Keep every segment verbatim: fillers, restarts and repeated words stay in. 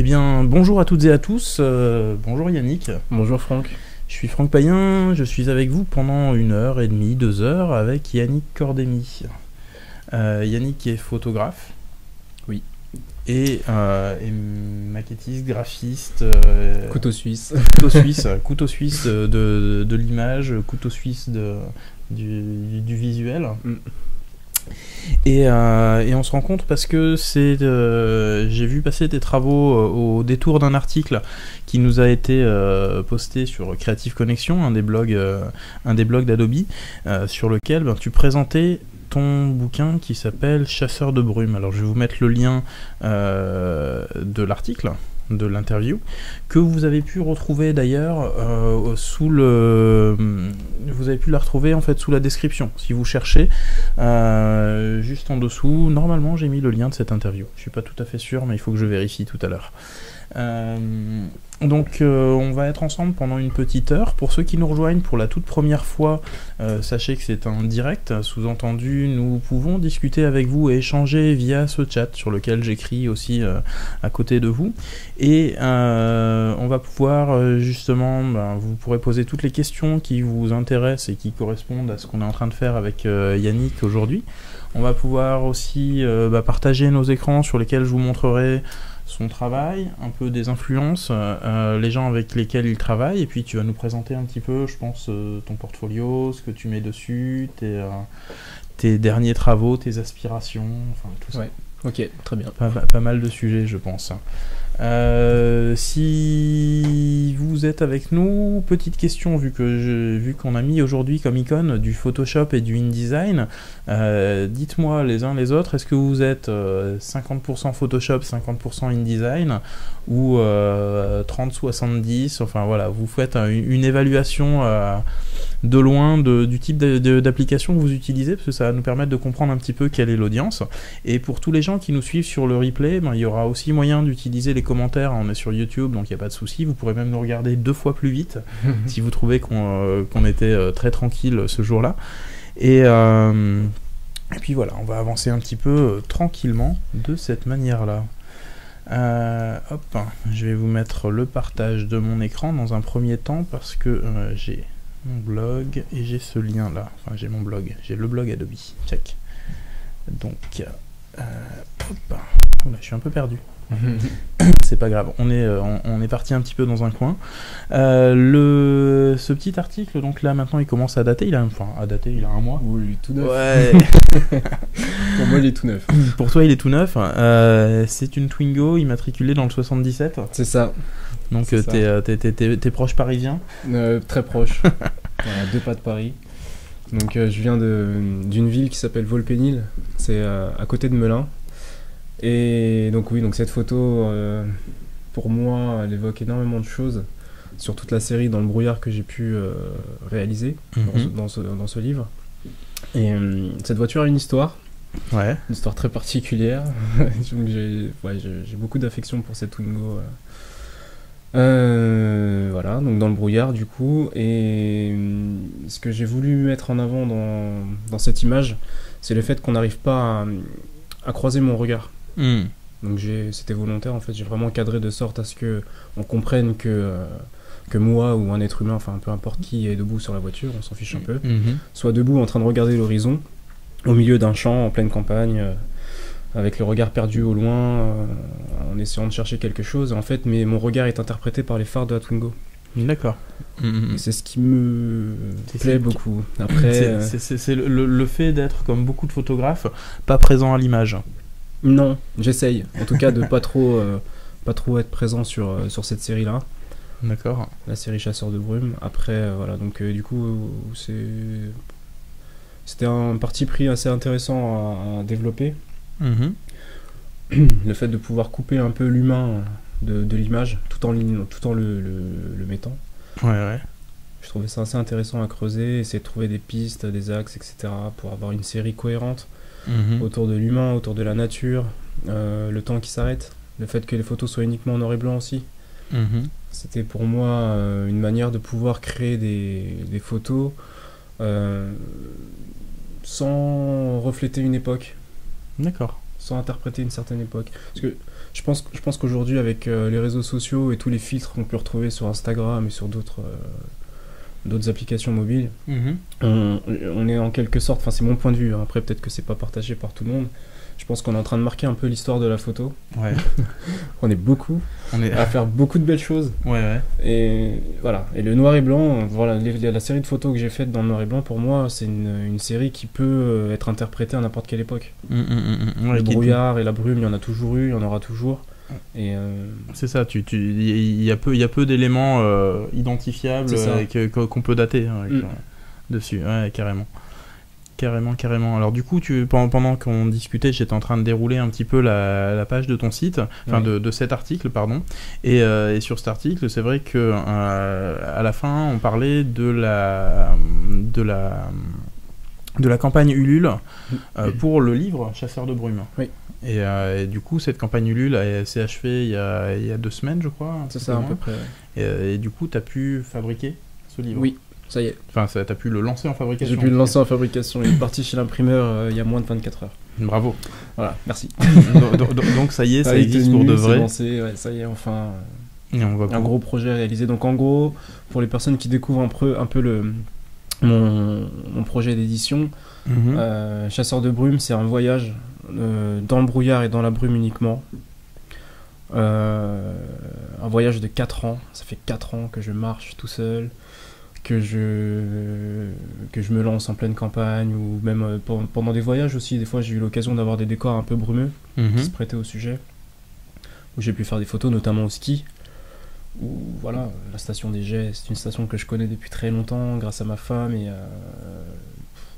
Eh bien, bonjour à toutes et à tous, euh, bonjour Yannick. Bonjour Franck. Je suis Franck Païen, je suis avec vous pendant une heure et demie, deux heures, avec Yannick Cordemy. Euh, Yannick est photographe. Oui. Et, euh, et maquettiste, graphiste... Euh, couteau suisse. Couteau suisse, couteau suisse de, de, de l'image, couteau suisse de, du, du visuel. Mm. Et, euh, et on se rencontre parce que c'est, euh, j'ai vu passer tes travaux au détour d'un article qui nous a été euh, posté sur Creative Connection, un des blogs, euh, un des blogs d'Adobe, euh, sur lequel ben, tu présentais ton bouquin qui s'appelle Chasseur de brume. Alors je vais vous mettre le lien euh, de l'article, de l'interview, que vous avez pu retrouver d'ailleurs euh, sous le... Vous avez pu la retrouver en fait sous la description, si vous cherchez, euh, juste en dessous. Normalement j'ai mis le lien de cette interview, je suis pas tout à fait sûr, mais il faut que je vérifie tout à l'heure. Euh, donc euh, on va être ensemble pendant une petite heure. Pour ceux qui nous rejoignent pour la toute première fois, euh, sachez que c'est un direct, sous-entendu nous pouvons discuter avec vous et échanger via ce chat sur lequel j'écris aussi euh, à côté de vous, et euh, on va pouvoir euh, justement, ben, vous pourrez poser toutes les questions qui vous intéressent et qui correspondent à ce qu'on est en train de faire avec euh, Yannick aujourd'hui. On va pouvoir aussi euh, bah, partager nos écrans sur lesquels je vous montrerai son travail, un peu des influences, euh, les gens avec lesquels il travaille, et puis tu vas nous présenter un petit peu, je pense, euh, ton portfolio, ce que tu mets dessus, tes, euh, tes derniers travaux, tes aspirations, enfin tout ça. Ouais. Ok, très bien. Pas, pas, pas mal de sujets, je pense. Euh, si vous êtes avec nous, petite question, vu que je, vu qu'on a mis aujourd'hui comme icône du Photoshop et du InDesign, euh, dites-moi les uns les autres, est-ce que vous êtes euh, cinquante pour cent Photoshop, cinquante pour cent InDesign, ou euh, trente soixante-dix, enfin voilà, vous faites un, une évaluation euh, de loin de, du type d'application que vous utilisez, parce que ça va nous permettre de comprendre un petit peu quelle est l'audience. Et pour tous les gens qui nous suivent sur le replay, ben, il y aura aussi moyen d'utiliser les commentaires, on est sur YouTube, donc il n'y a pas de souci, vous pourrez même nous regarder deux fois plus vite si vous trouvez qu'on euh, qu'on était euh, très tranquille ce jour-là. Et, euh, et puis voilà, on va avancer un petit peu euh, tranquillement de cette manière-là. Euh, hop, je vais vous mettre le partage de mon écran dans un premier temps, parce que euh, j'ai mon blog et j'ai ce lien-là, enfin j'ai mon blog, j'ai le blog Adobe, check. Donc, euh, hop, oh là, je suis un peu perdu. C'est pas grave, on est, on, on est parti un petit peu dans un coin. Euh, le, ce petit article, donc là maintenant il commence à dater, il a, enfin, à dater, il a un mois. Oui, il est tout neuf. Ouais. Pour moi il est tout neuf. Pour toi il est tout neuf. Euh, c'est une Twingo immatriculée dans le soixante-dix-sept. C'est ça. Donc t'es proche parisien. euh, Très proche. Voilà, deux pas de Paris. Donc euh, je viens d'une ville qui s'appelle Volpénil, c'est euh, à côté de Melun. Et donc oui, donc cette photo, euh, pour moi, elle évoque énormément de choses sur toute la série dans le brouillard que j'ai pu euh, réaliser mm-hmm. dans, ce, dans, ce, dans ce livre. Et euh, cette voiture a une histoire, ouais. Une histoire très particulière. j'ai ouais, beaucoup d'affection pour cette Twingo. Euh. Euh, voilà, donc dans le brouillard du coup. Et euh, ce que j'ai voulu mettre en avant dans, dans cette image, c'est le fait qu'on n'arrive pas à, à croiser mon regard. Mm. Donc c'était volontaire en fait, j'ai vraiment cadré de sorte à ce que on comprenne que, euh, que moi ou un être humain, enfin peu importe qui est debout sur la voiture, on s'en fiche un peu, mm-hmm. soit debout en train de regarder l'horizon, au milieu d'un champ, en pleine campagne, euh, avec le regard perdu au loin, euh, en essayant de chercher quelque chose, en fait, mais mon regard est interprété par les phares de la Twingo. D'accord. Mmh. C'est ce qui me plaît beaucoup. Après, c'est euh... le, le fait d'être, comme beaucoup de photographes, pas présent à l'image. Non, j'essaye. En tout cas, de pas trop, euh, pas trop être présent sur sur cette série-là. D'accord. La série Chasseur de brume. Après, euh, voilà. Donc, euh, du coup, c'est c'était un parti pris assez intéressant à, à développer. Mmh. Le fait de pouvoir couper un peu l'humain de, de l'image tout en, tout en le, le, le mettant. Ouais, ouais. Je trouvais ça assez intéressant à creuser, essayer de trouver des pistes, des axes, et cetera pour avoir une série cohérente mmh. autour de l'humain, autour de la nature, euh, le temps qui s'arrête, le fait que les photos soient uniquement en noir et blanc aussi. Mmh. C'était pour moi euh, une manière de pouvoir créer des, des photos euh, sans refléter une époque. D'accord. sans interpréter une certaine époque. Parce que je pense, je pense qu'aujourd'hui, avec euh, les réseaux sociaux et tous les filtres qu'on peut retrouver sur Instagram et sur d'autres euh, d'autres applications mobiles, mm-hmm. on, on est en quelque sorte, enfin c'est mon point de vue, hein, après peut-être que c'est pas partagé par tout le monde, je pense qu'on est en train de marquer un peu l'histoire de la photo. Ouais. On est beaucoup on est... à faire beaucoup de belles choses. Ouais, ouais. Et voilà. Et le noir et blanc, voilà, les, la série de photos que j'ai faite dans le noir et blanc, pour moi, c'est une, une série qui peut être interprétée à n'importe quelle époque. Mmh, mmh, mmh. Ouais, le brouillard dit... et la brume, il y en a toujours eu, il y en aura toujours. Et euh... c'est ça, tu, tu, il y a peu, il y a peu d'éléments euh, identifiables euh, qu'on peut dater hein, avec, mmh. euh, dessus. Ouais, carrément. Carrément, carrément. Alors du coup, tu, pendant, pendant qu'on discutait, j'étais en train de dérouler un petit peu la, la page de ton site, enfin oui. de, de cet article, pardon. Et, euh, et sur cet article, c'est vrai que euh, à la fin, on parlait de la, de la, de la campagne Ulule euh, pour le livre Chasseur de brume. Oui. Et, euh, et du coup, cette campagne Ulule s'est achevée il y, a, il y a deux semaines, je crois. C'est ça, à peu près. Et, et du coup, tu as pu fabriquer ce livre. Oui. Ça y est. Enfin, ça, t'as pu le lancer en fabrication. J'ai pu le lancer en fabrication. Il est parti chez l'imprimeur euh, il y a moins de vingt-quatre heures. Bravo. Voilà, merci. donc, donc, donc ça y est, ça Avec existe pour de vrai. Lancé, ouais, ça y est, enfin. Et on va un pour... gros projet réalisé. Donc en gros, pour les personnes qui découvrent un peu, un peu le, mon, mon projet d'édition, mm-hmm. euh, Chasseur de brume, c'est un voyage euh, dans le brouillard et dans la brume uniquement. Euh, un voyage de quatre ans. Ça fait quatre ans que je marche tout seul. Que je, que je me lance en pleine campagne ou même pendant des voyages aussi. Des fois, j'ai eu l'occasion d'avoir des décors un peu brumeux mmh. qui se prêtaient au sujet, où j'ai pu faire des photos, notamment au ski. Où, voilà, la station des Jets, c'est une station que je connais depuis très longtemps grâce à ma femme. Et euh,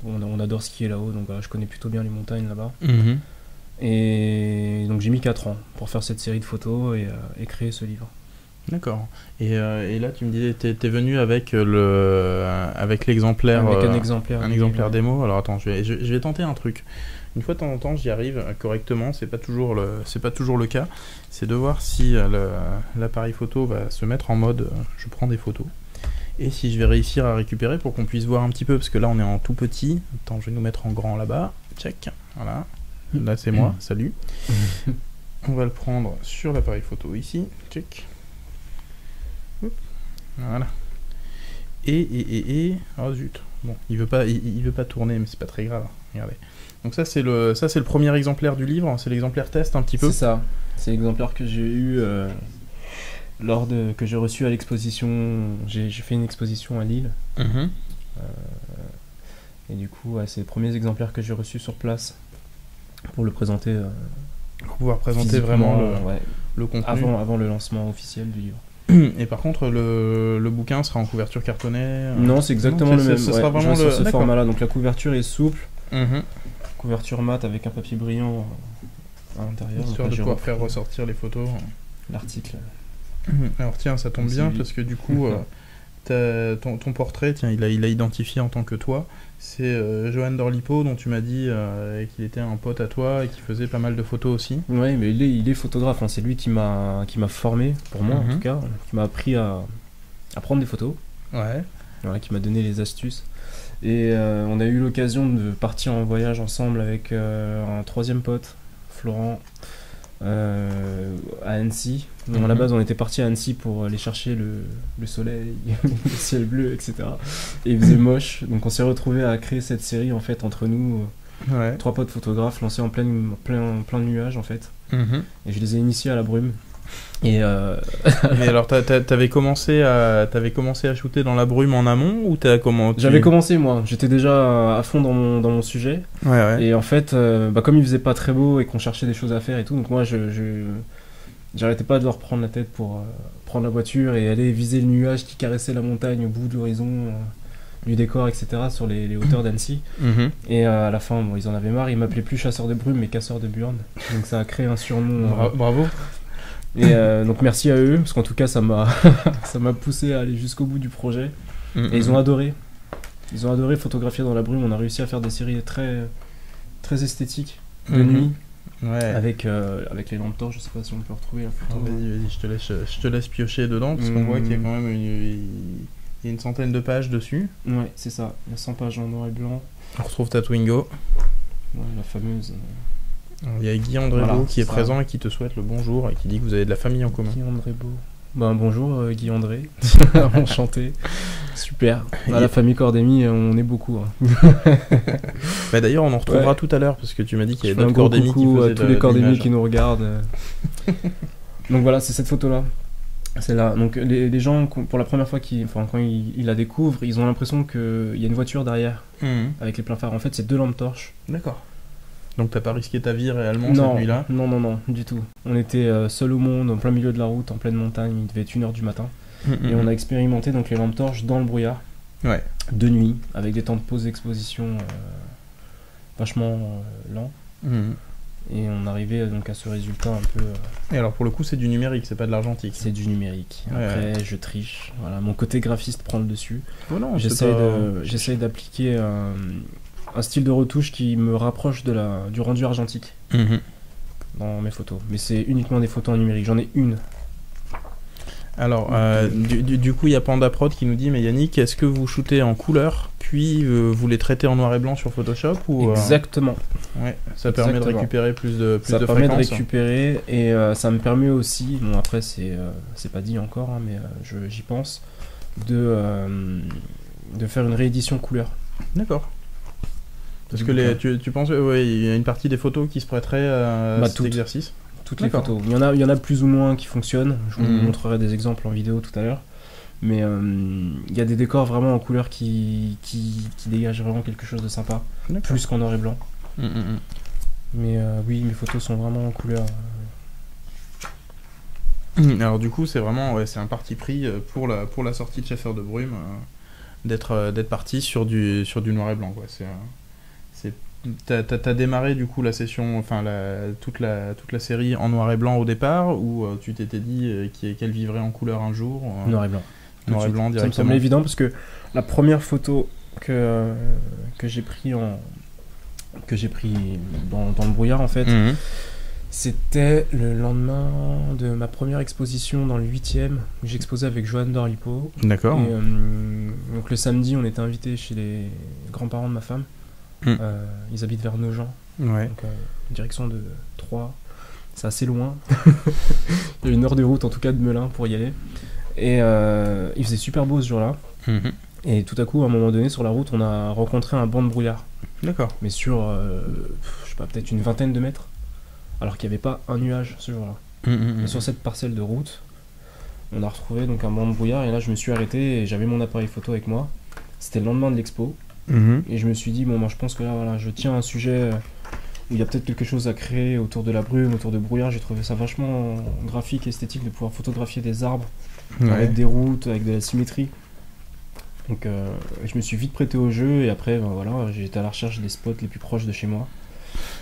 on, on adore skier là-haut, donc voilà, je connais plutôt bien les montagnes là-bas. Mmh. Et donc, j'ai mis quatre ans pour faire cette série de photos et, euh, et créer ce livre. D'accord. Et, euh, et là, tu me disais, t'es, t'es venu avec le, avec l'exemplaire, avec un exemplaire, euh, un exemplaire démo. Alors attends, je vais, je, je vais tenter un truc. Une fois de temps en temps, j'y arrive correctement. C'est pas toujours le, c'est pas toujours le cas. C'est de voir si le, l'appareil photo va se mettre en mode, je prends des photos. Et si je vais réussir à récupérer pour qu'on puisse voir un petit peu, parce que là, on est en tout petit. Attends, je vais nous mettre en grand là-bas. Check. Voilà. Là, c'est moi. Salut. On va le prendre sur l'appareil photo ici. Check. Voilà. Et, et, et, et... Oh zut. Bon, il veut pas, il, il veut pas tourner, mais c'est pas très grave. Regardez. Donc ça, c'est le, ça, c'est le premier exemplaire du livre. C'est l'exemplaire test, un petit peu. C'est ça. C'est l'exemplaire que j'ai eu euh, lors de... que j'ai reçu à l'exposition... J'ai, j'ai fait une exposition à Lille. Mm-hmm. euh, et du coup, ouais, c'est les premiers exemplaires que j'ai reçus sur place pour le présenter... Euh, pour pouvoir présenter vraiment le, ouais, le contenu. Avant, avant le lancement officiel du livre. Et par contre, le, le bouquin sera en couverture cartonnée. Non, c'est exactement non, c'est, le même. Ce ouais, sera vraiment le... ce format-là. Donc la couverture est souple, mm-hmm. couverture mat avec un papier brillant à l'intérieur. Histoire de pouvoir faire ressortir les photos. L'article. Alors tiens, ça tombe c'est bien lui. Parce que du coup, euh, ton, ton portrait, tiens, il a, il a identifié en tant que toi. C'est euh, Johan Dorlipo dont tu m'as dit euh, qu'il était un pote à toi et qu'il faisait pas mal de photos aussi. Oui, mais il est, il est photographe, hein. C'est lui qui m'a, qui m'a formé, pour moi mm-hmm. en tout cas, qui m'a appris à, à prendre des photos, ouais. Voilà, qui m'a donné les astuces. Et euh, on a eu l'occasion de partir en voyage ensemble avec euh, un troisième pote, Florent, euh, à Annecy. Donc, mm-hmm. à la base, on était parti à Annecy pour aller chercher le, le soleil, le ciel bleu, et cetera. Et il faisait moche. Donc, on s'est retrouvé à créer cette série en fait entre nous, ouais. trois potes photographes lancés en plein, plein, plein de nuages en fait. Mm-hmm. Et je les ai initiés à la brume. Et, euh... Et alors, t'a, t'a, t'avais commencé à, t'avais commencé à shooter dans la brume en amont ou t'as comment tu... J'avais commencé moi. J'étais déjà à fond dans mon, dans mon sujet. Ouais, ouais. Et en fait, euh, bah, comme il faisait pas très beau et qu'on cherchait des choses à faire et tout, donc moi je, je... j'arrêtais pas de leur prendre la tête pour euh, prendre la voiture et aller viser le nuage qui caressait la montagne au bout de l'horizon, euh, du décor, et cetera sur les, les hauteurs d'Annecy. Mm-hmm. Et euh, à la fin, bon, ils en avaient marre. Ils m'appelaient plus Chasseur de brume, mais Casseur de burnes. Donc ça a créé un surnom. Bra- euh, bravo. Et euh, donc merci à eux, parce qu'en tout cas, ça m'a, ça m'a poussé à aller jusqu'au bout du projet. Mm-hmm. Et ils ont adoré. Ils ont adoré photographier dans la brume. On a réussi à faire des séries très, très esthétiques de mm-hmm. nuit. Ouais. Avec, euh, avec les lampes torches, je sais pas si on peut retrouver la photo. Vas-y, vas-y, je te laisse, je te laisse piocher dedans parce mmh. qu'on voit qu'il y a quand même une, il y a une centaine de pages dessus. Ouais, c'est ça, il y a cent pages en noir et blanc. On retrouve ta Twingo. Ouais, la fameuse. Il y a Guy André voilà, Beau qui est ça. présent et qui te souhaite le bonjour et qui dit que vous avez de la famille en commun. Guy André Beau. Ben, bonjour euh, Guy André, enchanté. Super. À la famille Cordemy, on est beaucoup. Hein. Bah, d'ailleurs, on en retrouvera ouais. tout à l'heure parce que tu m'as dit qu'il y avait d'autres Cordemy qui faisaient tous les Cordemy qui nous regardent. Donc voilà, c'est cette photo-là. C'est là. Donc les, les gens, pour la première fois, qui, enfin, quand ils, ils la découvrent, ils ont l'impression qu'il y a une voiture derrière mmh. avec les pleins phares. En fait, c'est deux lampes torches. D'accord. Donc t'as pas risqué ta vie réellement non, cette nuit-là? Non, non, non, du tout. On était euh, seul au monde, en plein milieu de la route, en pleine montagne, il devait être une heure du matin. Mmh, mmh. Et on a expérimenté donc les lampes torches dans le brouillard, ouais. de nuit, avec des temps de pause d'exposition euh, vachement euh, lents. Mmh. Et on arrivait donc à ce résultat un peu... Euh... Et alors pour le coup c'est du numérique, c'est pas de l'argentique? C'est du numérique. Après ouais. je triche, voilà, mon côté graphiste prend le dessus. Oh non, j'essaye d'appliquer... Euh, un style de retouche qui me rapproche de la, du rendu argentique mmh. dans mes photos. Mais c'est uniquement des photos en numérique, j'en ai une. Alors, euh, du, du, du coup, il y a Panda Prod qui nous dit, mais Yannick, est-ce que vous shootez en couleur, puis euh, vous les traitez en noir et blanc sur Photoshop ou, euh... Exactement. Ouais, ça Exactement. permet de récupérer plus de plus Ça de permet fréquences. de récupérer, et euh, ça me permet aussi, bon après c'est euh, c'est pas dit encore, hein, mais euh, j'y pense, de, euh, de faire une réédition couleur. D'accord. Parce que les, tu, tu penses qu'il ouais, y a une partie des photos qui se prêterait à bah, cet toutes, exercice Toutes les photos. Il y, en a, il y en a plus ou moins qui fonctionnent. Je vous mmh. montrerai des exemples en vidéo tout à l'heure. Mais euh, il y a des décors vraiment en couleur qui, qui, qui dégagent vraiment quelque chose de sympa. Plus qu'en noir et blanc. Mmh, mmh. Mais euh, oui, mes photos sont vraiment en couleur. Alors du coup, c'est vraiment ouais, c'est un parti pris pour la, pour la sortie de Chasseur de brume euh, d'être euh, parti sur du, sur du noir et blanc. Quoi. C'est... Euh... T'as t'as démarré du coup la session, enfin la, toute, la, toute la série en noir et blanc au départ, ou euh, tu t'étais dit euh, qu'elle vivrait en couleur un jour euh, Noir et blanc. Noir et blanc directement. Ça me semblait évident parce que la première photo que, euh, que j'ai pris, en, que j'ai pris dans, dans le brouillard en fait, mmh. c'était le lendemain de ma première exposition dans le huitième où j'exposais avec Johan Dorlipo. D'accord. Euh, donc le samedi on était invité chez les grands-parents de ma femme. Mmh. Euh, ils habitent vers Nogent, ouais. donc euh, direction de Troyes, c'est assez loin. Il y a une heure de route en tout cas de Melun pour y aller. Et euh, il faisait super beau ce jour-là. Mmh. Et tout à coup, à un moment donné, sur la route, on a rencontré un banc de brouillard. D'accord. Mais sur, euh, je sais pas, peut-être une vingtaine de mètres, alors qu'il n'y avait pas un nuage ce jour-là. Mmh, mmh. Et sur cette parcelle de route, on a retrouvé donc un banc de brouillard. Et là, je me suis arrêté et j'avais mon appareil photo avec moi. C'était le lendemain de l'expo. Mmh. Et je me suis dit, bon, moi je pense que là, voilà, je tiens à un sujet où il y a peut-être quelque chose à créer autour de la brume, autour de brouillard. J'ai trouvé ça vachement graphique, esthétique de pouvoir photographier des arbres ouais. avec des routes, avec de la symétrie. Donc euh, je me suis vite prêté au jeu et après, ben, voilà, j'ai été à la recherche des spots les plus proches de chez moi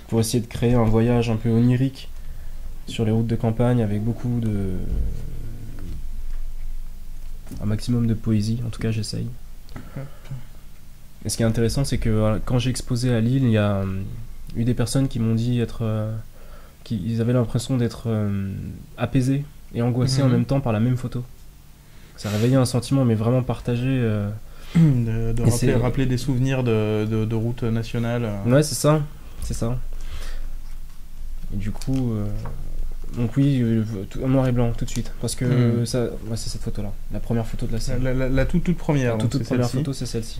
pour essayer de créer un voyage un peu onirique sur les routes de campagne avec beaucoup de. Un maximum de poésie, en tout cas, j'essaye. Okay. Et ce qui est intéressant, c'est que voilà, quand j'ai exposé à Lille, il y a hum, eu des personnes qui m'ont dit être, euh, qu'ils avaient l'impression d'être euh, apaisés et angoissés mmh. en même temps par la même photo. Ça réveillait un sentiment, mais vraiment partagé. Euh, de de rappeler, rappeler des souvenirs de, de, de route nationale. Euh. Ouais, c'est ça, c'est ça. Et du coup, euh, donc oui, euh, tout, en noir et blanc tout de suite, parce que mmh. ça, ouais, c'est cette photo-là, la première photo de la série. La, la, la toute toute première. La toute, toute première photo, c'est celle-ci.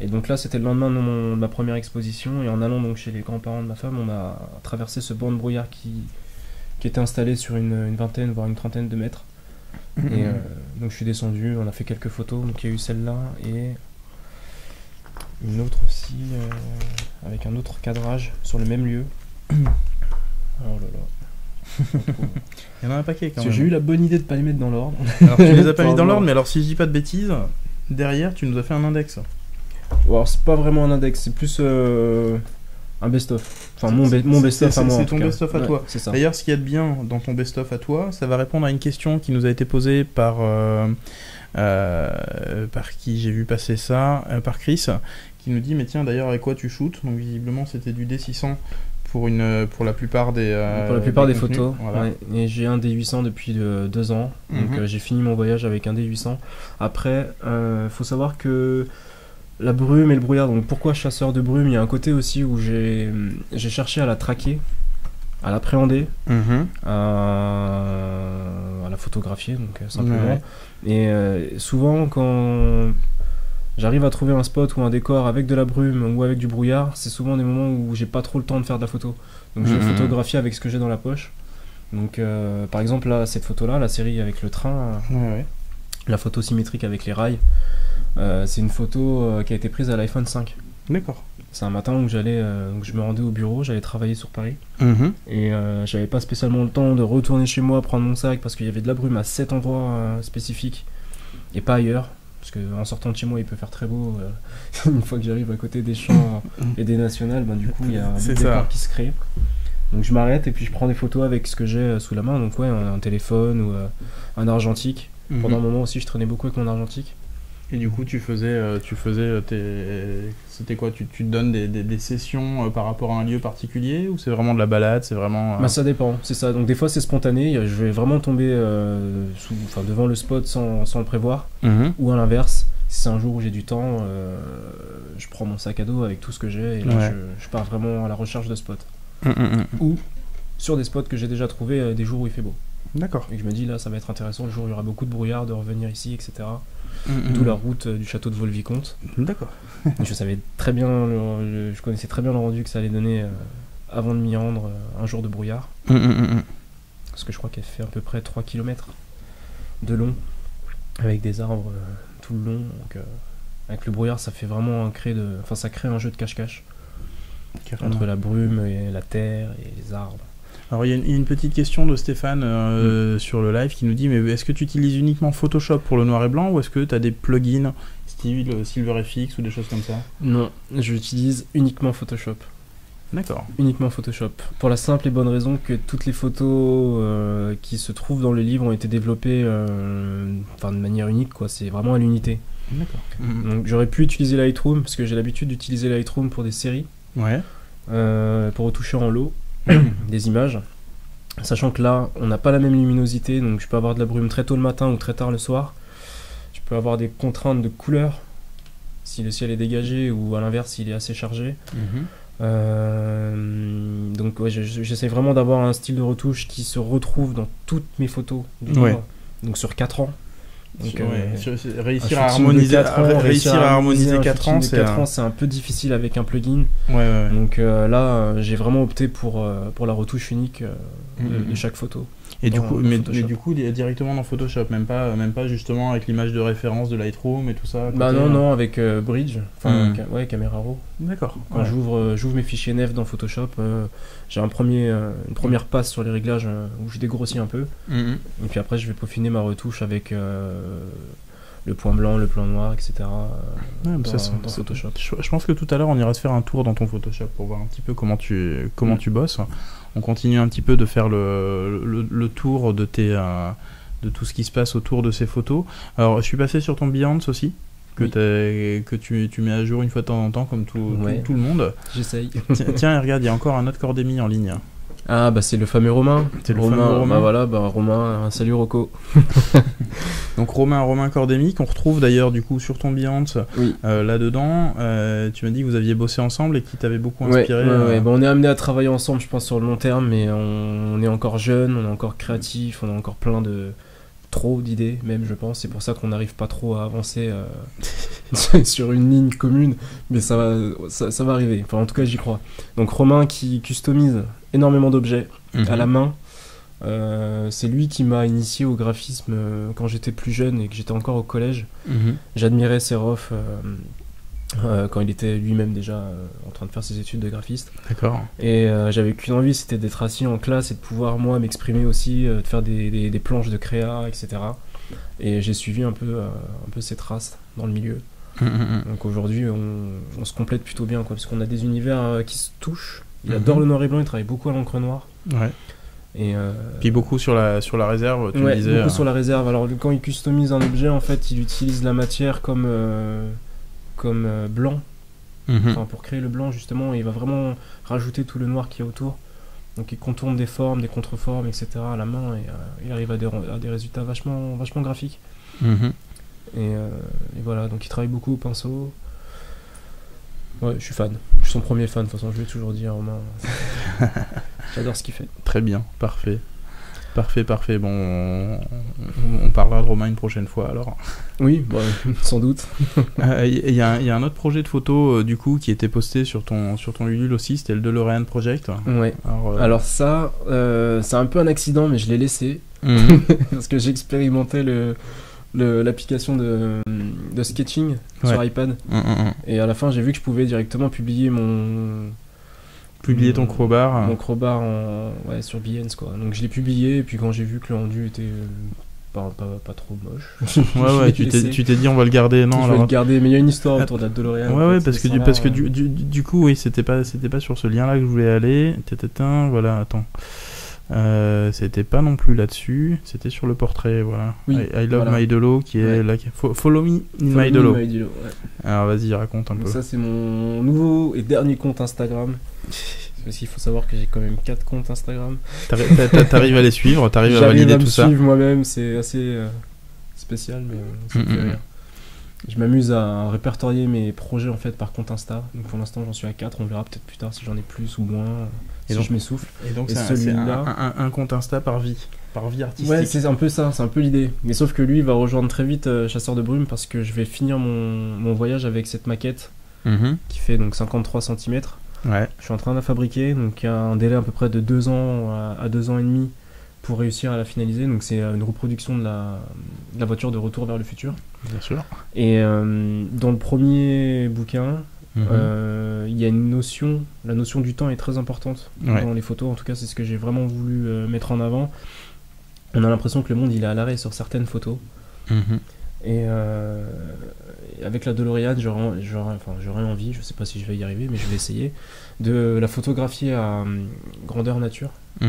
Et donc là, c'était le lendemain de, mon, de ma première exposition, et en allant donc chez les grands-parents de ma femme, on a traversé ce banc de brouillard qui, qui était installé sur une, une vingtaine, voire une trentaine de mètres. Mmh. Et euh, donc je suis descendu, on a fait quelques photos, donc il y a eu celle-là, et une autre aussi, euh, avec un autre cadrage, sur le même lieu. Oh là là. Il y en a un paquet quand même. J'ai eu la bonne idée de ne pas les mettre dans l'ordre. Alors tu les as pas mis dans l'ordre, mais alors si je dis pas de bêtises, derrière tu nous as fait un index. Alors c'est pas vraiment un index, c'est plus euh, un best-of. Enfin mon, be mon best-of à moi. C'est ton best-of à ouais, toi. D'ailleurs ce qu'il y a de bien dans ton best-of à toi, ça va répondre à une question qui nous a été posée par, euh, euh, par qui j'ai vu passer ça, euh, par Chris, qui nous dit mais tiens d'ailleurs avec quoi tu shootes? Donc visiblement c'était du D six cents pour, une, pour la plupart des euh, Pour la plupart des, des photos. Voilà. Ouais. Et j'ai un D huit cents depuis euh, deux ans, mm-hmm. donc euh, j'ai fini mon voyage avec un D huit cents. Après, euh, faut savoir que la brume et le brouillard, donc pourquoi chasseur de brume? Il y a un côté aussi où j'ai cherché à la traquer à l'appréhender, mmh. à, à la photographier, donc simplement. Ouais. Et euh, souvent, quand j'arrive à trouver un spot ou un décor avec de la brume ou avec du brouillard, c'est souvent des moments où j'ai pas trop le temps de faire de la photo. Donc mmh. je vais photographier avec ce que j'ai dans la poche. Donc euh, par exemple, là, cette photo-là, la série avec le train, ouais, ouais. la photo symétrique avec les rails, euh, c'est une photo euh, qui a été prise à l'iPhone cinq. D'accord. C'est un matin où j'allais, euh, je me rendais au bureau, j'allais travailler sur Paris. Mmh. Et euh, j'avais pas spécialement le temps de retourner chez moi, prendre mon sac, parce qu'il y avait de la brume à cet endroit euh, spécifique et pas ailleurs. Parce qu'en sortant de chez moi, il peut faire très beau. Euh, une fois que j'arrive à côté des champs et des nationales, ben, du coup, il y a un décor qui se crée. Donc je m'arrête et puis je prends des photos avec ce que j'ai euh, sous la main. Donc ouais, un, un téléphone ou euh, un argentique. Mmh. Pendant un moment aussi, je traînais beaucoup avec mon argentique. Et du coup, tu faisais, tu faisais, c'était quoi, tu, tu te donnes des, des, des sessions par rapport à un lieu particulier ou c'est vraiment de la balade, c'est vraiment... Euh... Bah ça dépend, c'est ça. Donc des fois c'est spontané, je vais vraiment tomber euh, sous, enfin, devant le spot sans, sans le prévoir, mm-hmm. ou à l'inverse, si c'est un jour où j'ai du temps, euh, je prends mon sac à dos avec tout ce que j'ai et là ouais. je, je pars vraiment à la recherche de spots. Mm-mm. Ou sur des spots que j'ai déjà trouvés euh, des jours où il fait beau. D'accord. Et que je me dis là ça va être intéressant, le jour où il y aura beaucoup de brouillard, de revenir ici, et cetera. Mmh, d'où mmh. la route euh, du château de Vaux-le-Vicomte. D'accord. Je savais très bien, le, le, je connaissais très bien le rendu que ça allait donner euh, avant de m'y rendre euh, un jour de brouillard. Mmh, mmh. Parce que je crois qu'elle fait à peu près trois kilomètres de long, avec des arbres euh, tout le long. Donc, euh, avec le brouillard, ça fait vraiment un cré de, enfin ça crée un jeu de cache-cache entre la brume et la terre et les arbres. Alors il y a une, une petite question de Stéphane euh, mmh. sur le live qui nous dit mais est-ce que tu utilises uniquement Photoshop pour le noir et blanc ou est-ce que tu as des plugins style SilverFX ou des choses comme ça? Non, j'utilise uniquement Photoshop. D'accord. Uniquement Photoshop. Pour la simple et bonne raison que toutes les photos euh, qui se trouvent dans le livre ont été développées euh, de manière unique, quoi. C'est vraiment à l'unité. D'accord. Mmh. Donc j'aurais pu utiliser Lightroom parce que j'ai l'habitude d'utiliser Lightroom pour des séries, ouais. euh, pour retoucher en lot. Des images, sachant que là on n'a pas la même luminosité, donc je peux avoir de la brume très tôt le matin ou très tard le soir, je peux avoir des contraintes de couleur si le ciel est dégagé ou à l'inverse s'il est assez chargé. Mm-hmm. euh, donc ouais, j'essaie vraiment d'avoir un style de retouche qui se retrouve dans toutes mes photos du ouais. donc sur quatre ans. Donc, ouais, euh, réussir, à harmoniser, ans, réussir, réussir à harmoniser quatre ans, c'est un... un peu difficile avec un plugin. Ouais, ouais, ouais. Donc euh, là, j'ai vraiment opté pour, pour la retouche unique euh, mm-hmm. de, de chaque photo. Et du, coup, mais, mais du coup, directement dans Photoshop, même pas, même pas justement avec l'image de référence de Lightroom et tout ça. Bah non, non, avec euh, Bridge, enfin, mm. ca ouais, Camera Raw. D'accord. Quand ouais. j'ouvre euh, j'ouvre mes fichiers N E F dans Photoshop, euh, j'ai un premier, euh, une première passe sur les réglages euh, où je dégrossis un peu. Mm-hmm. Et puis après, je vais peaufiner ma retouche avec euh, le point blanc, le plan noir, et cetera. Euh, ouais, dans, ça, dans Photoshop. Je, je pense que tout à l'heure, on ira se faire un tour dans ton Photoshop pour voir un petit peu comment tu, comment mm. tu bosses. On continue un petit peu de faire le, le, le tour de, tes, euh, de tout ce qui se passe autour de ces photos. Alors, je suis passé sur ton Behance aussi, que, oui. que tu, tu mets à jour une fois de temps en temps, comme tout, ouais. tout, tout le monde. J'essaye. Tiens, regarde, il y a encore un autre Cordemy en ligne. Ah, bah c'est le fameux Romain. C'est le Romain, fameux Romain. Bah voilà, bah Romain, salut Rocco. Donc Romain, Romain Cordemy, qu'on retrouve d'ailleurs du coup sur ton Behance, oui. euh, là-dedans. Euh, tu m'as dit que vous aviez bossé ensemble et qui t'avait beaucoup inspiré. Ouais, ouais, euh... ouais. Bah, on est amené à travailler ensemble, je pense, sur le long terme, mais on, on est encore jeune, on est encore créatif, on a encore plein de... trop d'idées même, je pense. C'est pour ça qu'on n'arrive pas trop à avancer euh, sur une ligne commune, mais ça va, ça, ça va arriver. Enfin, en tout cas, j'y crois. Donc Romain qui customise énormément d'objets mmh. à la main. Euh, c'est lui qui m'a initié au graphisme euh, quand j'étais plus jeune et que j'étais encore au collège. Mmh. J'admirais ses refs euh, euh, quand il était lui-même déjà euh, en train de faire ses études de graphiste. D'accord. Et euh, j'avais qu'une envie, c'était d'être assis en classe et de pouvoir moi m'exprimer aussi, euh, de faire des, des, des planches de créa, et cetera. Et j'ai suivi un peu, euh, un peu ses traces dans le milieu. Mmh. Donc aujourd'hui, on, on se complète plutôt bien, quoi, parce qu'on a des univers euh, qui se touchent. Il adore mmh. le noir et blanc, il travaille beaucoup à l'encre noire. Ouais. Et euh... puis beaucoup sur la, sur la réserve, tu ouais, me disais. Beaucoup euh... sur la réserve. Alors quand il customise un objet, en fait, il utilise la matière comme, euh, comme euh, blanc. Mmh. Enfin, pour créer le blanc, justement, et il va vraiment rajouter tout le noir qu'il y a autour. Donc il contourne des formes, des contreformes, et cetera à la main, et euh, il arrive à des, à des résultats vachement, vachement graphiques. Mmh. Et, euh, et voilà, donc il travaille beaucoup au pinceau. Ouais, je suis fan. Je suis son premier fan, de toute façon, je vais toujours dire, Romain. J'adore ce qu'il fait. Très bien, parfait. Parfait, parfait. Bon, on, on parlera de Romain une prochaine fois, alors. Oui, bah, sans doute. Il euh, y, y a un autre projet de photo, euh, du coup, qui était posté sur ton, sur ton Ulule aussi, c'était le DeLorean Project. Ouais. Alors, euh... alors ça, euh, c'est un peu un accident, mais je l'ai laissé. Mmh. Parce que j'ai expérimenté le... l'application de, de sketching ouais. sur iPad mmh, mmh. et à la fin j'ai vu que je pouvais directement publier mon publier mon, ton crowbar mon crowbar en, ouais, sur Behance quoi, donc je l'ai publié et puis quand j'ai vu que le rendu était pas, pas, pas trop moche ouais ouais tu t'es tu t'es dit on va le garder non je alors... vais le garder mais il y a une histoire autour de la DeLorean ouais ouais parce que du parce que du du coup oui c'était pas c'était pas sur ce lien là que je voulais aller tatatin voilà attends Euh, c'était pas non plus là-dessus, c'était sur le portrait, voilà. Oui, I, I love voilà. my Delo qui est ouais. la Fo Follow me in follow my Delo. My Delo ouais. Alors vas-y, raconte un Donc peu. Ça c'est mon nouveau et dernier compte Instagram. Parce qu'il faut savoir que j'ai quand même quatre comptes Instagram. T'arrives à les suivre, t'arrives à valider à tout ça. J'arrive à me suivre moi-même, c'est assez euh, spécial mais ça mm-hmm. fait rire. Je m'amuse à répertorier mes projets en fait par compte Insta. Donc pour l'instant j'en suis à quatre, on verra peut-être plus tard si j'en ai plus ou moins. Et donc, si je m'essouffle. Et donc c'est un, un, un compte Insta par vie, par vie artistique. Ouais, c'est un peu ça, c'est un peu l'idée. Mais sauf que lui, il va rejoindre très vite euh, Chasseur de brume parce que je vais finir mon, mon voyage avec cette maquette mmh. qui fait donc cinquante-trois centimètres. Ouais. Je suis en train de la fabriquer, donc il y a un délai à peu près de deux ans à, à deux ans et demi pour réussir à la finaliser. Donc c'est une reproduction de la, de la voiture de Retour vers le futur. Bien sûr. Et euh, dans le premier bouquin... Mmh. Euh, il y a une notion, la notion du temps est très importante ouais. dans les photos, en tout cas c'est ce que j'ai vraiment voulu euh, mettre en avant. On a l'impression que le monde il est à l'arrêt sur certaines photos mmh. et euh, avec la DeLorean j'aurais enfin, envie, je sais pas si je vais y arriver mais je vais essayer de la photographier à euh, grandeur nature mmh.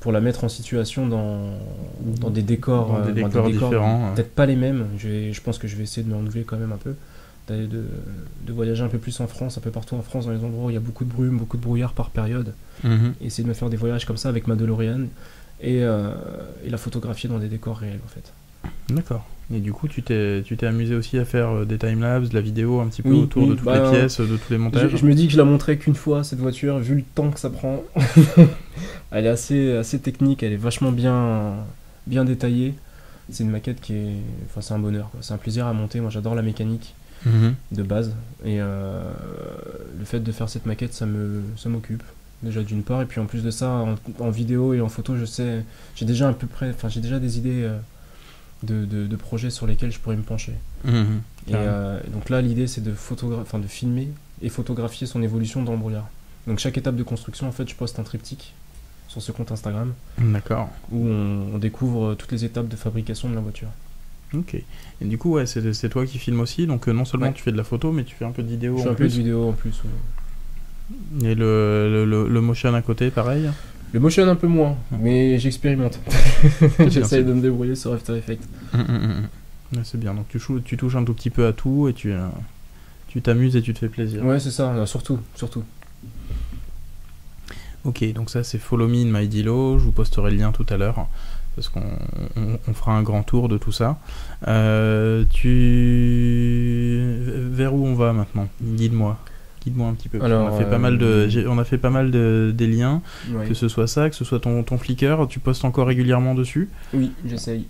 pour la mettre en situation dans, dans des décors, dans des euh, décors, ben, des décors différents, peut-être pas les mêmes. Je, je pense que je vais essayer de me renouveler quand même un peu. De, de voyager un peu plus en France, un peu partout en France, dans les endroits où il y a beaucoup de brume, beaucoup de brouillard par période. Mmh. Essayer de me faire des voyages comme ça avec ma DeLorean et, euh, et la photographier dans des décors réels en fait. D'accord. Et du coup, tu t'es tu t'es amusé aussi à faire des timelapses, de la vidéo un petit peu oui, autour oui, de toutes bah, les pièces, de tous les montages. Je, je me dis que je la montrais qu'une fois cette voiture, vu le temps que ça prend. Elle est assez, assez technique, elle est vachement bien, bien détaillée. C'est une maquette qui est... Enfin, c'est un bonheur, c'est un plaisir à monter, moi j'adore la mécanique. Mmh. de base et euh, le fait de faire cette maquette ça me ça m'occupe déjà d'une part et puis en plus de ça en, en vidéo et en photo je sais j'ai déjà à peu près enfin j'ai déjà des idées de, de, de projets sur lesquels je pourrais me pencher mmh. et, euh, et donc là l'idée c'est de photographier de filmer et photographier son évolution dans le brouillard, donc chaque étape de construction en fait je poste un triptyque sur ce compte Instagram d'accord où on, on découvre toutes les étapes de fabrication de la voiture. Ok. Et du coup, ouais, c'est toi qui filmes aussi, donc euh, non seulement ouais. tu fais de la photo, mais tu fais un peu de vidéo en plus. Je fais un peu de vidéo en plus. Ouais. Et le, le, le motion à côté, pareil? Le motion un peu moins, mais j'expérimente. J'essaye de me débrouiller sur After Effects. Mmh, mmh, mmh. C'est bien, donc tu, tu touches un tout petit peu à tout et tu euh, tu t'amuses et tu te fais plaisir. Ouais, c'est ça, là, surtout, surtout. Ok, donc ça c'est Follow Me in My Dilo, je vous posterai le lien tout à l'heure. Parce qu'on fera un grand tour de tout ça. Euh, tu... Vers où on va maintenant? Guide-moi. Guide-moi un petit peu. Alors, on, a fait euh... pas mal de... on a fait pas mal de des liens, oui. que ce soit ça, que ce soit ton, ton Flickr. Tu postes encore régulièrement dessus? Oui, j'essaye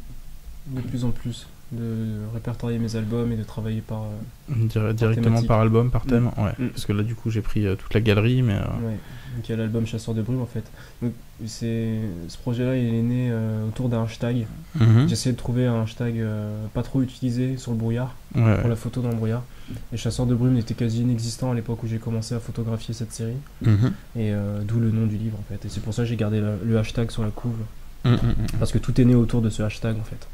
de plus en plus de répertorier mes albums et de travailler par... Euh, Dire, directement par, par album, par thème mmh. Ouais. Mmh. Parce que là, du coup, j'ai pris euh, toute la galerie, mais... Euh... Ouais. Donc il y a l'album Chasseur de brume en fait. Donc, c'est, ce projet-là il est né euh, autour d'un hashtag. Mmh. J'essayais de trouver un hashtag euh, pas trop utilisé sur le brouillard, ouais, pour ouais. la photo dans le brouillard. Et Chasseur de brume était quasi inexistant à l'époque où j'ai commencé à photographier cette série. Mmh. Et euh, d'où le nom du livre en fait. Et c'est pour ça que j'ai gardé la, le hashtag sur la couve. Mmh. Parce que tout est né autour de ce hashtag en fait.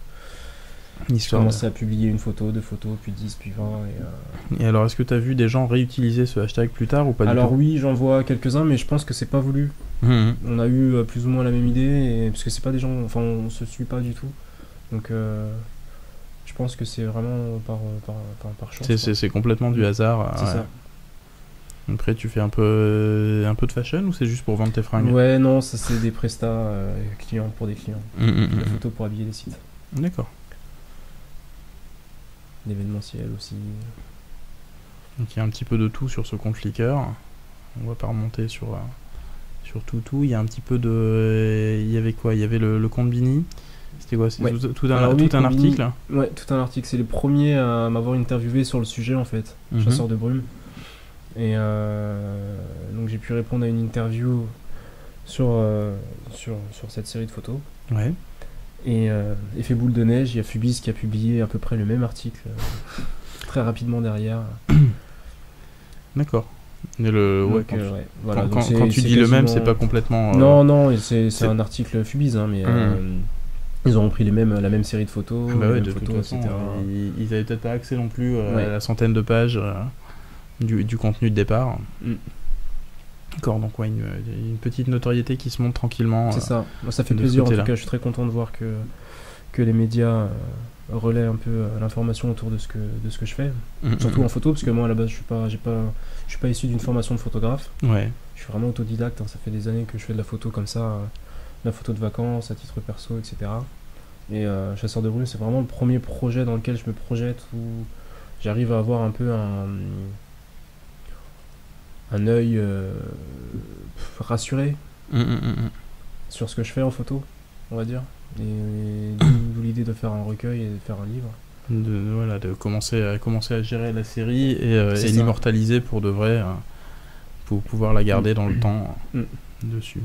J'ai commencé à publier une photo, deux photos, puis dix, puis vingt. Et, euh... et alors, est-ce que tu as vu des gens réutiliser ce hashtag plus tard ou pas du Alors tout oui, j'en vois quelques-uns, mais je pense que c'est pas voulu. Mmh. On a eu euh, plus ou moins la même idée, et... parce que c'est pas des gens, enfin, on se suit pas du tout. Donc, euh... je pense que c'est vraiment par, par, par, par chance. C'est complètement du hasard. C'est ouais. ça. Après, tu fais un peu, un peu de fashion ou c'est juste pour vendre tes fringues? Ouais, non, ça c'est des prestats euh, clients pour des clients. Mmh, mmh, la photo pour habiller des sites. D'accord. L'événementiel aussi. Donc il y a un petit peu de tout sur ce compte Flickr. On va pas remonter sur, euh, sur tout tout. Il y a un petit peu de... Il y avait quoi? Il y avait le, le Combini. C'était quoi? Ouais. Tout, tout un, Alors, tout oui, un Combini, article Ouais, tout un article. C'est les premiers à m'avoir interviewé sur le sujet, en fait. Mm -hmm. Chasseur de brume. Et euh, donc j'ai pu répondre à une interview sur, euh, sur, sur cette série de photos. Ouais. Et euh, effet boule de neige, il y a Fubiz qui a publié à peu près le même article euh, très rapidement derrière. D'accord. Mais le donc, ouais, quand, euh, ouais. Voilà, quand, quand, quand tu dis quasiment... le même, c'est pas complètement. Euh... Non, non, c'est un article Fubiz, hein, mais mmh. euh, ils ont repris les mêmes, la même série de photos. Ah bah ouais, de photos, façon, et cetera. Euh, ils n'avaient peut-être pas accès non plus euh, ouais. à la centaine de pages euh, du, du contenu de départ. Mmh. D'accord, donc ouais, une, une petite notoriété qui se monte tranquillement. C'est ça, euh, ça fait plaisir en tout cas, je suis très content de voir que, que les médias euh, relaient un peu l'information autour de ce, que, de ce que je fais, mmh, surtout mmh. en photo, parce que moi à la base je suis pas, j'ai pas, je suis pas issu d'une formation de photographe, ouais. je suis vraiment autodidacte, hein, ça fait des années que je fais de la photo comme ça, euh, de la photo de vacances, à titre perso, et cetera. Et euh, Chasseur de brume, c'est vraiment le premier projet dans lequel je me projette, où j'arrive à avoir un peu un... un œil euh, rassuré mmh, mmh, mmh. sur ce que je fais en photo, on va dire, et, et d'où l'idée de faire un recueil et de faire un livre, de, voilà, de commencer à commencer à gérer la série et, euh, et l'immortaliser pour de vrai, euh, pour pouvoir la garder mmh. dans le mmh. temps mmh. dessus.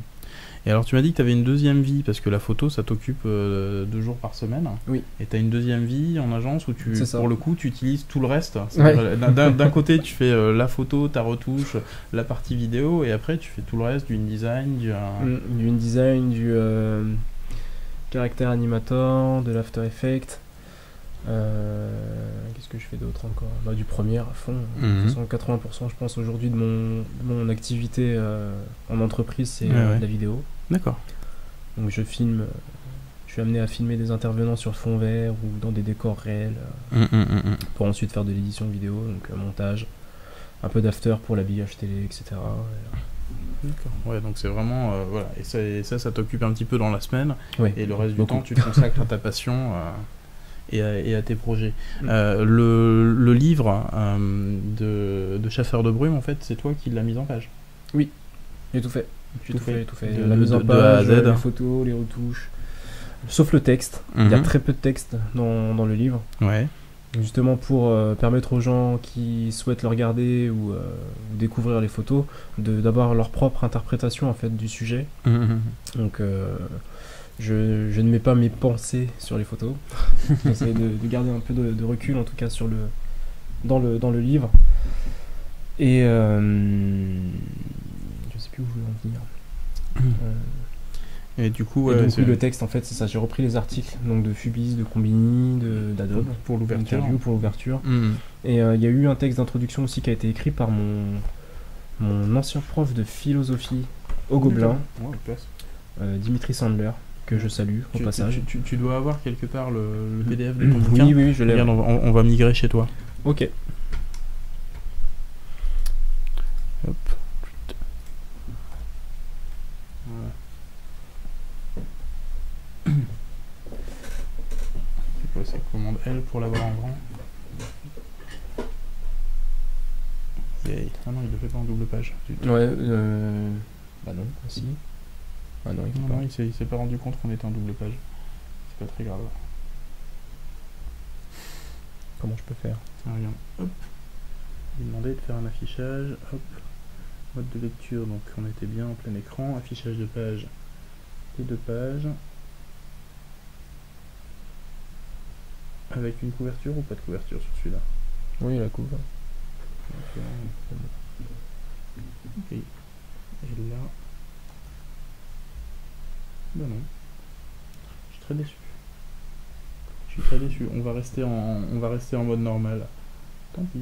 Et alors tu m'as dit que tu avais une deuxième vie, parce que la photo ça t'occupe euh, deux jours par semaine, oui. et tu as une deuxième vie en agence où tu, pour le coup tu utilises tout le reste. Ouais. D'un côté tu fais euh, la photo, ta retouche, la partie vidéo, et après tu fais tout le reste, du InDesign, du, euh... du, InDesign, du euh, caractère animator, de l'After Effects, euh, qu'est-ce que je fais d'autre encore, bah, du premier à fond, mm-hmm. de toute façon, quatre-vingts pour cent je pense aujourd'hui de mon, mon activité euh, en entreprise c'est ouais, euh, ouais. la vidéo. D'accord. Donc je filme, je suis amené à filmer des intervenants sur fond vert ou dans des décors réels mmh, mmh, mmh. pour ensuite faire de l'édition vidéo, donc montage, un peu d'after pour l'habillage télé, et cetera. D'accord. Ouais, donc c'est vraiment, euh, voilà, et ça, et ça, ça t'occupe un petit peu dans la semaine, oui, et le reste beaucoup. du temps, tu te consacres à ta passion euh, et, à, et à tes projets. Mmh. Euh, le, le livre euh, de, de Chasseur de brume, en fait, c'est toi qui l'as mis en page. Oui, j'ai tout fait. J'ai tout, tout fait, tout fait. De, la mise en page, de A à Z. Les photos, les retouches, sauf le texte. Mm-hmm. Il y a très peu de texte dans, dans le livre. Ouais. Justement pour euh, permettre aux gens qui souhaitent le regarder ou euh, découvrir les photos d'avoir leur propre interprétation en fait du sujet. Mm-hmm. Donc euh, je, je ne mets pas mes pensées sur les photos. J'essaie de, de garder un peu de, de recul en tout cas sur le dans le dans le livre. Et euh, où je voulais en venir. Euh... Et du coup, et ouais, donc, oui, le texte en fait c'est ça, j'ai repris les articles donc de Fubiz, de Combini, d'Adobe pour l'ouverture, pour l'ouverture. Mmh. Et il euh, y a eu un texte d'introduction aussi qui a été écrit par mon mon ancien prof de philosophie au Gobelin, ouais, euh, Dimitri Sandler, que je salue au tu, passage. Tu, tu, tu dois avoir quelque part le, le P D F de ton bouquin. Oui, oui, je l'ai. On, on va migrer chez toi. Ok. Hop. C'est commande L pour l'avoir en grand. Yay. Ah non, il le fait pas en double page. Ouais, euh... bah non, si. Ah non, il, non, non, il s'est pas rendu compte qu'on était en double page. C'est pas très grave. Comment je peux faire? Ah, regarde, hop. Il demandait de faire un affichage, hop. Mode de lecture, donc on était bien en plein écran. Affichage de page et de page. Avec une couverture ou pas de couverture sur celui-là? Oui, la couve. Okay. Okay. Et là... Ben non. Je suis très déçu. Je suis très déçu. On va rester en, on va rester en mode normal. Tant pis.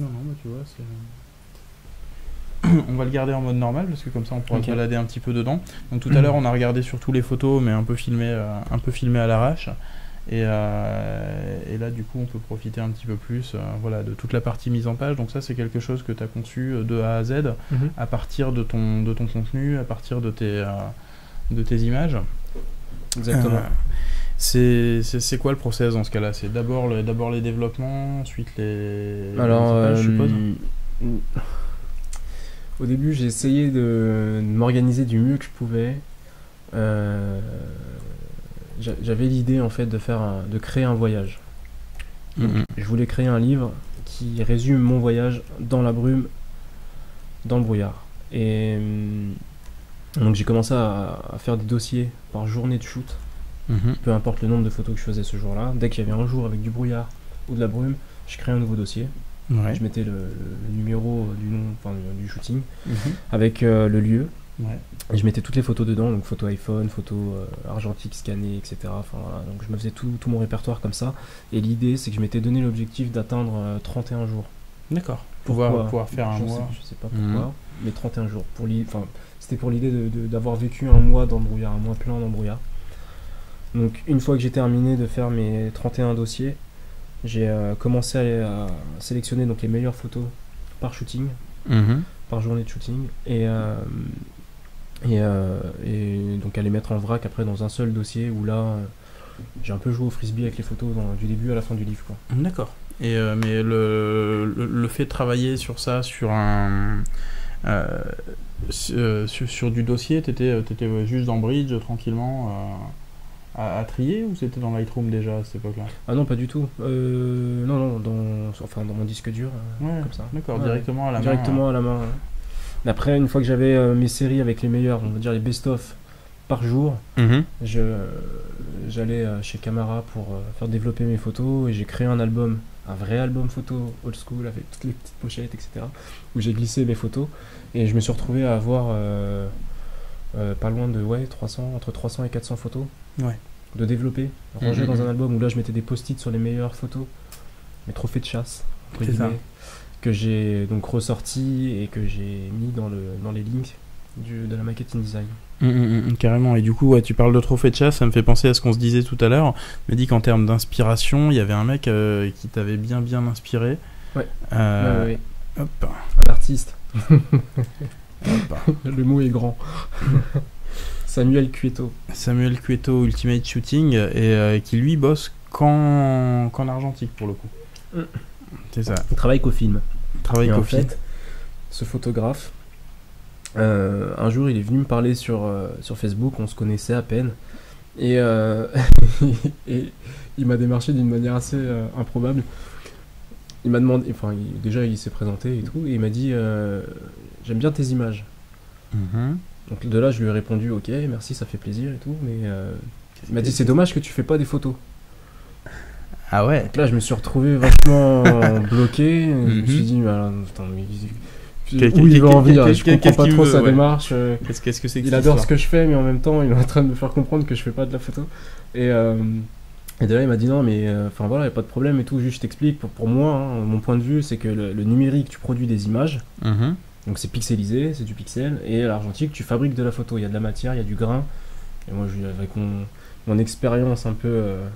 Non, non, bah tu vois, c'est... On va le garder en mode normal parce que comme ça on pourra okay. se balader un petit peu dedans. Donc tout à l'heure on a regardé surtout les photos mais un peu filmé, euh, un peu filmé à l'arrache. Et, euh, et là du coup on peut profiter un petit peu plus euh, voilà, de toute la partie mise en page. Donc ça c'est quelque chose que tu as conçu de A à Z mm-hmm. à partir de ton, de ton contenu, à partir de tes, euh, de tes images. Exactement. Euh, c'est quoi le process dans ce cas-là? C'est d'abord le, les développements, ensuite les... Alors, les images, euh, je suppose. Au début, j'ai essayé de, de m'organiser du mieux que je pouvais. Euh, J'avais l'idée en fait de faire, un, de créer un voyage. Donc, mmh. Je voulais créer un livre qui résume mon voyage dans la brume, dans le brouillard. Et donc j'ai commencé à, à faire des dossiers par journée de shoot, mmh. peu importe le nombre de photos que je faisais ce jour-là. Dès qu'il y avait un jour avec du brouillard ou de la brume, je créais un nouveau dossier. Ouais. Je mettais le, le numéro du nom, enfin, du shooting, mmh. avec euh, le lieu. Ouais. Et je mettais toutes les photos dedans, donc photos iPhone, photos euh, argentiques scannées, et cetera. Enfin, voilà. Donc je me faisais tout, tout mon répertoire comme ça. Et l'idée, c'est que je m'étais donné l'objectif d'atteindre euh, trente et un jours. D'accord. Pouvoir, pouvoir faire un je mois. Sais, je sais pas pourquoi, mmh. mais trente et un jours. Pour c'était pour l'idée d'avoir vécu un mois dans le brouillard, un mois plein dans le brouillard. Donc une fois que j'ai terminé de faire mes trente et un dossiers, j'ai euh, commencé à, à sélectionner donc les meilleures photos par shooting, mmh. par journée de shooting. Et euh, Et, euh, et donc à les mettre en vrac après dans un seul dossier où là euh, j'ai un peu joué au frisbee avec les photos dans, du début à la fin du livre quoi. D'accord. Et euh, mais le, le, le fait de travailler sur ça sur un euh, sur, sur du dossier, t'étais t'étais juste dans Bridge tranquillement euh, à, à trier ou c'était dans Lightroom déjà à cette époque là? Ah non pas du tout. Euh, non non dans enfin dans mon disque dur ouais, comme ça. D'accord ouais, directement à la directement main. Directement à la main. Ouais. Après, une fois que j'avais euh, mes séries avec les meilleurs, on va dire les best-of par jour, mmh. je euh, j'allais euh, chez Camera pour euh, faire développer mes photos et j'ai créé un album, un vrai album photo old school avec toutes les petites pochettes, et cetera, où j'ai glissé mes photos et je me suis retrouvé à avoir euh, euh, pas loin de ouais, trois cents, entre trois cents et quatre cents photos ouais. de développer, rangées mmh. dans un album où là je mettais des post-it sur les meilleures photos, mes trophées de chasse, entre guillemets. Que j'ai donc ressorti et que j'ai mis dans, le, dans les links du, de la maquette InDesign. Mmh, mmh, carrément. Et du coup, ouais, tu parles de trophée de chasse, ça me fait penser à ce qu'on se disait tout à l'heure. Je me dis qu'en termes d'inspiration, il y avait un mec euh, qui t'avait bien bien inspiré. Ouais. Euh, ouais, ouais. Hop. Un artiste. Hop. Le mot est grand. Samuel Cueto. Samuel Cueto, Ultimate Shooting, et euh, qui lui bosse qu'en qu'en argentique pour le coup. Mmh. C'est ça. Il travaille qu'au film. Travaille qu'au film. Ce photographe, euh, un jour, il est venu me parler sur, euh, sur Facebook. On se connaissait à peine. Et, euh, et il m'a démarché d'une manière assez euh, improbable. Il m'a demandé. Enfin, il, déjà, il s'est présenté et tout. Et il m'a dit euh, j'aime bien tes images. Mm-hmm. Donc, de là, je lui ai répondu ok, merci, ça fait plaisir et tout. Mais euh, il m'a dit c'est dommage que tu fais pas des photos. Ah ouais. Donc là, je me suis retrouvé vachement bloqué. Mm-hmm. Je me suis dit, mais alors, attends, mais où il veut en venir? Je comprends pas trop sa démarche. Qu'est-ce que c'est que ça? Il adore ce que je fais, mais en même temps, il est en train de me faire comprendre que je fais pas de la photo. Et, euh, et d'ailleurs, il m'a dit non, mais enfin euh, voilà, y a pas de problème et tout. Juste, je t'explique. Pour, pour moi, hein, mon point de vue, c'est que le, le numérique, tu produis des images. Mm-hmm. Donc c'est pixelisé, c'est du pixel. Et l'argentique, tu fabriques de la photo. Il y a de la matière, il y a du grain. Et moi, je, avec mon, mon expérience un peu. Euh,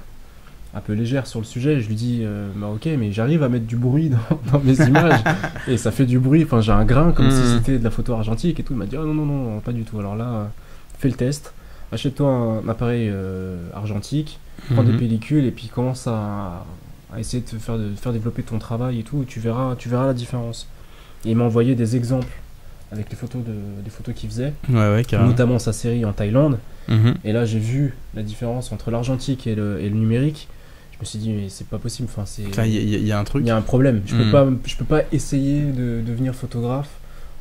un peu légère sur le sujet, je lui dis euh, bah ok mais j'arrive à mettre du bruit dans, dans mes images et ça fait du bruit, enfin j'ai un grain comme mmh. si c'était de la photo argentique et tout. Il m'a dit oh, non non non pas du tout, alors là euh, fais le test, achète-toi un appareil euh, argentique, prends mmh. des pellicules et puis commence à, à essayer de te faire, de faire développer ton travail et tout et tu verras, tu verras la différence. Et il m'a envoyé des exemples avec les photos de, des photos qu'il faisait, ouais, ouais, notamment sa série en Thaïlande mmh. et là j'ai vu la différence entre l'argentique et le, et le numérique. Je me suis dit, mais c'est pas possible. Enfin, c'est. Il y, y, y a un truc. Il y a un problème. Je mmh. peux pas, je peux pas essayer de devenir photographe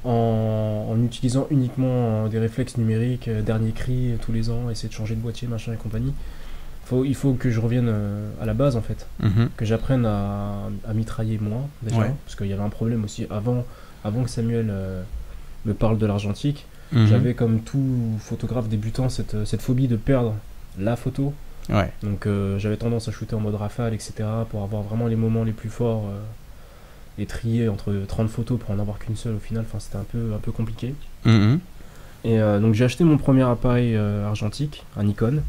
en, en utilisant uniquement des réflexes numériques, euh, dernier cri tous les ans, essayer de changer de boîtier, machin et compagnie. Faut, il faut que je revienne euh, à la base en fait, mmh. que j'apprenne à, à mitrailler moi déjà, ouais. parce qu'il y avait un problème aussi avant, avant que Samuel euh, me parle de l'argentique. Mmh. J'avais comme tout photographe débutant cette, cette phobie de perdre la photo. Ouais. Donc euh, j'avais tendance à shooter en mode rafale, et cetera pour avoir vraiment les moments les plus forts euh, et trier entre trente photos pour en avoir qu'une seule au final. Enfin, c'était un peu, un peu compliqué. Mm-hmm. Et euh, donc j'ai acheté mon premier appareil euh, argentique, un Nikon.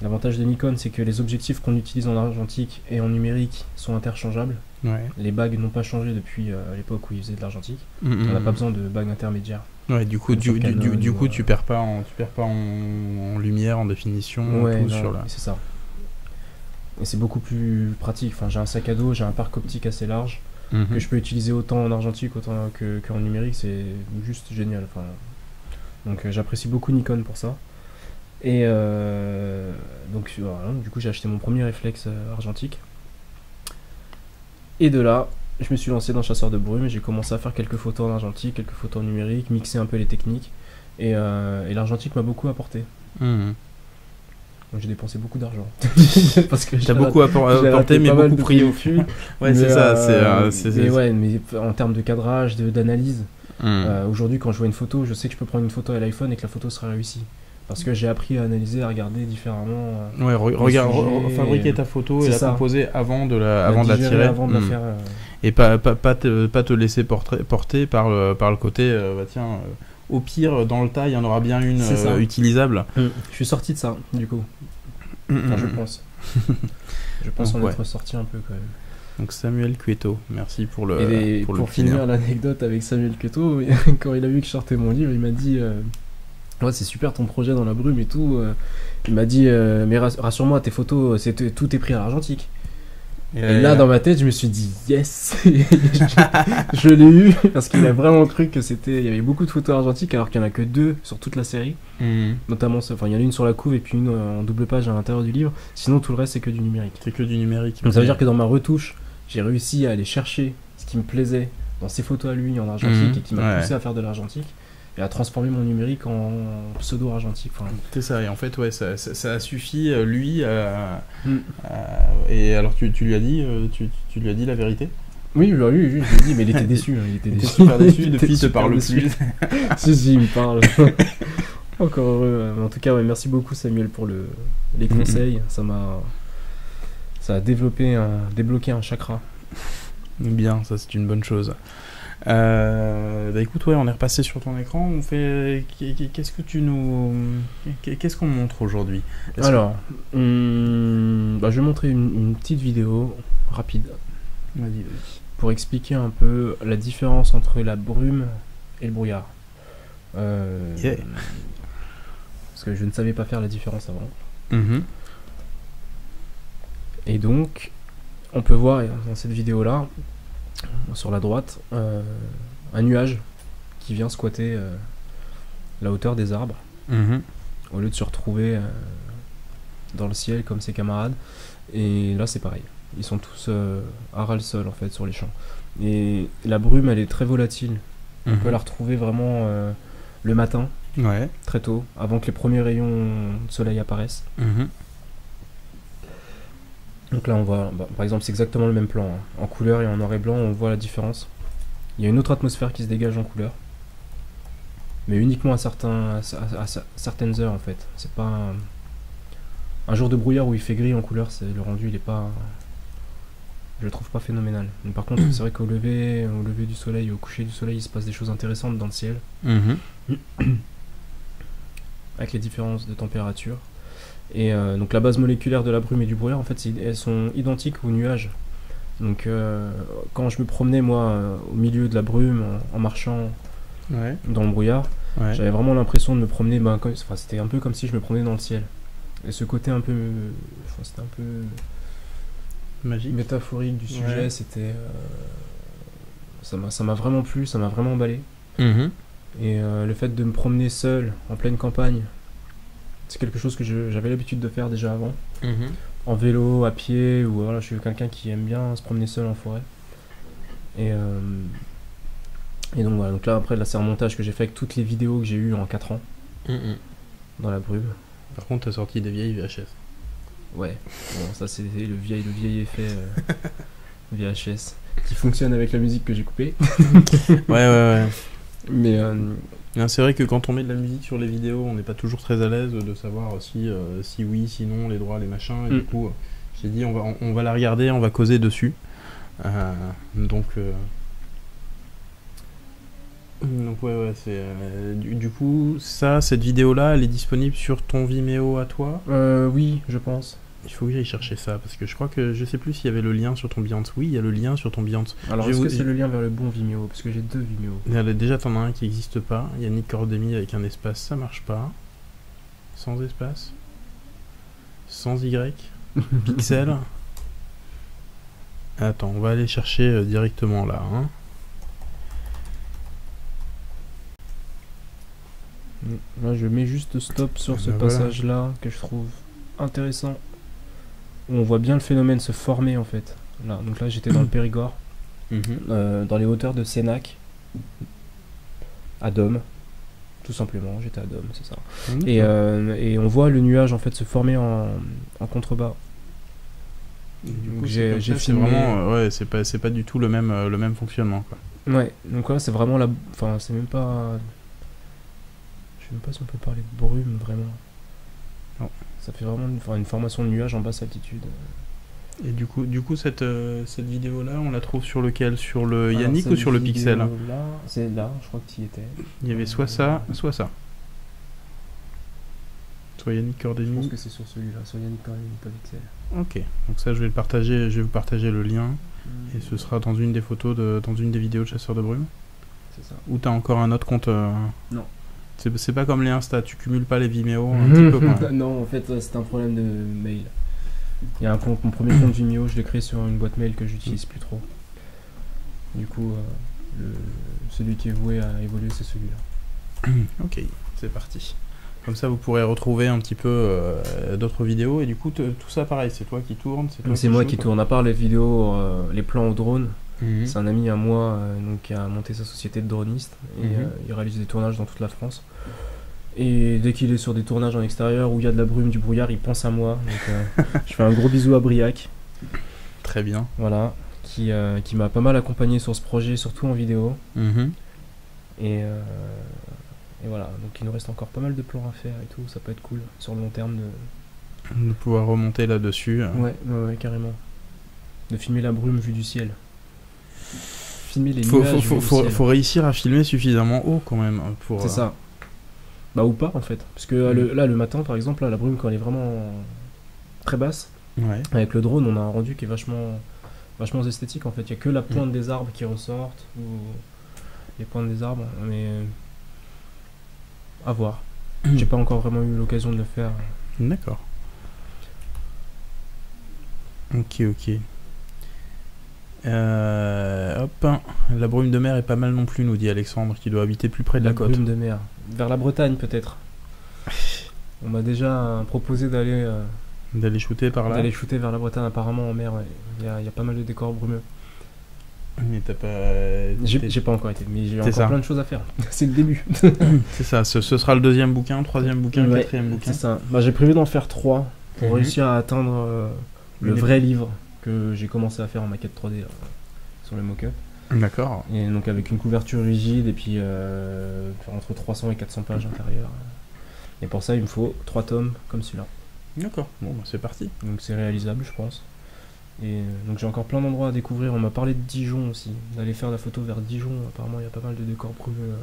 L'avantage des Nikon, c'est que les objectifs qu'on utilise en argentique et en numérique sont interchangeables. Ouais. Les bagues n'ont pas changé depuis euh, l'époque où ils faisaient de l'argentique. Mm-hmm. On n'a pas besoin de bagues intermédiaires. Ouais, du coup, du, canon, du, du coup euh... tu perds pas en, tu perds pas en, en lumière, en définition, ouais, tout non, sur la... c'est ça. Et c'est beaucoup plus pratique. Enfin, j'ai un sac à dos, j'ai un parc optique assez large. mmh. que je peux utiliser autant en argentique qu'en que, que numérique, c'est juste génial. Enfin, donc j'apprécie beaucoup Nikon pour ça. Et euh, donc voilà, du coup j'ai acheté mon premier réflexe argentique. Et de là, je me suis lancé dans Chasseur de brume, j'ai commencé à faire quelques photos en argentique, quelques photos en numérique, mixer un peu les techniques. Et, euh, et l'argentique m'a beaucoup apporté. Mmh. J'ai dépensé beaucoup d'argent. Parce que j'ai beaucoup apporté, mais beaucoup pris au fil. Ouais, c'est ça. Euh, c'est, mais, ouais, mais en termes de cadrage, d'analyse, mm. euh, aujourd'hui, quand je vois une photo, je sais que je peux prendre une photo à l'iPhone et que la photo sera réussie. Parce que j'ai appris à analyser, à regarder différemment. Euh, ouais, re regarde, re fabriquer ta photo et la ça. composer avant de la, la, avant de la tirer. Avant de mm. la faire, euh... Et pas, pas, pas, te, pas te laisser porter par le, par le côté, euh, bah, tiens. Euh, Au pire, dans le tas, il y en aura bien une euh, utilisable. Mmh. Je suis sorti de ça, du coup. Mmh, enfin, je pense. je pense donc, en ouais. être sorti un peu, quand même. Donc, Samuel Cueto, merci pour le... Et pour, pour le finir l'anecdote avec Samuel Cueto, quand il a vu que je sortais mon livre, il m'a dit... Euh, ouais, c'est super ton projet dans la brume et tout. Euh, il m'a dit, euh, mais rassure-moi, tes photos, c'est tout est pris à l'argentique. Et, et là, euh... dans ma tête, je me suis dit yes, je, je l'ai eu parce qu'il a vraiment cru que c'était. Il y avait beaucoup de photos argentiques alors qu'il n'y en a que deux sur toute la série. Mmh. Notamment, enfin, il y en a une sur la couve et puis une en double page à l'intérieur du livre. Sinon, tout le reste, c'est que du numérique. C'est que du numérique. Donc, ça veut dire que dans ma retouche, j'ai réussi à aller chercher ce qui me plaisait dans ses photos à lui en argentique mmh. et qui m'a ouais. poussé à faire de l'argentique. Et à transformer mon numérique en pseudo argentique. Enfin. C'est ça, et en fait, ouais, ça, ça, ça a suffi, lui. Euh, mm. euh, et alors, tu, tu lui as dit, tu, tu lui as dit la vérité? Oui, bah, oui, oui, je lui ai dit, mais il était déçu. Hein, il était déçu. super déçu. Depuis, il te parle plus. si, si, il me parle. Encore heureux. Mais en tout cas, ouais, merci beaucoup, Samuel, pour le, les conseils. Mm-hmm. Ça m'a, ça a développé, un, débloqué un chakra. Bien, ça, c'est une bonne chose. Euh, bah écoute, ouais, on est repassé sur ton écran. On fait, qu'est-ce que tu nous, qu'est-ce qu'on montre aujourd'hui? Alors, que... hum, bah je vais montrer une, une petite vidéo rapide vas-y, vas-y. pour expliquer un peu la différence entre la brume et le brouillard. Euh, yeah. Parce que je ne savais pas faire la différence avant. Mm-hmm. Et donc, on peut voir dans cette vidéo là. Sur la droite, euh, un nuage qui vient squatter euh, la hauteur des arbres mmh. au lieu de se retrouver euh, dans le ciel comme ses camarades. Et là c'est pareil, ils sont tous euh, à ras le sol en fait sur les champs. Et la brume elle est très volatile, mmh. on peut la retrouver vraiment euh, le matin, ouais. très tôt, avant que les premiers rayons de soleil apparaissent. Mmh. Donc là on voit, bah, par exemple c'est exactement le même plan, hein. En couleur et en noir et blanc on voit la différence. Il y a une autre atmosphère qui se dégage en couleur, mais uniquement à, certains, à, à, à certaines heures en fait. C'est pas un, un jour de brouillard où il fait gris en couleur, le rendu il est pas, je le trouve pas phénoménal. Mais par contre c'est vrai qu'au lever, au lever du soleil, au coucher du soleil il se passe des choses intéressantes dans le ciel, mmh. avec les différences de température. Et euh, donc la base moléculaire de la brume et du brouillard en fait elles sont identiques aux nuages. Donc euh, quand je me promenais moi euh, au milieu de la brume en, en marchant ouais. dans le brouillard, ouais. j'avais vraiment l'impression de me promener, ben, c'était un peu comme si je me promenais dans le ciel. Et ce côté un peu, enfin, c'était un peu magique, métaphorique du sujet, ouais. c'était euh, ça m'a ça m'a vraiment plu, ça m'a vraiment emballé. Mmh. Et euh, le fait de me promener seul en pleine campagne, c'est quelque chose que j'avais l'habitude de faire déjà avant, mmh. en vélo, à pied, ou voilà, je suis quelqu'un qui aime bien se promener seul en forêt. Et, euh, et donc voilà, donc là après là c'est un montage que j'ai fait avec toutes les vidéos que j'ai eues en quatre ans, mmh. dans la brume. Par contre t'as sorti des vieilles V H S. Ouais, bon, ça c'est le vieil, le vieil effet euh, V H S, qui fonctionne avec la musique que j'ai coupée. ouais ouais ouais. Mais... Euh, c'est vrai que quand on met de la musique sur les vidéos, on n'est pas toujours très à l'aise de savoir si, euh, si oui, si non, les droits, les machins. Et mm. du coup, j'ai dit, on va, on, on va la regarder, on va causer dessus. Euh, donc, euh... donc, ouais, ouais, c'est... Euh, du, du coup, ça, cette vidéo-là, elle est disponible sur ton Vimeo à toi? euh, Oui, je pense. Il faut y aller chercher ça, parce que je crois que je sais plus s'il y avait le lien sur ton Behance. Oui, il y a le lien sur ton Behance. Alors, est-ce que c'est le lien vers le bon Vimeo? Parce que j'ai deux Vimeo. Déjà, t'en as un qui n'existe pas. Yannick Cordemy avec un espace, ça marche pas. Sans espace. Sans Y. Pixel. Attends, on va aller chercher euh, directement là. Hein. Là, je mets juste stop sur ce passage-là que je trouve intéressant. On voit bien le phénomène se former en fait. Là, donc là, j'étais dans le Périgord, mm-hmm. euh, dans les hauteurs de Sénac, à Dôme, tout simplement. J'étais à Dôme, c'est ça. Mm-hmm. et, euh, et on voit le nuage en fait se former en, en contrebas. J'ai filmé. Vraiment, euh, ouais, c'est pas, c'est pas du tout le même, euh, le même fonctionnement. Quoi. Ouais. Donc là, c'est vraiment la. Enfin, c'est même pas. Je sais même pas si on peut parler de brume vraiment. Non. Ça fait vraiment une, une formation de nuages en basse altitude. Et du coup, du coup cette, euh, cette vidéo-là, on la trouve sur lequel? Sur le Yannick ou sur le Pixel? C'est là, je crois que tu y étais. Il y avait soit ça, soit ça. Soit Yannick Cordemy. Je pense que c'est sur celui-là, soit Yannick Cordemy, pas Pixel. Ok, donc ça, je vais le partager, je vais vous partager le lien. Mmh. Et ce sera dans une des photos, de, dans une des vidéos de Chasseur de brume. C'est ça. Ou t'as encore un autre compte euh... Non. C'est pas comme les Insta, tu cumules pas les Vimeo un petit peu quand même. Non, en fait, c'est un problème de mail. Il y a un compte, mon premier compte Vimeo, je l'ai créé sur une boîte mail que j'utilise plus trop. Du coup, euh, le, celui qui est voué à évoluer, c'est celui-là. Ok, c'est parti. Comme ça, vous pourrez retrouver un petit peu euh, d'autres vidéos. Et du coup, tout ça, pareil, c'est toi qui tourne. C'est moi qui tourne, à part les vidéos, euh, les plans au drone. Mmh. C'est un ami à moi euh, donc, qui a monté sa société de dronistes et mmh. euh, il réalise des tournages dans toute la France. Et dès qu'il est sur des tournages en extérieur où il y a de la brume, du brouillard, il pense à moi. Donc, euh, je fais un gros bisou à Briac. Très bien. Voilà, qui, euh, qui m'a pas mal accompagné sur ce projet, surtout en vidéo. Mmh. Et, euh, et voilà, donc il nous reste encore pas mal de plans à faire et tout. Ça peut être cool sur le long terme de, de pouvoir remonter là-dessus. Euh... Ouais, ouais, ouais, carrément. De filmer la brume vue du ciel. Il faut, faut, faut, faut réussir à filmer suffisamment haut quand même pour. C'est euh... ça. Bah ou pas en fait, parce que mmh. le, là le matin par exemple, là, la brume quand elle est vraiment très basse, ouais. Avec le drone on a un rendu qui est vachement, vachement esthétique en fait. Il y a que la pointe mmh. des arbres qui ressortent ou les pointes des arbres, mais à voir. Mmh. J'ai pas encore vraiment eu l'occasion de le faire. D'accord. Ok ok. Euh, hop, la brume de mer est pas mal non plus, nous dit Alexandre, qui doit habiter plus près de la, la côte. La brume de mer, vers la Bretagne peut-être. On m'a déjà proposé d'aller euh, d'aller shooter par là. D'aller shooter vers la Bretagne, apparemment en mer, il ouais. y, y a pas mal de décors brumeux. Mais t'as pas... J'ai pas encore été, mais j'ai encore ça. Plein de choses à faire. C'est le début. C'est ça, ce, ce sera le deuxième bouquin, le troisième bouquin, le ouais, quatrième bouquin. C'est ça, bah, j'ai prévu d'en faire trois pour mmh. réussir à atteindre euh, le Une vrai livre. Que j'ai commencé à faire en maquette trois D là, sur le mock-up. D'accord. Et donc avec une couverture rigide et puis euh, entre trois cents et quatre cents pages intérieures. Et pour ça il me faut trois tomes comme celui-là. D'accord, bon bah, c'est parti. Donc c'est réalisable je pense. Et donc j'ai encore plein d'endroits à découvrir. On m'a parlé de Dijon aussi, d'aller faire la photo vers Dijon. Apparemment il y a pas mal de décors brumeux.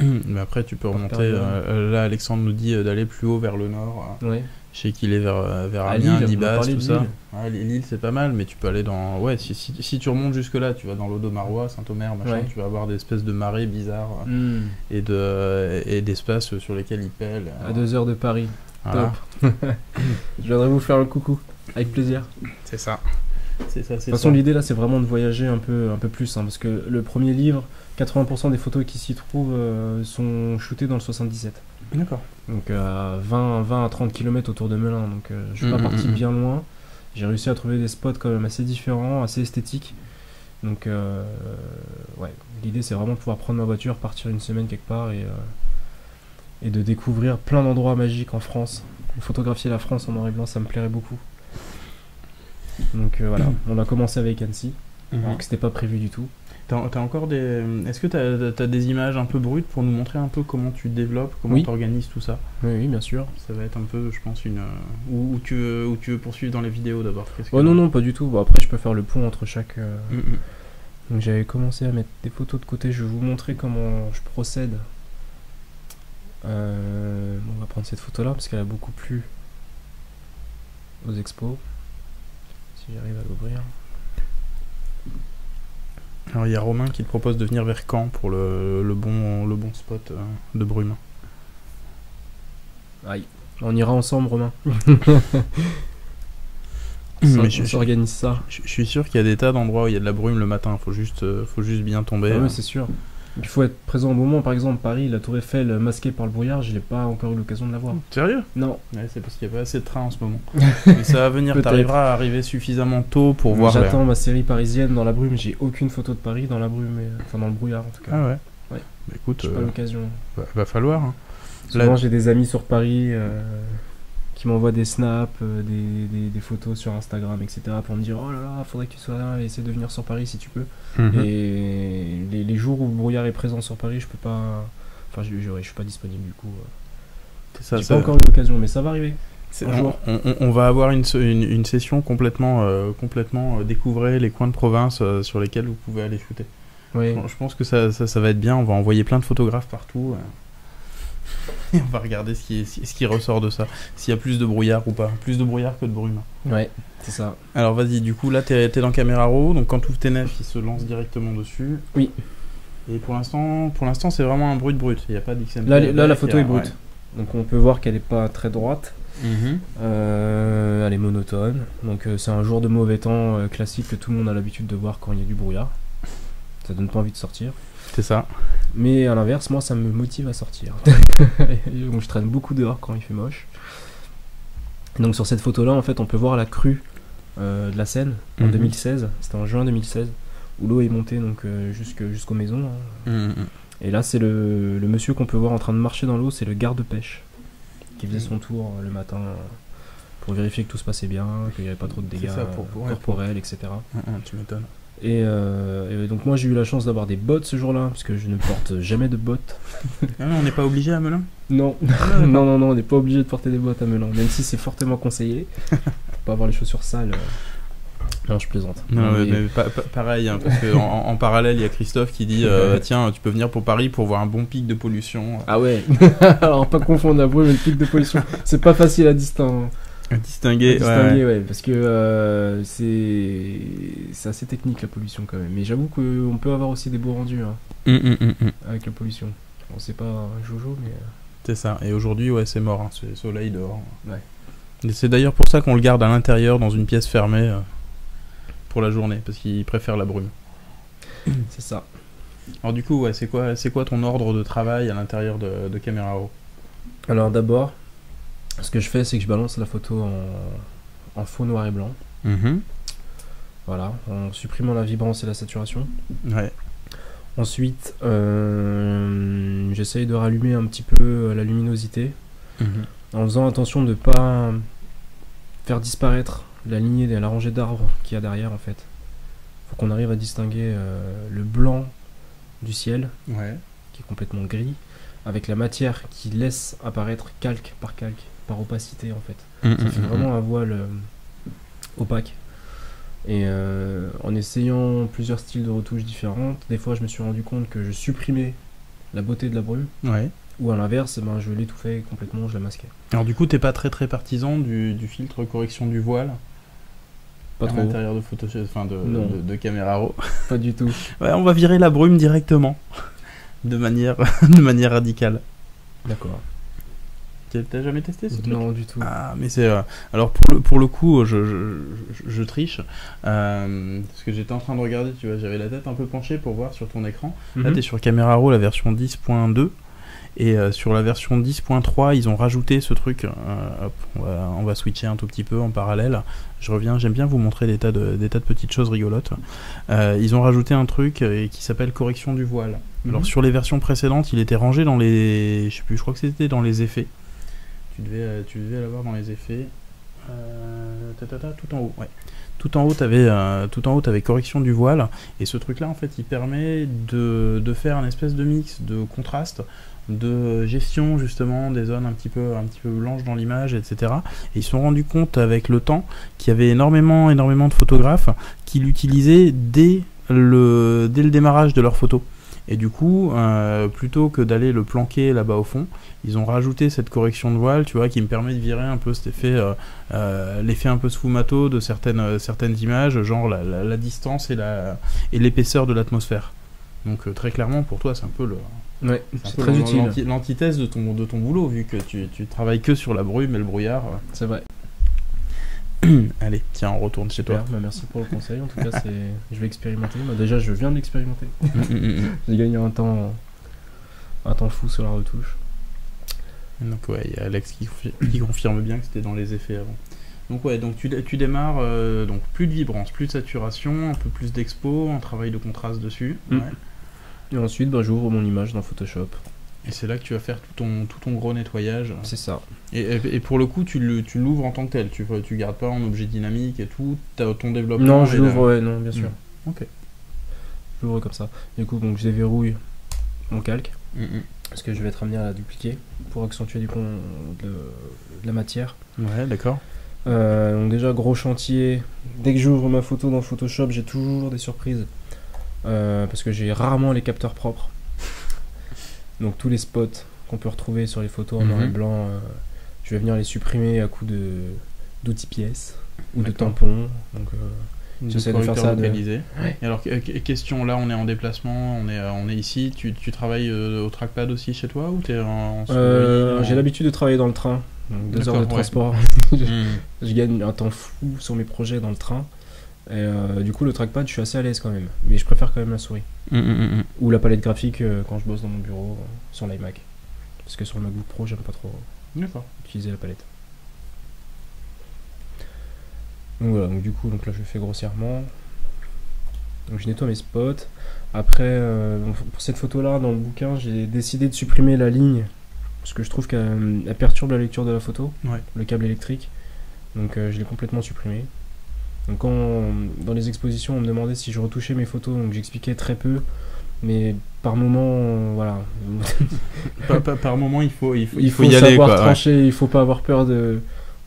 Euh, Mais après tu peux remonter, euh, là Alexandre nous dit d'aller plus haut vers le nord. Ouais. Je sais qu'il est vers, vers Amiens, Nibas, tout ça. Ah, Lille, c'est pas mal, mais tu peux aller dans... Ouais, si, si, si tu remontes jusque-là, tu vas dans l'Odomarois, Saint-Omer, machin, ouais. Tu vas avoir des espèces de marées bizarres mm. et de et d'espaces sur lesquels ils pèlent. À deux heures de Paris. Voilà. Top. Je viendrai vous faire le coucou, avec plaisir. C'est ça. C'est ça, c'est ça. De toute façon, l'idée, là, c'est vraiment de voyager un peu, un peu plus, hein, parce que le premier livre, quatre-vingts pour cent des photos qui s'y trouvent euh, sont shootées dans le soixante-dix-sept. D'accord. Donc euh, vingt à trente kilomètres autour de Melun, donc euh, je suis mmh, pas parti mmh. bien loin. J'ai réussi à trouver des spots quand même assez différents, assez esthétiques. Donc euh, ouais, l'idée c'est vraiment de pouvoir prendre ma voiture, partir une semaine quelque part et, euh, et de découvrir plein d'endroits magiques en France. Photographier la France en noir et blanc, ça me plairait beaucoup. Donc euh, voilà, on a commencé avec Annecy, mmh. alors que c'était pas prévu du tout. T'as encore des... Est-ce que t'as as des images un peu brutes pour nous montrer un peu comment tu développes, comment oui. t'organises tout ça? Oui, oui, bien sûr. Ça va être un peu, je pense, une... Où, où, tu, veux, où tu veux poursuivre dans les vidéos d'abord? Oh non, non, pas du tout. Bon, après, je peux faire le pont entre chaque... Euh... Mm -mm. Donc j'avais commencé à mettre des photos de côté. Je vais vous montrer comment je procède. Euh... On va prendre cette photo-là, parce qu'elle a beaucoup plu aux expos. Si j'arrive à l'ouvrir... Alors il y a Romain qui te propose de venir vers Caen pour le, le, bon, le bon spot de brume. Aïe, on ira ensemble Romain. ça, je, s'organise ça. Je, je suis sûr qu'il y a des tas d'endroits où il y a de la brume le matin, faut juste, euh, faut juste bien tomber. Ah oui, c'est sûr. Il faut être présent au moment. Par exemple, Paris, la Tour Eiffel masquée par le brouillard, je n'ai pas encore eu l'occasion de la voir. Sérieux? Non. Ouais, c'est parce qu'il n'y a pas assez de trains en ce moment. Mais ça va venir, tu arriveras à arriver suffisamment tôt pour voir. J'attends ma série parisienne dans la brume, j'ai aucune photo de Paris dans la brume, et... enfin dans le brouillard en tout cas. Ah ouais, ouais. Bah, écoute, j'ai pas euh, l'occasion. Va, va falloir. Hein. Souvent, la... j'ai des amis sur Paris euh, qui m'envoient des snaps, euh, des, des, des photos sur Instagram, et cetera pour me dire « Oh là là, faudrait que tu sois là, essaie de venir sur Paris si tu peux. Mm-hmm. » Et les, les jours où le brouillard est présent sur Paris, je peux pas... Enfin, je, je, je suis pas disponible du coup. Ça, j'ai ça... pas encore eu l'occasion, mais ça va arriver. C'est un jour. On, on, on va avoir une, une, une session complètement, euh, complètement euh, découvrir les coins de province euh, sur lesquels vous pouvez aller shooter. Oui. Je, je pense que ça, ça, ça va être bien, on va envoyer plein de photographes partout. Euh. Et on va regarder ce qui, est, ce qui ressort de ça. S'il y a plus de brouillard ou pas. Plus de brouillard que de brume. Ouais, c'est ça. Alors vas-y, du coup, là, t'es, t'es dans Camera Raw. Donc quand tu ouvres tes nefs, ils se lancent directement dessus. Oui. Et pour l'instant, pour l'instant c'est vraiment un brut brut. Il n'y a pas d'X M P. Là, là, là, la photo a, est brute. Ouais. Donc on peut voir qu'elle n'est pas très droite. Mm-hmm. euh, elle est monotone. Donc euh, c'est un jour de mauvais temps euh, classique que tout le monde a l'habitude de voir quand il y a du brouillard. Ça donne pas envie de sortir. C'est ça. Mais à l'inverse, moi, ça me motive à sortir. Donc, je traîne beaucoup dehors quand il fait moche. Donc sur cette photo-là, en fait, on peut voir la crue euh, de la Seine en mm-hmm. deux mille seize. C'était en juin deux mille seize où l'eau est montée donc euh, jusque jusqu'aux maisons. Hein. Mm-hmm. Et là, c'est le, le monsieur qu'on peut voir en train de marcher dans l'eau. C'est le garde-pêche qui faisait son tour euh, le matin. Euh, pour vérifier que tout se passait bien, qu'il n'y avait pas trop de dégâts ça, pour, pour, corporels, pour... et cetera. Ah, ah, tu m'étonnes. Et, euh, et donc moi j'ai eu la chance d'avoir des bottes ce jour-là, parce que je ne porte jamais de bottes. Ah non, on n'est pas obligé à Melun. Non, non, non, non, non, on n'est pas obligé de porter des bottes à Melun, même si c'est fortement conseillé. Pour pas avoir les chaussures sales. Non, je plaisante. Non, mais, mais pa- pa- pareil, hein, parce qu'en en, en parallèle, il y a Christophe qui dit euh, tiens, tu peux venir pour Paris pour voir un bon pic de pollution. Ah ouais. Alors pas confondre la brume et le pic de pollution. C'est pas facile à distinguer. Distinguer, distinguer ouais. ouais, parce que euh, c'est... c'est assez technique la pollution quand même. Mais j'avoue qu'on peut avoir aussi des beaux rendus hein, mmh, mmh, mmh. avec la pollution. On sait pas Jojo, mais. C'est ça. Et aujourd'hui, ouais, c'est mort. Hein. C'est soleil dehors. Ouais. Et c'est d'ailleurs pour ça qu'on le garde à l'intérieur dans une pièce fermée euh, pour la journée, parce qu'il préfère la brume. C'est ça. Alors du coup, ouais, c'est quoi, c'est quoi ton ordre de travail à l'intérieur de, de Camera Raw? Alors d'abord. Ce que je fais, c'est que je balance la photo en, en faux noir et blanc. Mmh. Voilà, en supprimant la vibrance et la saturation. Ouais. Ensuite, euh, j'essaye de rallumer un petit peu la luminosité. Mmh. En faisant attention de ne pas faire disparaître la lignée, la rangée d'arbres qu'il y a derrière en fait. Il faut qu'on arrive à distinguer euh, le blanc du ciel, ouais. qui est complètement gris, avec la matière qui laisse apparaître calque par calque. Par opacité en fait, mmh, ça fait mmh, vraiment un voile euh, opaque. Et euh, en essayant plusieurs styles de retouches différentes, des fois je me suis rendu compte que je supprimais la beauté de la brume, ouais. ou à l'inverse, ben, je l'étouffais complètement, je la masquais. Alors du coup, t'es pas très très partisan du, du filtre correction du voile? Pas à trop. L'intérieur de Photoshop, enfin de, de, de Camera Raw. Pas du tout. Ouais, on va virer la brume directement, de manière de manière radicale. D'accord. T'as jamais testé ce truc? Non, du tout. Ah, mais c'est... Euh, alors, pour le, pour le coup, je, je, je, je triche. Euh, parce que j'étais en train de regarder, tu vois, j'avais la tête un peu penchée pour voir sur ton écran. Mm-hmm. Là, t'es sur Camera Raw, la version dix point deux. Et euh, sur la version dix point trois, ils ont rajouté ce truc. Euh, hop, on va, on va switcher un tout petit peu en parallèle. Je reviens, j'aime bien vous montrer des tas de, des tas de petites choses rigolotes. Euh, ils ont rajouté un truc euh, qui s'appelle correction du voile. Mm-hmm. Alors, sur les versions précédentes, il était rangé dans les... Je sais plus, je crois que c'était dans les effets. Tu devais, tu devais l'avoir dans les effets, euh, ta, ta, ta, tout en haut. Ouais. Tout en haut, tu avais euh, correction du voile. Et ce truc-là, en fait, il permet de, de faire un espèce de mix de contraste, de gestion, justement, des zones un petit peu, un petit peu blanches dans l'image, et cetera. Et ils se sont rendus compte, avec le temps, qu'il y avait énormément, énormément de photographes qui l'utilisaient dès le, dès le démarrage de leur photo. Et du coup, euh, plutôt que d'aller le planquer là-bas au fond, ils ont rajouté cette correction de voile, tu vois, qui me permet de virer un peu cet effet, euh, euh, l'effet un peu sfumato de certaines, certaines images, genre la, la, la distance et, la, et l'épaisseur de l'atmosphère. Donc euh, très clairement, pour toi, c'est un peu le... Ouais, c'est, c'est un peu très utile. L'anti- l'antithèse de ton, de ton boulot, vu que tu, tu travailles que sur la brume et le brouillard. C'est vrai. Allez, tiens, on retourne chez toi. Bah, merci pour le conseil. En tout cas, je vais expérimenter. Bah, déjà, je viens de l'expérimenter. J'ai gagné un temps, un temps fou sur la retouche. Donc ouais, il y a Alex qui, confi qui confirme bien que c'était dans les effets avant. Donc ouais, donc tu, tu démarres euh, donc plus de vibrance, plus de saturation, un peu plus d'expo, un travail de contraste dessus. Mmh. Ouais. Et ensuite, bah, j'ouvre mon image dans Photoshop. Et c'est là que tu vas faire tout ton, tout ton gros nettoyage. C'est ça. Et, et pour le coup, tu l'ouvres en tant que tel. Tu tu gardes pas en objet dynamique et tout. T'as ton développement. Non, je l'ouvre, ouais, non, bien sûr. Mmh. Ok. Je l'ouvre comme ça. Du coup, donc je déverrouille mon calque. Mmh. Parce que je vais être amené à la dupliquer pour accentuer du coup de, de la matière. Ouais, d'accord. Euh, donc déjà, gros chantier. Dès que j'ouvre ma photo dans Photoshop, j'ai toujours des surprises. Euh, parce que j'ai rarement les capteurs propres. Donc tous les spots qu'on peut retrouver sur les photos en noir et blanc, euh, je vais venir les supprimer à coup d'outils pièces ou de tampons. Donc euh, j'essaie de faire ça. De... Ouais. Et alors euh, question, là on est en déplacement, on est, euh, on est ici, tu, tu travailles euh, au trackpad aussi chez toi ou t'es en... euh, en... J'ai l'habitude de travailler dans le train, donc deux heures de transport. Ouais. je, je gagne un temps fou sur mes projets dans le train. Et euh, du coup, le trackpad, je suis assez à l'aise quand même. Mais je préfère quand même la souris. Mmh, mmh, mmh. Ou la palette graphique euh, quand je bosse dans mon bureau euh, sur l'iMac. Parce que sur le MacBook Pro, j'aime pas trop euh, utiliser la palette. Donc voilà, donc du coup, donc là je fais grossièrement. Donc je nettoie mes spots. Après, euh, donc, pour cette photo-là, dans le bouquin, j'ai décidé de supprimer la ligne. Parce que je trouve qu'elle perturbe la lecture de la photo, ouais. Le câble électrique. Donc euh, je l'ai complètement supprimé. Donc quand, dans les expositions, on me demandait si je retouchais mes photos, donc j'expliquais très peu, mais par moment, voilà. par, par, par moment, il faut, il faut, il faut, il faut y savoir aller, quoi, trancher, ouais. Il faut pas avoir peur de,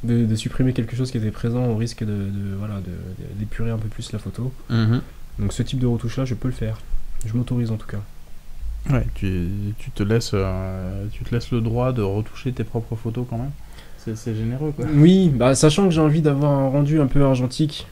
de, de supprimer quelque chose qui était présent au risque de, de voilà, de, d'épurer un peu plus la photo. Mm-hmm. Donc ce type de retouche-là, je peux le faire. Je m'autorise en tout cas. Ouais, tu, tu te laisses, euh, tu te laisses le droit de retoucher tes propres photos quand même. C'est généreux, quoi. Oui, bah, sachant que j'ai envie d'avoir un rendu un peu argentique.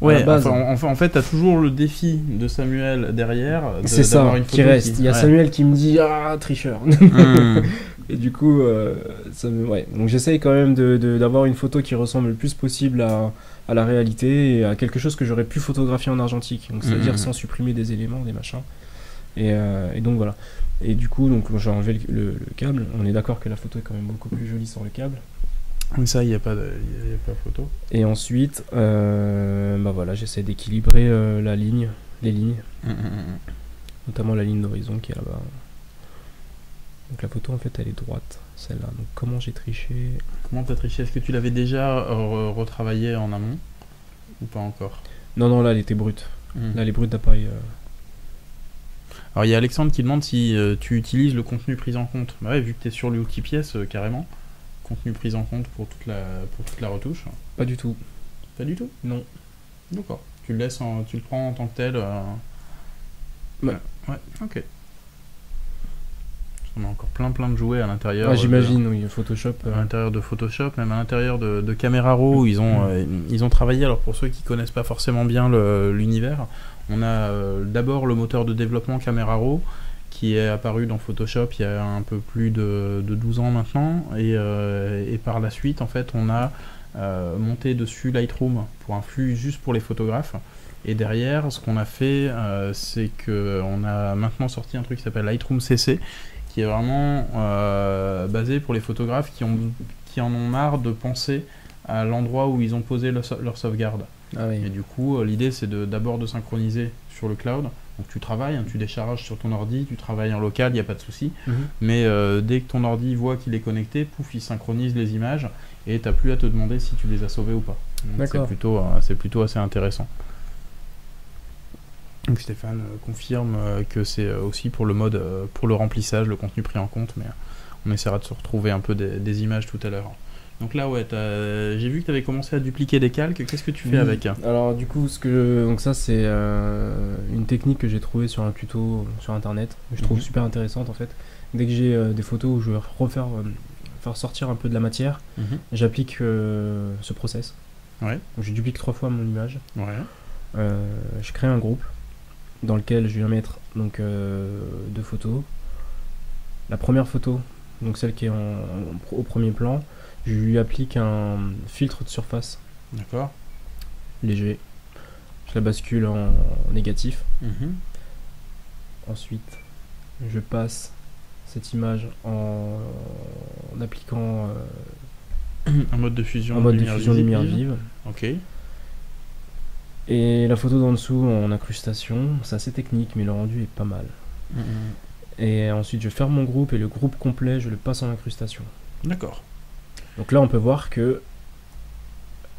Ouais, à la base. Enfin, en fait, t'as toujours le défi de Samuel derrière. De, c'est ça, une photo qui reste. Qui... Il y a ouais. Samuel qui me dit « Ah, tricheur mmh. !» Et du coup, euh, ça me... ouais. Donc j'essaye quand même d'avoir de, de, une photo qui ressemble le plus possible à, à la réalité et à quelque chose que j'aurais pu photographier en argentique. Donc c'est-à-dire mmh. sans supprimer des éléments, des machins. Et, euh, et donc voilà. Et du coup, donc j'ai enlevé le, le, le câble. On est d'accord que la photo est quand même beaucoup plus jolie sans le câble. Mais ça, il n'y a pas de y a, y a pas photo. Et ensuite, euh, bah voilà, j'essaie d'équilibrer euh, la ligne, les lignes, mmh, mmh, mmh. notamment la ligne d'horizon qui est là-bas. Donc la photo, en fait, elle est droite, celle-là. Donc comment j'ai triché? Comment t'as triché? Est-ce que tu l'avais déjà re retravaillé en amont ou pas encore? Non, non, là, elle était brute. Mmh. Là, elle est brute d'appareil. Euh... Alors il y a Alexandre qui demande si euh, tu utilises le contenu pris en compte. Bah ouais, vu que tu es sur l'outil pièce, euh, carrément. Contenu pris en compte pour toute, la, pour toute la retouche. Pas du tout. Pas du tout? Non. D'accord. Tu le laisses, en, tu le prends en tant que tel. Euh... Ouais. Ouais, ok. On a encore plein plein de jouets à l'intérieur. Ah, j'imagine, euh, oui, Photoshop. Euh... À l'intérieur de Photoshop, même à l'intérieur de, de Camera Raw, où ils ont, euh, ils ont travaillé. Alors pour ceux qui connaissent pas forcément bien l'univers, on a euh, d'abord le moteur de développement Camera Raw, qui est apparu dans Photoshop il y a un peu plus de, de douze ans maintenant, et, euh, et par la suite en fait on a euh, monté dessus Lightroom pour un flux juste pour les photographes, et derrière ce qu'on a fait euh, c'est que on a maintenant sorti un truc qui s'appelle Lightroom C C, qui est vraiment euh, basé pour les photographes qui, ont, qui en ont marre de penser à l'endroit où ils ont posé leur, leur sauvegarde. Ah oui. Et du coup l'idée c'est d'abord de, de synchroniser sur le cloud. Donc tu travailles, hein, tu décharges sur ton ordi, tu travailles en local, il n'y a pas de souci. Mm-hmm. Mais euh, dès que ton ordi voit qu'il est connecté, pouf, il synchronise les images et tu n'as plus à te demander si tu les as sauvées ou pas. C'est plutôt, euh, plutôt assez intéressant. Donc Stéphane euh, confirme euh, que c'est euh, aussi pour le mode, euh, pour le remplissage, le contenu pris en compte, mais euh, on essaiera de se retrouver un peu des, des images tout à l'heure. Donc là, ouais, j'ai vu que tu avais commencé à dupliquer des calques. Qu'est-ce que tu fais oui. avec? Alors du coup, ce que... donc ça c'est euh, une technique que j'ai trouvée sur un tuto sur internet, que je trouve mm-hmm. super intéressante en fait. Dès que j'ai euh, des photos où je veux refaire euh, faire sortir un peu de la matière, mm-hmm. j'applique euh, ce process. Ouais. Donc, je duplique trois fois mon image. Ouais. Euh, je crée un groupe dans lequel je vais mettre donc euh, deux photos. La première photo, donc celle qui est en, en, au premier plan. Je lui applique un filtre de surface D'accord. Léger. Je la bascule en, en négatif. Mm-hmm. Ensuite, je passe cette image en, en appliquant euh, un mode de fusion, un mode de fusion lumière vive. vive. Ok. Et la photo d'en dessous en incrustation, c'est assez technique, mais le rendu est pas mal. Mmh. Et ensuite, je ferme mon groupe et le groupe complet, je le passe en incrustation. D'accord. Donc là, on peut voir que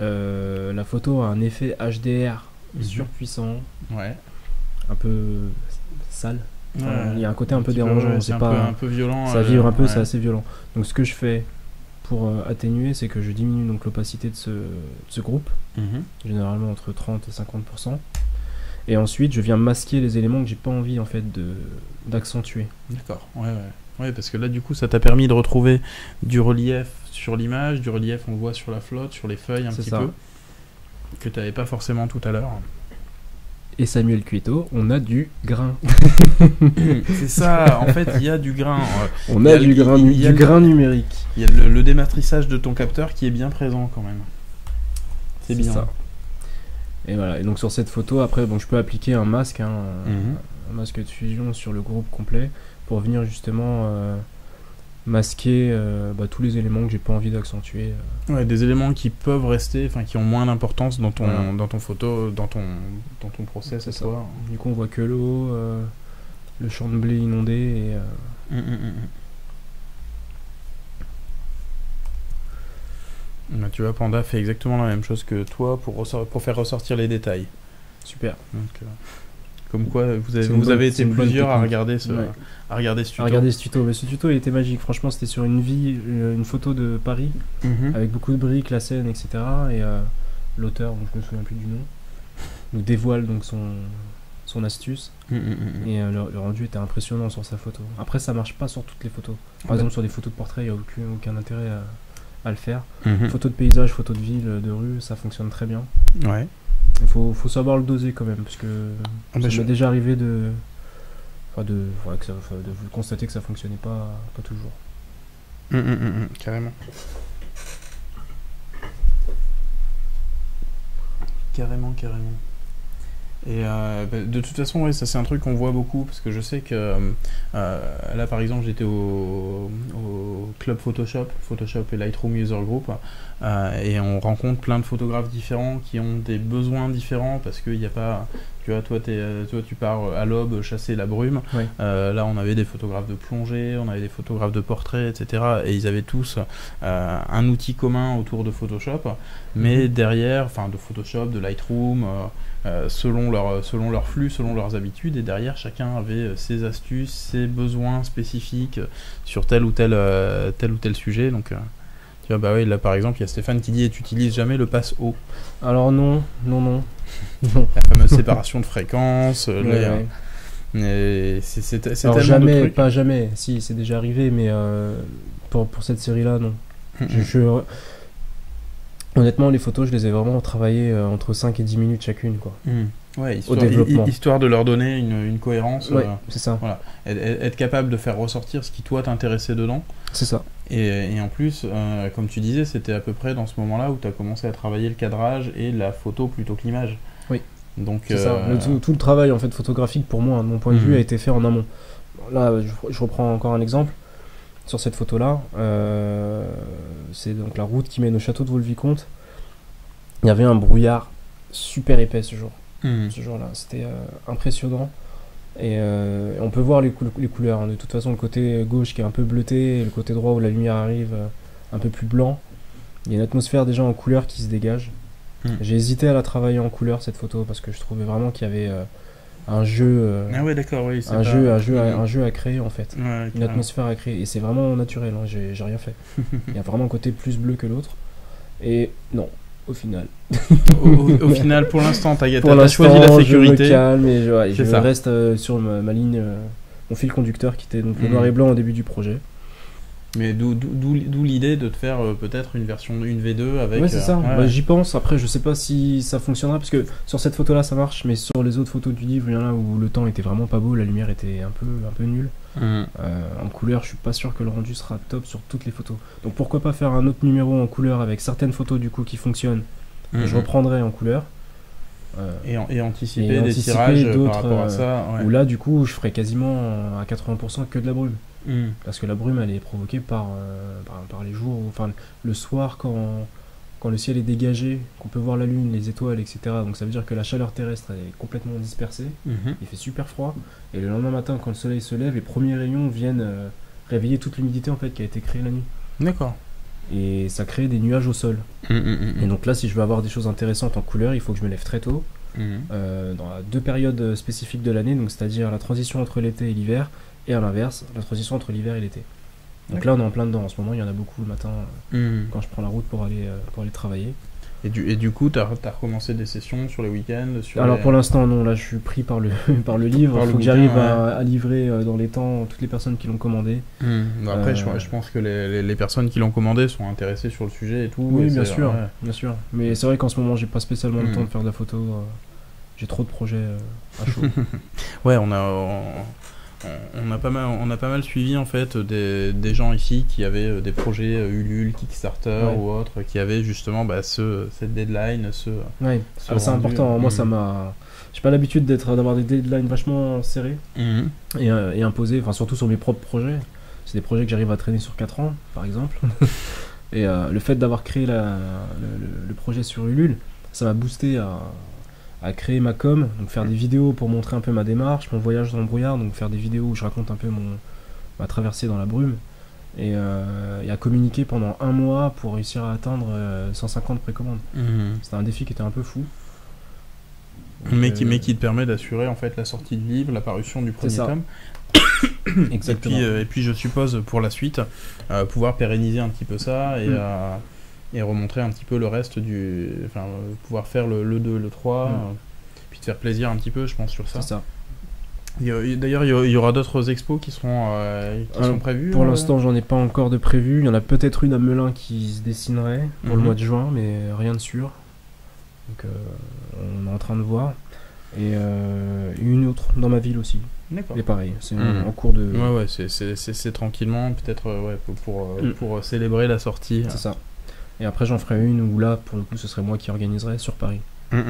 euh, la photo a un effet H D R mmh. surpuissant, ouais. un peu sale. Enfin, ouais, il y a un côté un, un peu dérangeant, ouais, c'est un, un peu violent. Ça vibre un peu, ouais. c'est assez violent. Donc ce que je fais pour euh, atténuer, c'est que je diminue donc l'opacité de ce, de ce groupe, mmh. généralement entre trente et cinquante pour cent, et ensuite je viens masquer les éléments que j'ai pas envie en fait de d'accentuer. D'accord, ouais, ouais. Ouais, parce que là du coup ça t'a permis de retrouver du relief sur l'image, du relief on voit sur la flotte, sur les feuilles un petit ça. peu, que tu n'avais pas forcément tout à l'heure. Et Samuel Cueto, on a du grain. C'est ça, en fait, il y a du grain. On a, a du, le, grain, du le, grain numérique. Il y a le, le dématrissage de ton capteur qui est bien présent quand même. C'est bien. Ça. Et voilà, et donc sur cette photo, après, bon, je peux appliquer un masque, hein, mm-hmm. un masque de fusion sur le groupe complet pour venir justement euh, masquer euh, bah, tous les éléments que j'ai pas envie d'accentuer. Ouais, des éléments qui peuvent rester, enfin qui ont moins d'importance dans ton ouais. dans ton photo, dans ton dans ton process. Ça. Du coup, on voit que l'eau, euh, le champ de blé inondé et. Euh... Mmh, mmh, mmh. Bah, tu vois, Panda fait exactement la même chose que toi pour pour faire ressortir les détails. Super. Donc, euh... Comme quoi, vous avez, vous bonne, avez été plusieurs à regarder, ce, ouais. à regarder ce tuto. À regarder ce tuto. Mais ce tuto, il était magique. Franchement, c'était sur une vie, une photo de Paris, mm-hmm. avec beaucoup de briques, la Seine, et cetera. Et euh, l'auteur, je ne me souviens plus du nom, nous dévoile donc son, son astuce. Mm-hmm. Et euh, le, le rendu était impressionnant sur sa photo. Après, ça marche pas sur toutes les photos. Par ouais. exemple, sur des photos de portrait, il n'y a aucun, aucun intérêt à, à le faire. Mm-hmm. Photos de paysage, photos de ville, de rue, ça fonctionne très bien. Ouais. Il faut, faut savoir le doser quand même, parce que ah, ça m'est déjà arrivé de, enfin de, ouais, que ça, de constater que ça fonctionnait pas, pas toujours. Mmh, mmh, mmh, carrément. Carrément, carrément. Et euh, bah, de toute façon, ouais, ça c'est un truc qu'on voit beaucoup, parce que je sais que euh, là par exemple j'étais au, au club Photoshop, Photoshop et Lightroom User Group, euh, et on rencontre plein de photographes différents qui ont des besoins différents, parce qu'il n'y a pas, tu vois, toi, t'es, toi tu pars à l'aube chasser la brume, oui. euh, là on avait des photographes de plongée, on avait des photographes de portrait, et cetera. Et ils avaient tous euh, un outil commun autour de Photoshop, mais derrière, enfin de Photoshop, de Lightroom... Euh, Euh, selon leur, selon leur flux, selon leurs habitudes, et derrière chacun avait ses astuces, ses besoins spécifiques sur tel ou tel, euh, tel, ou tel sujet. Donc, euh, tu vois, bah oui, là par exemple, il y a Stéphane qui dit: tu n'utilises jamais le passe-haut. Alors, non, non, non. La fameuse séparation de fréquences, ouais, ouais. euh, c'est tellement jamais, de trucs. Pas jamais, si, c'est déjà arrivé, mais euh, pour, pour cette série-là, non. je, je... Honnêtement, les photos, je les ai vraiment travaillées euh, entre cinq et dix minutes chacune, quoi. Mmh. Ouais, histoire, au développement. Histoire de leur donner une, une cohérence. Ouais, euh, c'est ça. Voilà. Être, être capable de faire ressortir ce qui, toi, t'intéressait dedans. C'est ça. Et, et en plus, euh, comme tu disais, c'était à peu près dans ce moment-là où tu as commencé à travailler le cadrage et la photo plutôt que l'image. Oui. Donc, euh, ça. Le, tout, tout le travail en fait, photographique, pour moi, de mon point de mmh. vue, a été fait en amont. Là, je, je reprends encore un exemple. Sur cette photo-là, euh, c'est donc la route qui mène au château de Vaux-le-Vicomte. Il y avait un brouillard super épais ce jour. Mmh. Ce jour-là, c'était euh, impressionnant. Et euh, on peut voir les, cou les couleurs. Hein. De toute façon, le côté gauche qui est un peu bleuté, et le côté droit où la lumière arrive euh, un peu plus blanc. Il y a une atmosphère déjà en couleur qui se dégage. Mmh. J'ai hésité à la travailler en couleur cette photo parce que je trouvais vraiment qu'il y avait... Euh, un jeu euh, ah ouais, d'accord, oui, un, pas... jeu, un, jeu à, un jeu à créer en fait, ouais, une atmosphère à créer, et c'est vraiment naturel, hein, j'ai rien fait. Il y a vraiment un côté plus bleu que l'autre, et non, au final au, au, au final pour l'instant t'as choisi la sécurité, je me calme et je, ouais, je reste euh, sur ma, ma ligne, euh, mon fil conducteur qui était donc le mmh. noir et blanc au début du projet. Mais d'où l'idée de te faire euh, peut-être une version une V deux avec... Ouais, c'est ça, euh, ouais. bah, j'y pense. Après, je sais pas si ça fonctionnera, parce que sur cette photo-là, ça marche, mais sur les autres photos du livre, il y en a où le temps était vraiment pas beau, la lumière était un peu, un peu nulle. Mmh. Euh, en couleur, je suis pas sûr que le rendu sera top sur toutes les photos. Donc pourquoi pas faire un autre numéro en couleur avec certaines photos du coup qui fonctionnent, mmh. et je reprendrai en couleur. Euh, et, en, et anticiper et des anticiper tirages par rapport à ça. Ouais. Où là, du coup, je ferai quasiment à quatre-vingts pour cent que de la brume. Mmh. Parce que la brume, elle est provoquée par, euh, par, par les jours, enfin le soir quand, quand le ciel est dégagé, qu'on peut voir la lune, les étoiles, et cetera. Donc ça veut dire que la chaleur terrestre elle est complètement dispersée, mmh. il fait super froid. Et le lendemain matin, quand le soleil se lève, les premiers rayons viennent euh, réveiller toute l'humidité en fait, qui a été créée la nuit. D'accord. Et ça crée des nuages au sol. Mmh, mmh. Et donc là, si je veux avoir des choses intéressantes en couleur, il faut que je me lève très tôt, mmh. euh, dans deux périodes spécifiques de l'année, donc c'est-à-dire la transition entre l'été et l'hiver, et à l'inverse, la transition entre l'hiver et l'été. Donc okay. là, on est en plein dedans. En ce moment, il y en a beaucoup le matin euh, mmh. quand je prends la route pour aller, euh, pour aller travailler. Et du, et du coup, tu as, t'as recommencé des sessions sur les week-ends sur Alors les... pour l'instant, non. Là, je suis pris par le, par le livre. Il faut que j'arrive ouais. à, à livrer euh, dans les temps toutes les personnes qui l'ont commandé. Mmh. Ben après, euh... je, je pense que les, les, les personnes qui l'ont commandé sont intéressées sur le sujet et tout. Oui, et bien sûr. Ouais. bien sûr. Mais c'est vrai qu'en ce moment, j'ai pas spécialement mmh. le temps de faire de la photo. Euh, j'ai trop de projets euh, à chaud. ouais, on a... On... On a, pas mal, on a pas mal suivi en fait des, des gens ici qui avaient des projets Ulule, Kickstarter ouais. ou autres, qui avaient justement bah, ce, cette deadline. Ce, ouais. ce ah, c'est important. Mmh. Moi, ça m'a. J'ai pas l'habitude d'être, d'avoir des deadlines vachement serrées mmh. et, euh, et imposées, enfin surtout sur mes propres projets. C'est des projets que j'arrive à traîner sur quatre ans, par exemple. et euh, le fait d'avoir créé la, le, le projet sur Ulule, ça m'a boosté à. à créer ma com, donc faire des vidéos pour montrer un peu ma démarche, mon voyage dans le brouillard, donc faire des vidéos où je raconte un peu mon, ma traversée dans la brume, et, euh, et à communiquer pendant un mois pour réussir à atteindre euh, cent cinquante précommandes. Mmh. C'était un défi qui était un peu fou. Donc, mais, qui, euh, mais qui te permet d'assurer en fait la sortie du livre, la parution du premier tome. Exactement. Et puis, euh, et puis je suppose pour la suite, euh, pouvoir pérenniser un petit peu ça et... Mmh. Euh, et remontrer un petit peu le reste du... Enfin, pouvoir faire le, le deux, le trois, mmh. euh, puis te faire plaisir un petit peu, je pense, sur ça. C'est ça. D'ailleurs, il y aura d'autres expos qui seront euh, qui euh, sont prévues. Pour euh... l'instant, j'en ai pas encore de prévues. Il y en a peut-être une à Melun qui se dessinerait pour mmh. le mois de juin, mais rien de sûr. Donc, euh, on est en train de voir. Et euh, une autre dans ma ville aussi. D'accord. Et pareil, c'est mmh. en cours de... Ouais, ouais, c'est, c'est, c'est, c'est tranquillement, peut-être ouais, pour, pour, mmh. pour célébrer la sortie. C'est ça. Et après, j'en ferai une où là, pour le coup, ce serait moi qui organiserais sur Paris. Mmh, mmh.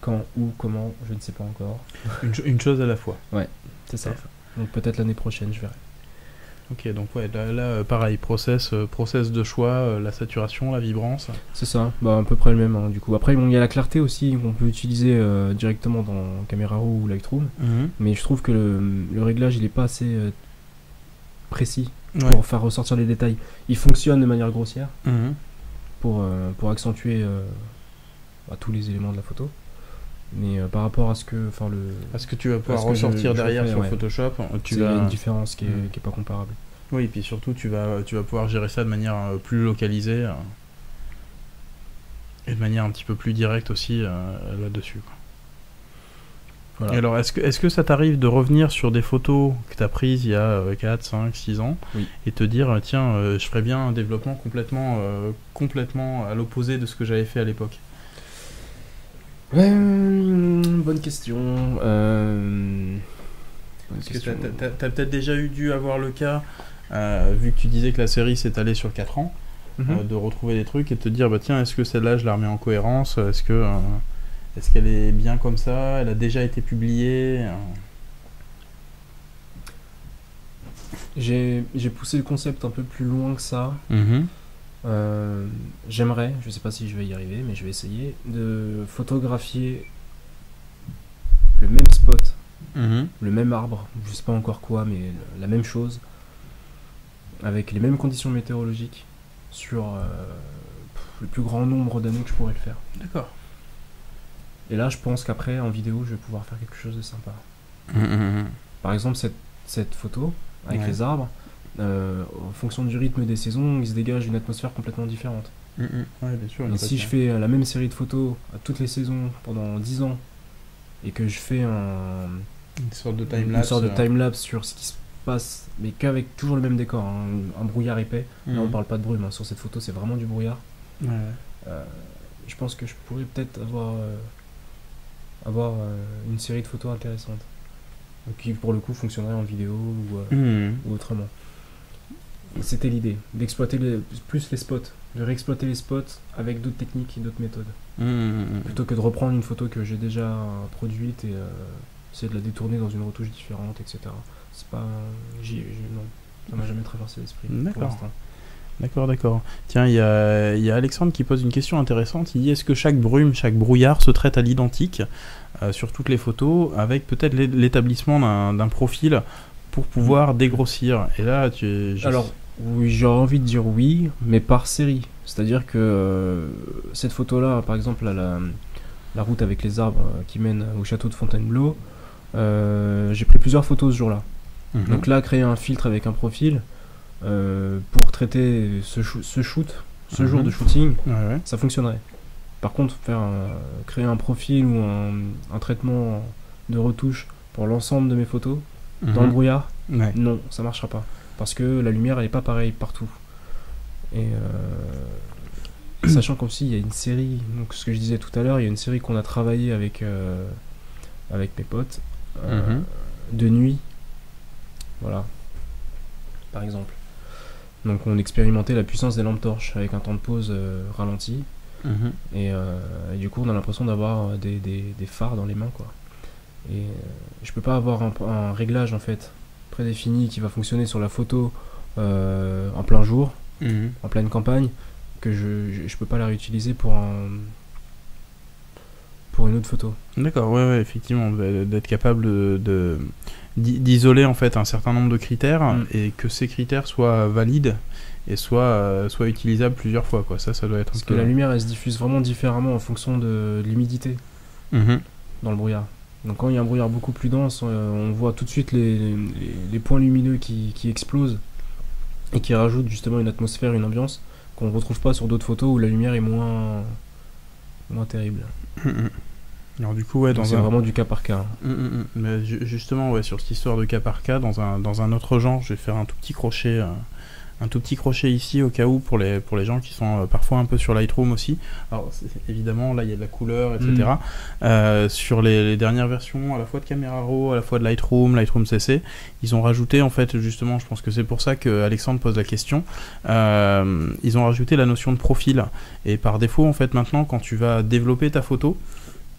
Quand, où, comment, je ne sais pas encore. une, cho- une chose à la fois. Ouais, c'est ça. Donc peut-être l'année prochaine, je verrai. Ok, donc ouais, là, là pareil, process, process de choix, la saturation, la vibrance. C'est ça, bah, à peu près le même. Hein, du coup. Après, bon, y a la clarté aussi qu'on peut utiliser euh, directement dans Camera Raw ou Lightroom. Mmh. Mais je trouve que le, le réglage, il n'est pas assez euh, précis. Ouais. Pour faire ressortir les détails. Il fonctionne de manière grossière mmh. pour, euh, pour accentuer euh, bah, tous les éléments de la photo. Mais euh, par rapport à ce que... Le, à ce que tu vas pouvoir ressortir je, derrière je fais, sur ouais. Photoshop, tu vas... Il y a une différence qui n'est mmh. pas comparable. Oui, et puis surtout, tu vas, tu vas pouvoir gérer ça de manière euh, plus localisée euh, et de manière un petit peu plus directe aussi euh, là-dessus. Quoi. Voilà. Et alors, est-ce que, est-ce que ça t'arrive de revenir sur des photos que tu as prises il y a quatre, cinq, six ans oui. et te dire, tiens, euh, je ferais bien un développement complètement, euh, complètement à l'opposé de ce que j'avais fait à l'époque? euh, Bonne question. Euh... Bonne Parce question. que t'as, t'as, t'as peut-être déjà eu dû avoir le cas, euh, vu que tu disais que la série s'étalait sur quatre ans, mm-hmm. euh, de retrouver des trucs et de te dire, bah, tiens, est-ce que celle-là, je la remets en cohérence? Est-ce que... Euh, Est-ce qu'elle est bien comme ça? Elle a déjà été publiée? J'ai, j'ai poussé le concept un peu plus loin que ça. Mmh. Euh, j'aimerais, je ne sais pas si je vais y arriver, mais je vais essayer, de photographier le même spot, mmh. le même arbre, je ne sais pas encore quoi, mais la même chose, avec les mêmes conditions météorologiques, sur euh, le plus grand nombre d'années que je pourrais le faire. D'accord. Et là, je pense qu'après, en vidéo, je vais pouvoir faire quelque chose de sympa. Mmh. Par exemple, cette, cette photo avec ouais. les arbres, euh, en fonction du rythme des saisons, il se dégage une atmosphère complètement différente. Mmh. Ouais, bien sûr, et si je fais la même série de photos à toutes les saisons pendant dix ans, et que je fais un, une sorte de time-lapse euh... time sur ce qui se passe, mais qu'avec toujours le même décor, hein, un brouillard épais, mmh. là on parle pas de brume, hein. Sur cette photo c'est vraiment du brouillard, ouais. euh, je pense que je pourrais peut-être avoir... Euh, avoir euh, une série de photos intéressantes qui pour le coup fonctionnerait en vidéo ou, euh, mmh. ou autrement. c'était l'idée, d'exploiter les, plus les spots, de réexploiter les spots avec d'autres techniques et d'autres méthodes. Mmh, mmh. Plutôt que de reprendre une photo que j'ai déjà produite et euh, essayer de la détourner dans une retouche différente, et cetera. C'est pas... J'ai, j'ai, non, ça m'a jamais traversé l'esprit. D'accord. D'accord, d'accord. Tiens, il y, y a Alexandre qui pose une question intéressante. Il dit, est-ce que chaque brume, chaque brouillard se traite à l'identique euh, sur toutes les photos, avec peut-être l'établissement d'un, d'un profil pour pouvoir dégrossir? Et là, tu... Je... Alors, oui, j'aurais envie de dire oui, mais par série. C'est-à-dire que euh, cette photo-là, par exemple, la, la route avec les arbres euh, qui mène au château de Fontainebleau, euh, j'ai pris plusieurs photos ce jour-là. Mmh. Donc là, créer un filtre avec un profil... Euh, pour traiter ce, ce shoot, ce mmh. jour de shooting, ouais, ouais. ça fonctionnerait. Par contre, faire un, créer un profil ou un, un traitement de retouche pour l'ensemble de mes photos, mmh. dans le brouillard, ouais. non, ça marchera pas. Parce que la lumière, elle est pas pareille partout. Et euh, sachant qu'aussi, il y a une série, donc ce que je disais tout à l'heure, il y a une série qu'on a travaillé avec, euh, avec mes potes, euh, mmh. de nuit, voilà, par exemple. Donc on expérimentait la puissance des lampes torches avec un temps de pause euh, ralenti. Mmh. Et, euh, et du coup on a l'impression d'avoir des, des, des phares dans les mains, quoi. Et euh, je peux pas avoir un, un réglage en fait prédéfini qui va fonctionner sur la photo euh, en plein jour, mmh. en pleine campagne, que je, je, je peux pas la réutiliser pour un... pour une autre photo. D'accord, ouais, ouais, effectivement, d'être capable de, de, d'isoler en fait un certain nombre de critères, mm. et que ces critères soient valides et soient, soient utilisables plusieurs fois, quoi. Ça, ça doit être... Parce un que peu... la lumière, elle se diffuse vraiment différemment en fonction de l'humidité mm-hmm. dans le brouillard. Donc quand il y a un brouillard beaucoup plus dense, on voit tout de suite les, les, les points lumineux qui, qui explosent et qui rajoutent justement une atmosphère, une ambiance qu'on ne retrouve pas sur d'autres photos où la lumière est moins... moins terrible. Alors du coup, ouais, dans c'est un... vraiment du cas par cas. Mais justement, ouais, sur cette histoire de cas par cas, dans un dans un autre genre, je vais faire un tout petit crochet, euh, un tout petit crochet ici au cas où pour les pour les gens qui sont euh, parfois un peu sur Lightroom aussi. Alors c'est, évidemment, là, il y a de la couleur, et cetera. Mm. Euh, sur les, les dernières versions, à la fois de Camera Raw, à la fois de Lightroom, Lightroom C C, ils ont rajouté en fait, justement, je pense que c'est pour ça que Alexandre pose la question. Euh, ils ont rajouté la notion de profil, et par défaut, en fait, maintenant, quand tu vas développer ta photo,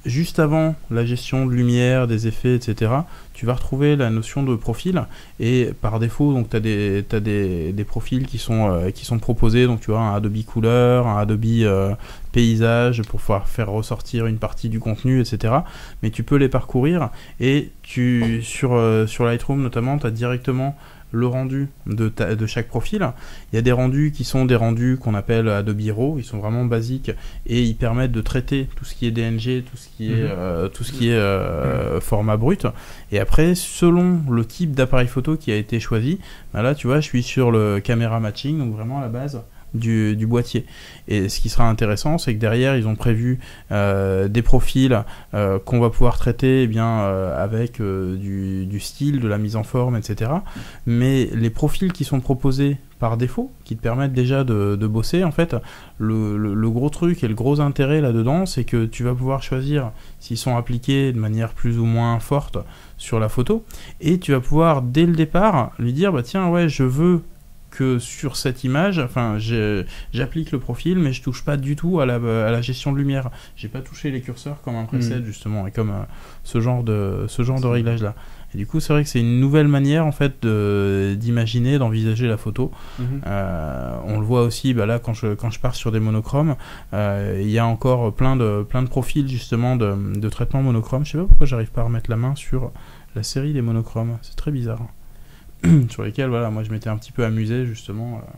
juste avant la gestion de lumière, des effets, et cetera, tu vas retrouver la notion de profil. Et par défaut, donc tu as des, t'as des, des profils qui sont, euh, qui sont proposés. Donc tu vois, un Adobe couleur, un Adobe euh, paysage pour pouvoir faire ressortir une partie du contenu, et cetera. Mais tu peux les parcourir. Et tu, sur, euh, sur Lightroom notamment, tu as directement le rendu de, ta, de chaque profil. Il y a des rendus qui sont des rendus qu'on appelle Adobe Raw, ils sont vraiment basiques et ils permettent de traiter tout ce qui est D N G, tout ce qui est, mmh. euh, tout ce qui est euh, mmh. format brut. Et après, selon le type d'appareil photo qui a été choisi, ben là tu vois, je suis sur le caméra matching, donc vraiment à la base Du, du boîtier. Et ce qui sera intéressant, c'est que derrière ils ont prévu euh, des profils euh, qu'on va pouvoir traiter eh bien, euh, avec euh, du, du style, de la mise en forme, et cetera. Mais les profils qui sont proposés par défaut, qui te permettent déjà de, de bosser, en fait, le, le, le gros truc et le gros intérêt là-dedans, c'est que tu vas pouvoir choisir s'ils sont appliqués de manière plus ou moins forte sur la photo, et tu vas pouvoir dès le départ lui dire, bah tiens, ouais, je veux que sur cette image, enfin, j'applique le profil, mais je touche pas du tout à la, à la gestion de lumière. J'ai pas touché les curseurs comme un preset, mmh. justement, et comme euh, ce genre de ce genre de réglage là. Et du coup, c'est vrai que c'est une nouvelle manière en fait de, d'imaginer, d'envisager la photo. Mmh. Euh, on le voit aussi, bah là, quand je quand je pars sur des monochromes, il euh, y a encore plein de plein de profils justement de, de traitement monochrome. Je sais pas pourquoi j'arrive pas à remettre la main sur la série des monochromes. C'est très bizarre. Sur lesquels, voilà, moi je m'étais un petit peu amusé justement euh,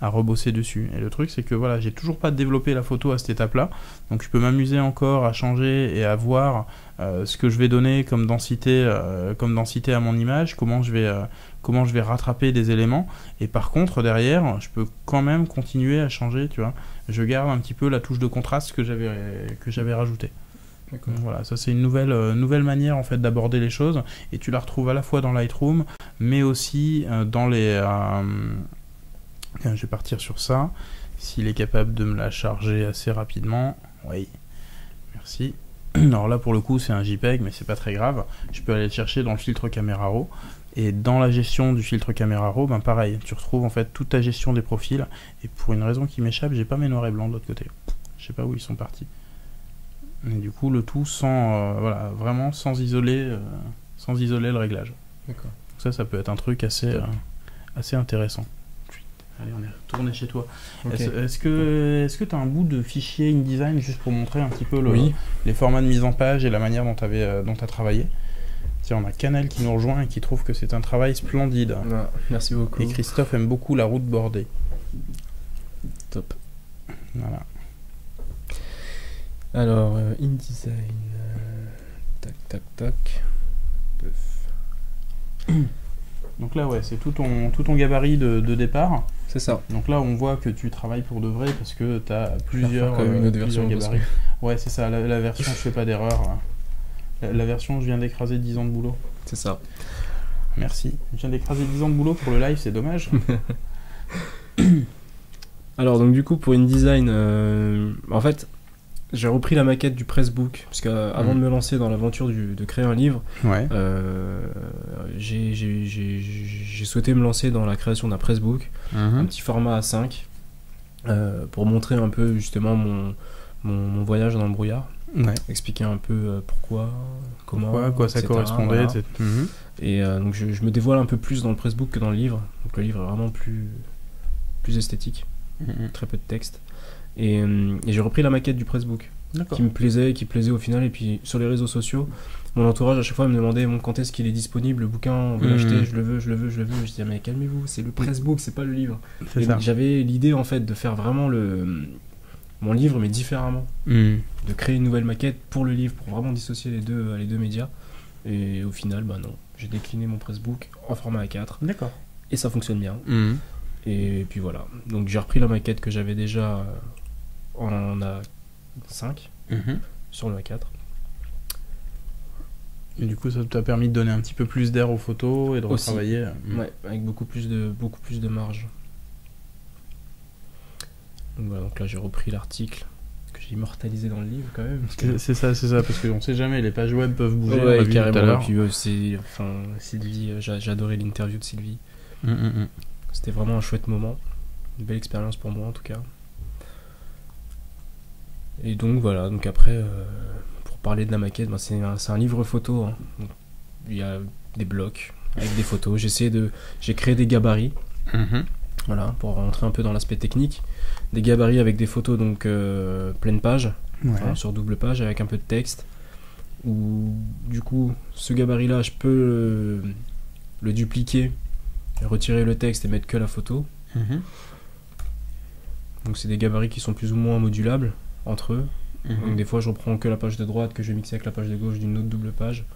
à rebosser dessus. Et le truc, c'est que voilà, j'ai toujours pas développé la photo à cette étape-là, donc je peux m'amuser encore à changer et à voir euh, ce que je vais donner comme densité, euh, comme densité à mon image, comment je vais, euh, comment je vais rattraper des éléments. Et par contre, derrière, je peux quand même continuer à changer, tu vois. Je garde un petit peu la touche de contraste que j'avais, que j'avais rajoutée. D'accord. Voilà, ça c'est une nouvelle, euh, nouvelle manière en fait d'aborder les choses, et tu la retrouves à la fois dans Lightroom, mais aussi euh, dans les... Euh, je vais partir sur ça, s'il est capable de me la charger assez rapidement. Oui, merci. Alors là pour le coup c'est un JPEG, mais c'est pas très grave, je peux aller le chercher dans le filtre Camera Raw. Et dans la gestion du filtre Camera Raw, ben pareil, tu retrouves en fait toute ta gestion des profils. Et pour une raison qui m'échappe, j'ai pas mes noirs et blancs de l'autre côté. Je sais pas où ils sont partis. Et du coup, le tout sans, euh, voilà, vraiment sans isoler, euh, sans isoler le réglage. D'accord. Ça, ça peut être un truc assez, euh, assez intéressant. Allez, on est retourné chez toi. Okay. Est-ce, est-ce que est-ce que tu as un bout de fichier InDesign juste pour montrer un petit peu le, oui. les formats de mise en page et la manière dont tu euh, as travaillé? Tiens, on a Canel qui nous rejoint et qui trouve que c'est un travail splendide. Ah, merci beaucoup. Et Christophe aime beaucoup la route bordée. Top. Voilà. Alors, euh, InDesign... Euh, tac, tac, tac... Puff. Donc là, ouais, c'est tout ton, tout ton gabarit de, de départ. C'est ça. Donc là, on voit que tu travailles pour de vrai parce que tu as plusieurs, comme une autre version gabarits. Ouais, c'est ça, la, la version, je fais pas d'erreur. La, la version, je viens d'écraser dix ans de boulot. C'est ça. Merci. Je viens d'écraser dix ans de boulot pour le live, c'est dommage. Alors, donc du coup, pour InDesign, euh, en fait, j'ai repris la maquette du pressbook, parce qu'avant mmh. de me lancer dans l'aventure de créer un livre, ouais. euh, j'ai souhaité me lancer dans la création d'un pressbook, mmh. un petit format A cinq, euh, pour montrer un peu justement mon, mon, mon voyage dans le brouillard, ouais. expliquer un peu pourquoi, comment, pourquoi, quoi ça et cetera, correspondait. Voilà. Mmh. Et euh, donc je, je me dévoile un peu plus dans le pressbook que dans le livre, donc le livre est vraiment plus, plus esthétique, mmh. très peu de texte. Et, et j'ai repris la maquette du pressbook qui me plaisait, qui plaisait au final. Et puis sur les réseaux sociaux, mon entourage à chaque fois me demandait bon, quand est-ce qu'il est disponible, le bouquin, on veut mmh. l'acheter, je le veux, je le veux, je le veux. Je disais mais calmez-vous, c'est le pressbook, c'est pas le livre. J'avais l'idée en fait de faire vraiment le, mon livre mais différemment, mmh. de créer une nouvelle maquette pour le livre, pour vraiment dissocier les deux, les deux médias. Et au final, bah non, j'ai décliné mon pressbook en format A quatre. D'accord. Et ça fonctionne bien. Mmh. Et puis voilà. Donc j'ai repris la maquette que j'avais déjà. On a cinq mm-hmm. sur le A quatre. Et du coup, ça t'a permis de donner un petit peu plus d'air aux photos et de aussi. Retravailler. Ouais, avec beaucoup plus de, beaucoup plus de marge. Donc voilà, donc là j'ai repris l'article que j'ai immortalisé dans le livre quand même. C'est ça, c'est ça, parce qu'on ne sait jamais, les pages web peuvent bouger. Ouais, carrément. Et puis euh, c'est, enfin, Sylvie, j'adorais l'interview de Sylvie. Mm-hmm. C'était vraiment un chouette moment, une belle expérience pour moi en tout cas. Et donc voilà, donc après, euh, pour parler de la maquette, ben c'est un, un livre photo, hein. Donc, il y a des blocs avec des photos, j'ai de, créé des gabarits, mm-hmm. voilà, pour rentrer un peu dans l'aspect technique, des gabarits avec des photos donc euh, pleine page, ouais. enfin, sur double page, avec un peu de texte, où du coup, ce gabarit-là, je peux le, le dupliquer, retirer le texte et mettre que la photo, mm-hmm. donc c'est des gabarits qui sont plus ou moins modulables, entre eux. Mmh. Donc des fois je reprends que la page de droite que je vais mixer avec la page de gauche d'une autre double page.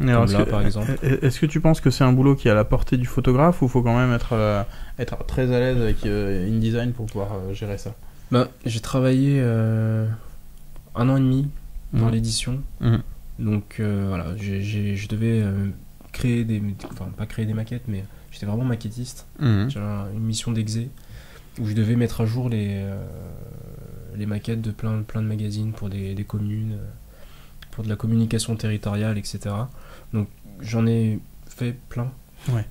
Alors, comme là, que, par exemple. Est-ce que tu penses que c'est un boulot qui est à la portée du photographe ou faut quand même être, euh, être très à l'aise avec euh, InDesign pour pouvoir euh, gérer ça? Bah, j'ai travaillé euh, un an et demi dans mmh. l'édition. Mmh. Donc euh, voilà, je devais euh, créer des... Enfin, pas créer des maquettes, mais j'étais vraiment maquettiste. Mmh. J'avais une mission d'exé. Où je devais mettre à jour les, euh, les maquettes de plein, plein de magazines pour des, des communes, pour de la communication territoriale, et cetera. Donc j'en ai fait plein. Ouais.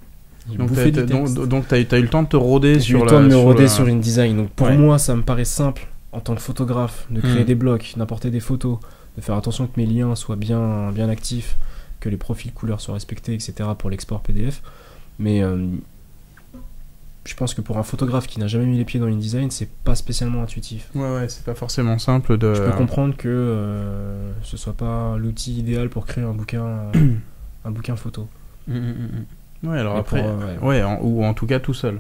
Donc tu as, donc, donc, t'as, t'as eu le temps de te rôder sur, eu le temps de me sur rôder la... sur InDesign. Donc pour ouais. moi, ça me paraît simple en tant que photographe de créer mmh. des blocs, d'apporter des photos, de faire attention que mes liens soient bien, bien actifs, que les profils couleurs soient respectés, et cetera pour l'export P D F. Mais... Euh, je pense que pour un photographe qui n'a jamais mis les pieds dans l'InDesign, c'est pas spécialement intuitif. Ouais, ouais, c'est pas forcément simple de... Je peux comprendre que euh, ce soit pas l'outil idéal pour créer un bouquin, euh, un bouquin photo. Mmh, mmh. Ouais, alors et après... Pour, euh, ouais, ouais en, ou en tout cas tout seul.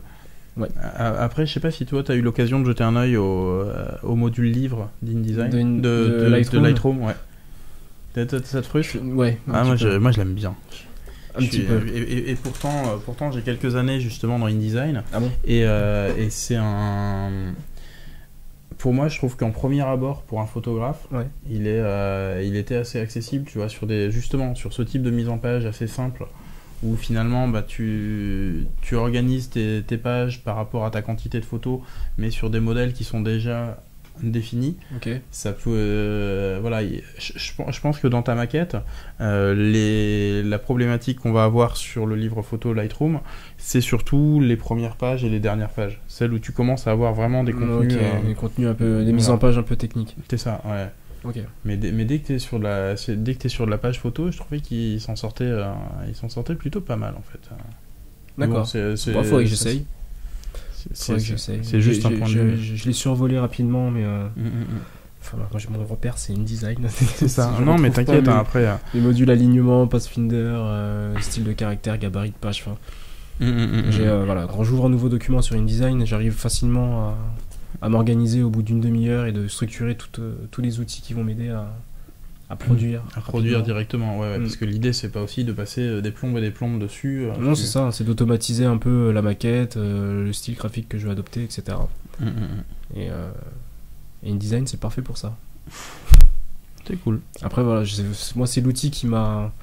Ouais. Après, je sais pas si toi, tu as eu l'occasion de jeter un œil au, au module livre d'InDesign, de, de, de, de Lightroom. De Lightroom ouais. T as, t as, ça te frustre? Ouais. Ah, moi, je, moi, je l'aime bien. Un petit peu. Et, et, et pourtant, euh, pourtant j'ai quelques années justement dans InDesign. Ah bon? Et, euh, et c'est un... Pour moi, je trouve qu'en premier abord, pour un photographe, ouais. il, est, euh, il était assez accessible, tu vois, sur des, justement, sur ce type de mise en page assez simple, où finalement, bah, tu, tu organises tes, tes pages par rapport à ta quantité de photos, mais sur des modèles qui sont déjà défini. Okay. Ça peut, euh, voilà, je, je pense que dans ta maquette, euh, les, la problématique qu'on va avoir sur le livre photo Lightroom, c'est surtout les premières pages et les dernières pages. Celles où tu commences à avoir vraiment des contenus, okay, euh, des contenus un peu, des mises voilà. en page un peu techniques. C'est ça, ouais. Okay. Mais, mais dès que tu es sur la, dès que tu es sur la page photo, je trouvais qu'ils s'en sortaient, euh, ils s'en sortaient plutôt pas mal en fait. D'accord. Bon, bon, faudrait que j'essaye. C'est juste un point de vue. Je, je l'ai survolé rapidement, mais euh, mm, mm, mm. Enfin, quand j'ai mon repère, c'est InDesign. C'est ça. Non, mais t'inquiète, hein, après. Euh... Les modules alignement, Pathfinder, euh, style de caractère, gabarit de page. Enfin, mm, mm, j'ai euh, mm. voilà, quand j'ouvre un nouveau document sur InDesign, j'arrive facilement à, à m'organiser au bout d'une demi-heure et de structurer tout, euh, tous les outils qui vont m'aider à. À produire. À produire directement, ouais, ouais mm. parce que l'idée, c'est pas aussi de passer des plombes et des plombes dessus. Euh, non, c'est ça, c'est d'automatiser un peu la maquette, euh, le style graphique que je veux adopter, et cetera. Mm, mm, mm. Et, euh, et InDesign, c'est parfait pour ça. C'est cool. Après, voilà, je, moi, c'est l'outil qui m'a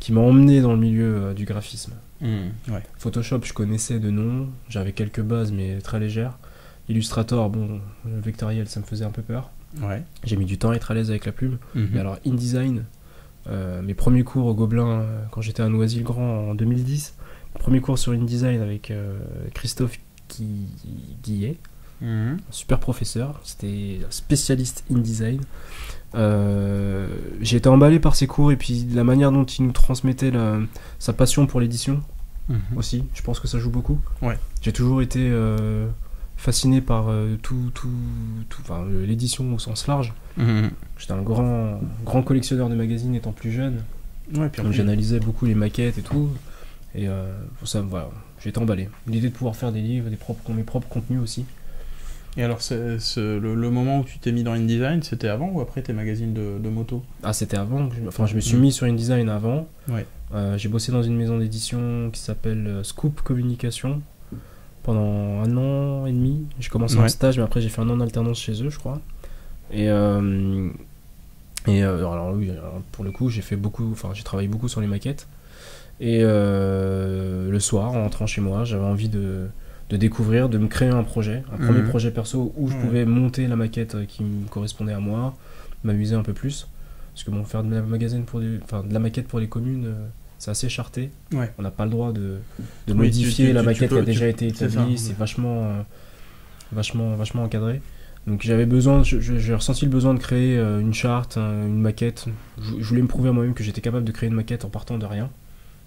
qui m'a emmené dans le milieu euh, du graphisme. Mm, ouais. Photoshop, je connaissais de nom, j'avais quelques bases, mais très légères. Illustrator, bon, le vectoriel, ça me faisait un peu peur. Ouais. J'ai mis du temps à être à l'aise avec la plume. Mm-hmm. Et alors InDesign, euh, mes premiers cours au Gobelin quand j'étais à Noisy-le-Grand en deux mille dix, premier cours sur InDesign avec euh, Christophe Guillet, mm-hmm. super professeur, c'était spécialiste InDesign. Euh, j'ai été emballé par ses cours et puis la manière dont il nous transmettait la, sa passion pour l'édition mm-hmm. aussi. Je pense que ça joue beaucoup. Ouais. J'ai toujours été euh, fasciné par euh, tout, tout, tout enfin, l'édition au sens large. Mmh. J'étais un grand, grand collectionneur de magazines étant plus jeune. Ouais, puis donc j'analysais beaucoup les maquettes et tout. Et euh, pour ça, voilà, j'ai été emballé. L'idée de pouvoir faire des livres, des propres, mes propres contenus aussi. Et alors, c'est, c'est, le, le moment où tu t'es mis dans InDesign, c'était avant ou après tes magazines de, de moto? Ah, c'était avant. Je, enfin, je me suis mmh. mis sur InDesign avant. Ouais. Euh, j'ai bossé dans une maison d'édition qui s'appelle Scoop Communication. Pendant un an et demi, j'ai commencé ouais. en stage, mais après j'ai fait un an d'alternance chez eux, je crois. Et, euh, et euh, alors oui, pour le coup, j'ai fait beaucoup, enfin j'ai travaillé beaucoup sur les maquettes. Et euh, le soir, en rentrant chez moi, j'avais envie de, de découvrir, de me créer un projet, un mmh. premier projet perso où je mmh. pouvais monter la maquette qui me correspondait à moi, m'amuser un peu plus, parce que bon, faire de la magazine pour des, enfin de la maquette pour les communes. C'est assez charté, ouais. On n'a pas le droit de, de oui, modifier tu, tu, la maquette qui a déjà tu, été établie, c'est vachement, euh, vachement, vachement encadré. Donc j'avais besoin, j'ai ressenti le besoin de créer euh, une charte, une maquette. Je, je voulais me prouver à moi-même que j'étais capable de créer une maquette en partant de rien.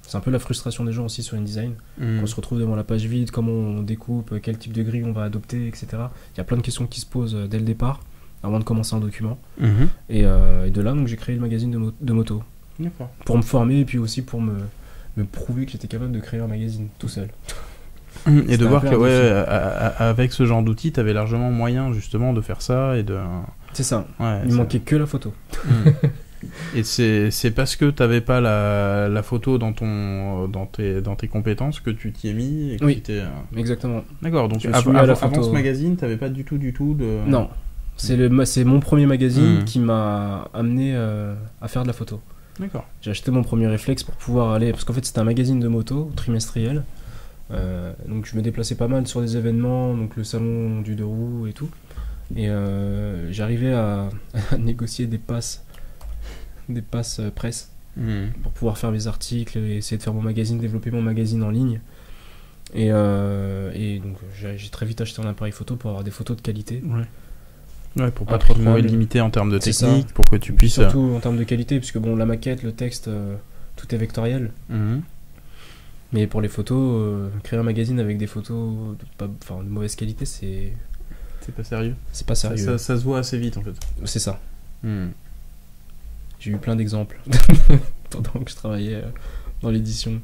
C'est un peu la frustration des gens aussi sur InDesign. Mmh. On se retrouve devant la page vide, comment on découpe, quel type de grille on va adopter, et cetera. Il y a plein de questions qui se posent dès le départ, avant de commencer un document. Mmh. Et, euh, et de là, donc j'ai créé le magazine de, mo- de moto. Pour me former et puis aussi pour me, me prouver que j'étais capable de créer un magazine tout seul. Et c'était de voir que ouais, avec ce genre d'outils, t'avais largement moyen justement de faire ça et de. C'est ça. Ouais, il c'est... manquait que la photo. Et c'est c'est parce que t'avais pas la la photo dans ton dans tes dans tes compétences que tu t'y es mis. Et que oui. Tu t'es... Exactement. D'accord. Donc av- av- avant photo... ce magazine, t'avais pas du tout du tout de. Non. C'est le c'est mon premier magazine mmh. qui m'a amené euh, à faire de la photo. D'accord. J'ai acheté mon premier réflexe pour pouvoir aller, parce qu'en fait c'était un magazine de moto trimestriel, euh, donc je me déplaçais pas mal sur des événements, donc le salon du deux roues et tout, et euh, j'arrivais à, à négocier des passes, des passes presse mmh. pour pouvoir faire mes articles, et essayer de faire mon magazine, développer mon magazine en ligne, et, euh, et donc j'ai, j'ai très vite acheté un appareil photo pour avoir des photos de qualité. Ouais. Ouais, pour pas trop te trouver limité en termes de technique, pour que tu puisses... Surtout en termes de qualité, puisque bon, la maquette, le texte, euh, tout est vectoriel. Mm-hmm. Mais pour les photos, euh, créer un magazine avec des photos de, pas, enfin, de mauvaise qualité, c'est... C'est pas sérieux. C'est pas sérieux. Ça, ça, ça se voit assez vite, en fait. C'est ça. Mm. J'ai eu plein d'exemples pendant que je travaillais euh, dans l'édition.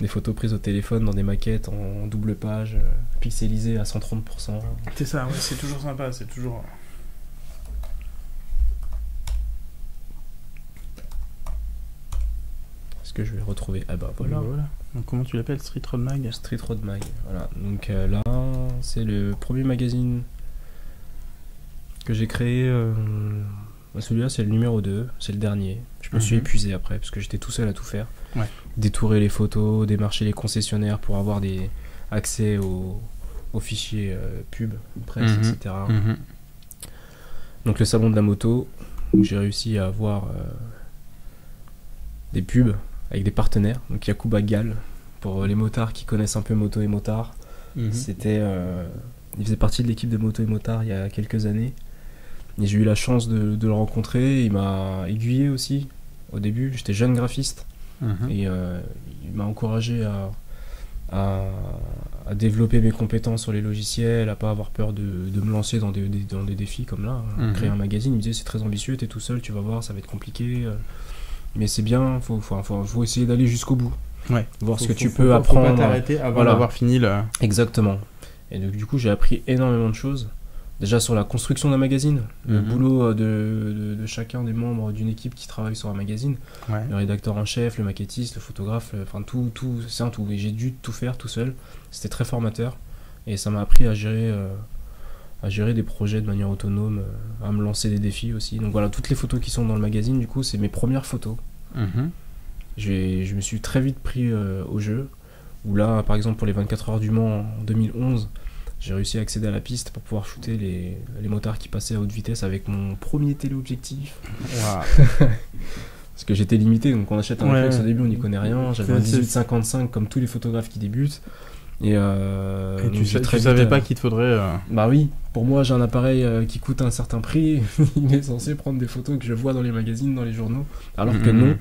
Des photos prises au téléphone dans des maquettes en double page, euh, pixelisées à cent trente pour cent. C'est ça, ouais, c'est toujours sympa, c'est toujours... Est-ce que je vais retrouver... Ah bah voilà. voilà. Donc comment tu l'appelles, Street Road Mag ? Street Road Mag, voilà. Donc euh, là, c'est le premier magazine que j'ai créé. Euh... Celui-là, c'est le numéro deux, c'est le dernier. Je me mmh. suis épuisé après, parce que j'étais tout seul à tout faire. Ouais. Détourer les photos, démarcher les concessionnaires pour avoir des accès aux, aux fichiers euh, pub, presse, mmh. et cetera. Mmh. Donc le salon de la moto, où j'ai réussi à avoir euh, des pubs avec des partenaires. Donc Yacouba Gall, pour les motards qui connaissent un peu moto et motards. Mmh. C'était, euh, il faisait partie de l'équipe de moto et motards il y a quelques années. Et j'ai eu la chance de, de le rencontrer. Il m'a aiguillé aussi. Au début, j'étais jeune graphiste. Mmh. Et euh, il m'a encouragé à, à, à développer mes compétences sur les logiciels, à pas avoir peur de, de me lancer dans des, des, dans des défis comme là. Mmh. Créer un magazine, il me disait c'est très ambitieux, t'es tout seul, tu vas voir, ça va être compliqué. Mais c'est bien, faut, faut, faut, faut essayer d'aller jusqu'au bout. Ouais. Voir faut, ce que faut, tu faut, peux faut, apprendre. Faut pas t'arrêter avant voilà. d'avoir fini le... Exactement. Et donc, du coup, j'ai appris énormément de choses. Déjà sur la construction d'un magazine, mmh. le boulot de, de, de chacun des membres d'une équipe qui travaille sur un magazine, ouais. le rédacteur en chef, le maquettiste, le photographe, le, enfin tout, tout, c'est un tout. Et j'ai dû tout faire tout seul. C'était très formateur et ça m'a appris à gérer, euh, à gérer des projets de manière autonome, euh, à me lancer des défis aussi. Donc voilà, toutes les photos qui sont dans le magazine, du coup, c'est mes premières photos. Mmh. J'ai, je me suis très vite pris euh, au jeu. Où là, par exemple, pour les vingt-quatre heures du Mans en deux mille onze. J'ai réussi à accéder à la piste pour pouvoir shooter les, les motards qui passaient à haute vitesse avec mon premier téléobjectif. Wow. Parce que j'étais limité, donc on achète un ouais. réflexe au début, on n'y connaît rien. J'avais un dix-huit cinquante-cinq comme tous les photographes qui débutent. Et, euh, et tu, sais, tu savais à... pas qu'il te faudrait... Euh... Bah oui, pour moi j'ai un appareil euh, qui coûte un certain prix. Il est censé prendre des photos que je vois dans les magazines, dans les journaux. Alors mm-hmm. que non,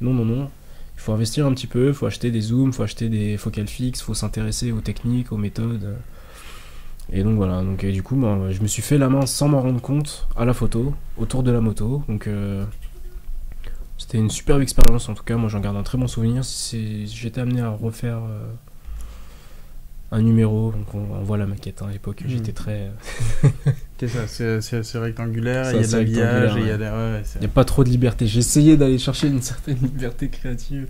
non, non, non. Il faut investir un petit peu, il faut acheter des zooms, il faut acheter des focales fixes, il faut s'intéresser aux techniques, aux méthodes... Et donc voilà, donc, et du coup bah, je me suis fait la main sans m'en rendre compte à la photo, autour de la moto. Donc euh, c'était une superbe expérience en tout cas, moi j'en garde un très bon souvenir. Si j'étais amené à refaire euh, un numéro, donc on, on voit la maquette hein, à l'époque, mmh. j'étais très... c'est ça, c'est, c'est, c'est rectangulaire, il y a de l'habillage, il y a des... Ouais, il n'y a pas trop de liberté, j'essayais d'aller chercher une certaine liberté créative.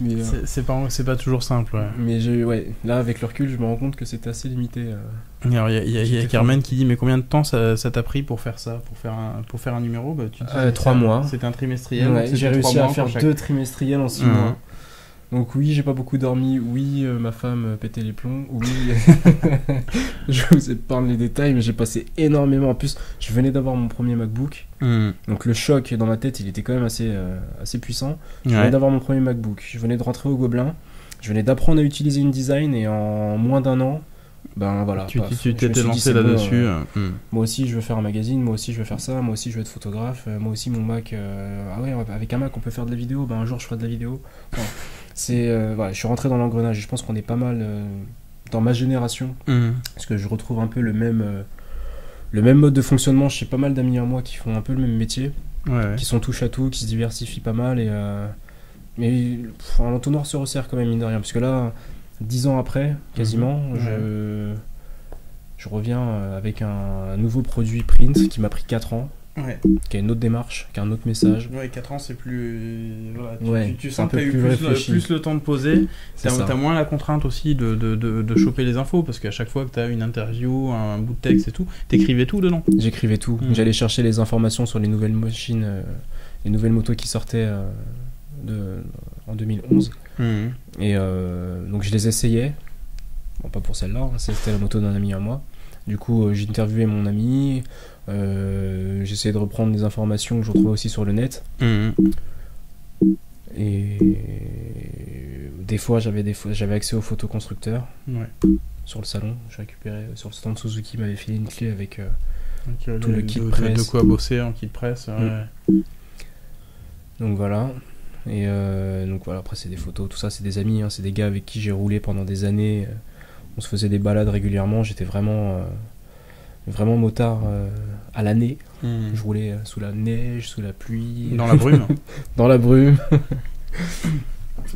Mais, c'est, euh... c'est, pas, c'est pas toujours simple. Ouais. Mais je, ouais, là avec le recul, je me rends compte que c'était assez limité. Euh... Il y a, y a, y a Carmen qui dit mais combien de temps ça, ça t'a pris pour faire ça, pour faire un, pour faire un numéro bah, tu dis, euh, Trois ça, mois. C'était un trimestriel. Ouais, j'ai réussi à faire chaque... deux trimestriels en six mmh. mois. Donc oui, j'ai pas beaucoup dormi. Oui, euh, ma femme pétait les plombs. Oui, je vous épargne les détails, mais j'ai passé énormément. En plus, je venais d'avoir mon premier MacBook. Mmh. Donc le choc dans ma tête, il était quand même assez, euh, assez puissant. Je venais ouais. d'avoir mon premier MacBook. Je venais de rentrer au Gobelin. Je venais d'apprendre à utiliser InDesign et en moins d'un an, ben voilà, tu, paf, tu t'étais lancé là-dessus. Bon, euh, mm. Moi aussi, je veux faire un magazine. Moi aussi, je veux faire ça. Moi aussi, je veux être photographe. Euh, moi aussi, mon Mac. Euh, ah ouais, avec un Mac, on peut faire de la vidéo. Ben un jour, je ferai de la vidéo. Enfin, c'est euh, voilà, je suis rentré dans l'engrenage. Et je pense qu'on est pas mal euh, dans ma génération, mm. parce que je retrouve un peu le même euh, le même mode de fonctionnement. J'ai pas mal d'amis à moi qui font un peu le même métier, ouais, ouais. qui sont touche à tout, qui se diversifient pas mal et euh, mais pff, un entonnoir se resserre quand même mine de rien, parce que là. Dix ans après, quasiment, mmh. je, je reviens avec un nouveau produit print qui m'a pris quatre ans, ouais. qui a une autre démarche, qui a un autre message. Ouais, quatre ans, c'est plus. Voilà, tu, ouais, tu, tu sens que tu as eu plus, plus, plus le temps de poser. Tu as moins la contrainte aussi de, de, de, de choper les infos, parce qu'à chaque fois que tu as une interview, un, un bout de texte et tout, tu écrivais tout dedans. J'écrivais tout. Mmh. J'allais chercher les informations sur les nouvelles machines, euh, les nouvelles motos qui sortaient. Euh, De, en deux mille onze mmh. et euh, donc je les essayais, bon pas pour celle-là hein, c'était la moto d'un ami à moi, du coup euh, j'ai interviewé mon ami, euh, j'essayais de reprendre des informations que je retrouvais aussi sur le net mmh. et des fois j'avais des fois j'avais accès aux photoconstructeurs ouais. sur le salon, je récupérais sur le stand de Suzuki, m'avait filé une clé avec euh, okay, tout le, le kit de, presse de quoi bosser en kit presse mmh. ouais. donc voilà. Et euh, donc voilà, après c'est des photos, tout ça, c'est des amis, hein, c'est des gars avec qui j'ai roulé pendant des années. On se faisait des balades régulièrement, j'étais vraiment, euh, vraiment motard euh, à l'année. Mmh. Je roulais sous la neige, sous la pluie. Dans la brume. Dans la brume.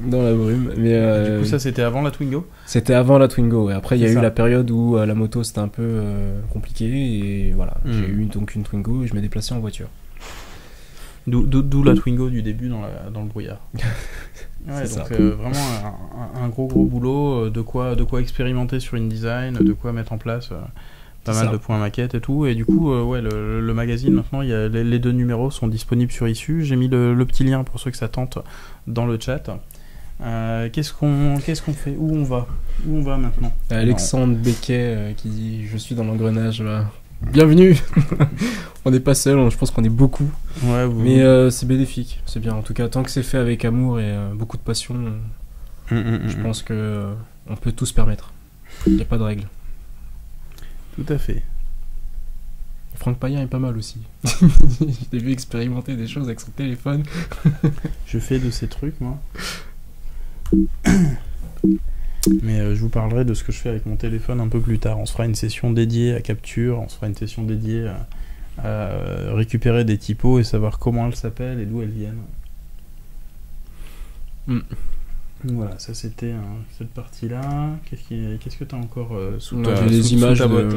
Dans la brume. Mais, euh, du coup, ça c'était avant la Twingo ? C'était avant la Twingo, et après il y a ça. eu la période où euh, la moto c'était un peu euh, compliqué, et voilà, mmh. j'ai eu donc une Twingo et je me déplaçais en voiture. D'où, d'où la Twingo du début dans, la, dans le brouillard. Ouais, donc euh, vraiment un, un gros gros boulot, de quoi, de quoi expérimenter sur InDesign, de quoi mettre en place euh, pas mal ça. de points maquettes et tout. Et du coup, euh, ouais, le, le magazine maintenant, y a, les, les deux numéros sont disponibles sur Issu. J'ai mis le, le petit lien pour ceux que ça tente dans le chat. Euh, qu'est-ce, qu'on, qu'est-ce qu'on fait ? Où on va ? Où on va maintenant ? Alexandre Becquet euh, qui dit « Je suis dans l'engrenage ». bienvenue. On n'est pas seul, je pense qu'on est beaucoup. Ouais, vous... Mais euh, c'est bénéfique, c'est bien. En tout cas, tant que c'est fait avec amour et euh, beaucoup de passion, mmh, mmh, je mmh. pense qu'on euh, peut tout se permettre. Il n'y a pas de règle. Tout à fait. Franck Païen est pas mal aussi. Je t'ai vu expérimenter des choses avec son téléphone. Je fais de ces trucs, moi. Mais euh, je vous parlerai de ce que je fais avec mon téléphone un peu plus tard. On se fera une session dédiée à capture, on se fera une session dédiée à, à récupérer des typos et savoir comment elles s'appellent et d'où elles viennent. Mm. Voilà, ça c'était hein, cette partie-là. Qu'est-ce, qui, qu'est-ce que tu as encore euh, sous ta boîte? J'ai des images de,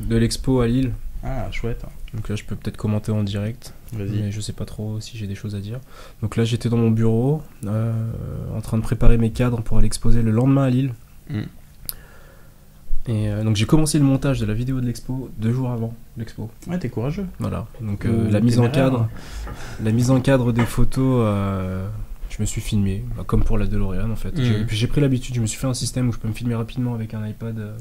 de l'expo à Lille. Ah, chouette. Donc là, je peux peut-être commenter en direct. Vas-y. Mais je sais pas trop si j'ai des choses à dire. Donc là, j'étais dans mon bureau, euh, en train de préparer mes cadres pour aller exposer le lendemain à Lille. Mm. Et euh, donc j'ai commencé le montage de la vidéo de l'expo deux jours avant l'expo. Ouais, t'es courageux. Voilà. Donc euh, euh, la mise en cadre, la mise en cadre des photos. Euh, je me suis filmé, bah, comme pour la DeLorean en fait. Mm. J'ai, j'ai pris l'habitude. Je me suis fait un système où je peux me filmer rapidement avec un iPad. Euh,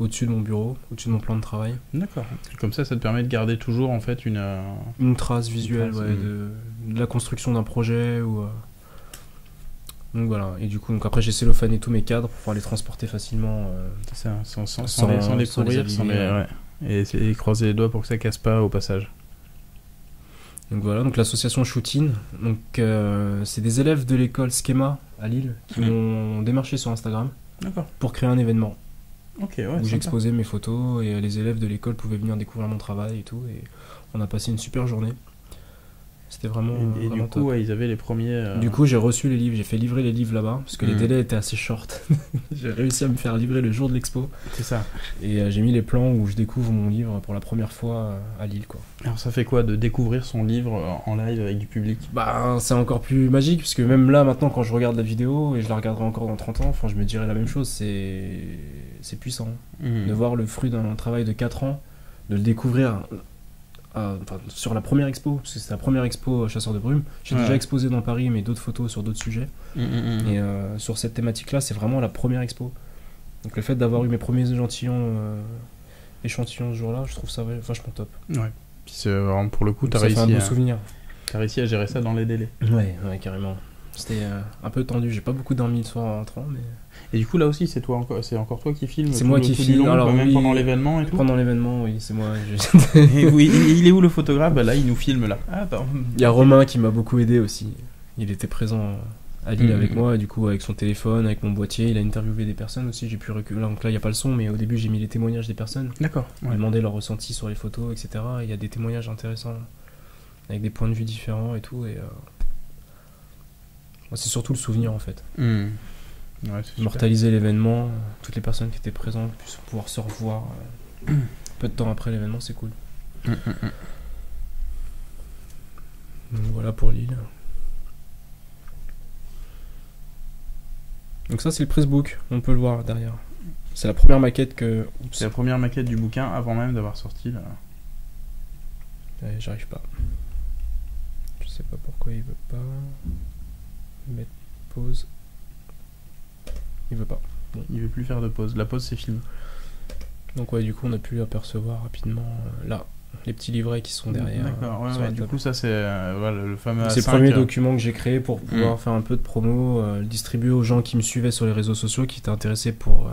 au-dessus de mon bureau, au-dessus de mon plan de travail. D'accord. Comme ça, ça te permet de garder toujours en fait une... Euh... Une trace visuelle, une trace, ouais, mmh. de, de la construction d'un projet. Ou, euh... Donc voilà. Et du coup, donc, après j'ai cellophané tous mes cadres pour pouvoir les transporter facilement. Euh... C'est ça, sans, sans, sans, sans, les, sans les courir, sans les... Sans les ouais. Et, et croiser les doigts pour que ça casse pas au passage. Donc voilà, donc l'association Shootin, donc euh, c'est des élèves de l'école Schema à Lille qui mmh. m'ont démarché sur Instagram. D'accord. Pour créer un événement. Okay, ouais, où j'exposais mes photos et les élèves de l'école pouvaient venir découvrir mon travail et tout, et on a passé une super journée. C'était vraiment et, et vraiment du coup ouais, ils avaient les premiers euh... du coup j'ai reçu les livres, j'ai fait livrer les livres là-bas parce que mmh. les délais étaient assez short. J'ai réussi à me faire livrer le jour de l'expo, c'est ça, et euh, j'ai mis les plans où je découvre mon livre pour la première fois à Lille quoi. Alors ça fait quoi de découvrir son livre en live avec du public? Bah c'est encore plus magique parce que même là maintenant quand je regarde la vidéo et je la regarderai encore dans trente ans, enfin je me dirai la même chose. C'est c'est puissant mmh. de voir le fruit d'un travail de quatre ans, de le découvrir. Enfin, sur la première expo, parce que c'est la première expo Chasseur de brume, j'ai ouais. déjà exposé dans Paris mais d'autres photos sur d'autres sujets mmh, mmh. et euh, sur cette thématique là c'est vraiment la première expo, donc le fait d'avoir eu mes premiers échantillons euh, échantillons ce jour là je trouve ça vachement top. Ouais, puis c'est vraiment pour le coup t'as réussi, un bon souvenir. T'as réussi à gérer ça dans les délais. Ouais, ouais carrément, c'était euh, un peu tendu, j'ai pas beaucoup dormi le soir en rentrant mais... Et du coup là aussi c'est toi encore, c'est encore toi qui filme. C'est moi qui filme. Alors même oui, pendant l'événement et tout. Pendant l'événement oui c'est moi. Je... et oui, il est où le photographe? Bah là il nous filme là. Ah, bah... Il y a Romain qui m'a beaucoup aidé aussi. Il était présent à Lille mmh. avec moi et du coup avec son téléphone, avec mon boîtier, il a interviewé des personnes aussi. J'ai pu reculer. Donc là il y a pas le son mais au début j'ai mis les témoignages des personnes. D'accord. Ouais. Demander leur ressenti sur les photos et cetera. Et il y a des témoignages intéressants avec des points de vue différents et tout et. Euh... C'est surtout le souvenir en fait. Mmh. Ouais, immortaliser l'événement, toutes les personnes qui étaient présentes puissent pouvoir se revoir euh, peu de temps après l'événement, c'est cool. Mm, mm, mm. Donc voilà pour Lille. Donc ça c'est le pressbook, on peut le voir derrière. C'est la première maquette que. Oups. C'est la première maquette du bouquin avant même d'avoir sorti là. Ouais, j'arrive pas. Je sais pas pourquoi il veut pas mettre pause. Il veut pas. Bon. Il veut plus faire de pause. La pause, c'est film. Donc ouais, du coup, on a pu apercevoir rapidement euh, là les petits livrets qui sont derrière. D'accord. Ouais, ouais, du coup, ça c'est euh, voilà, le fameux. C'est le premier euh... document que j'ai créé pour pouvoir mmh. faire un peu de promo, euh, le distribuer aux gens qui me suivaient sur les réseaux sociaux, qui étaient intéressés pour euh,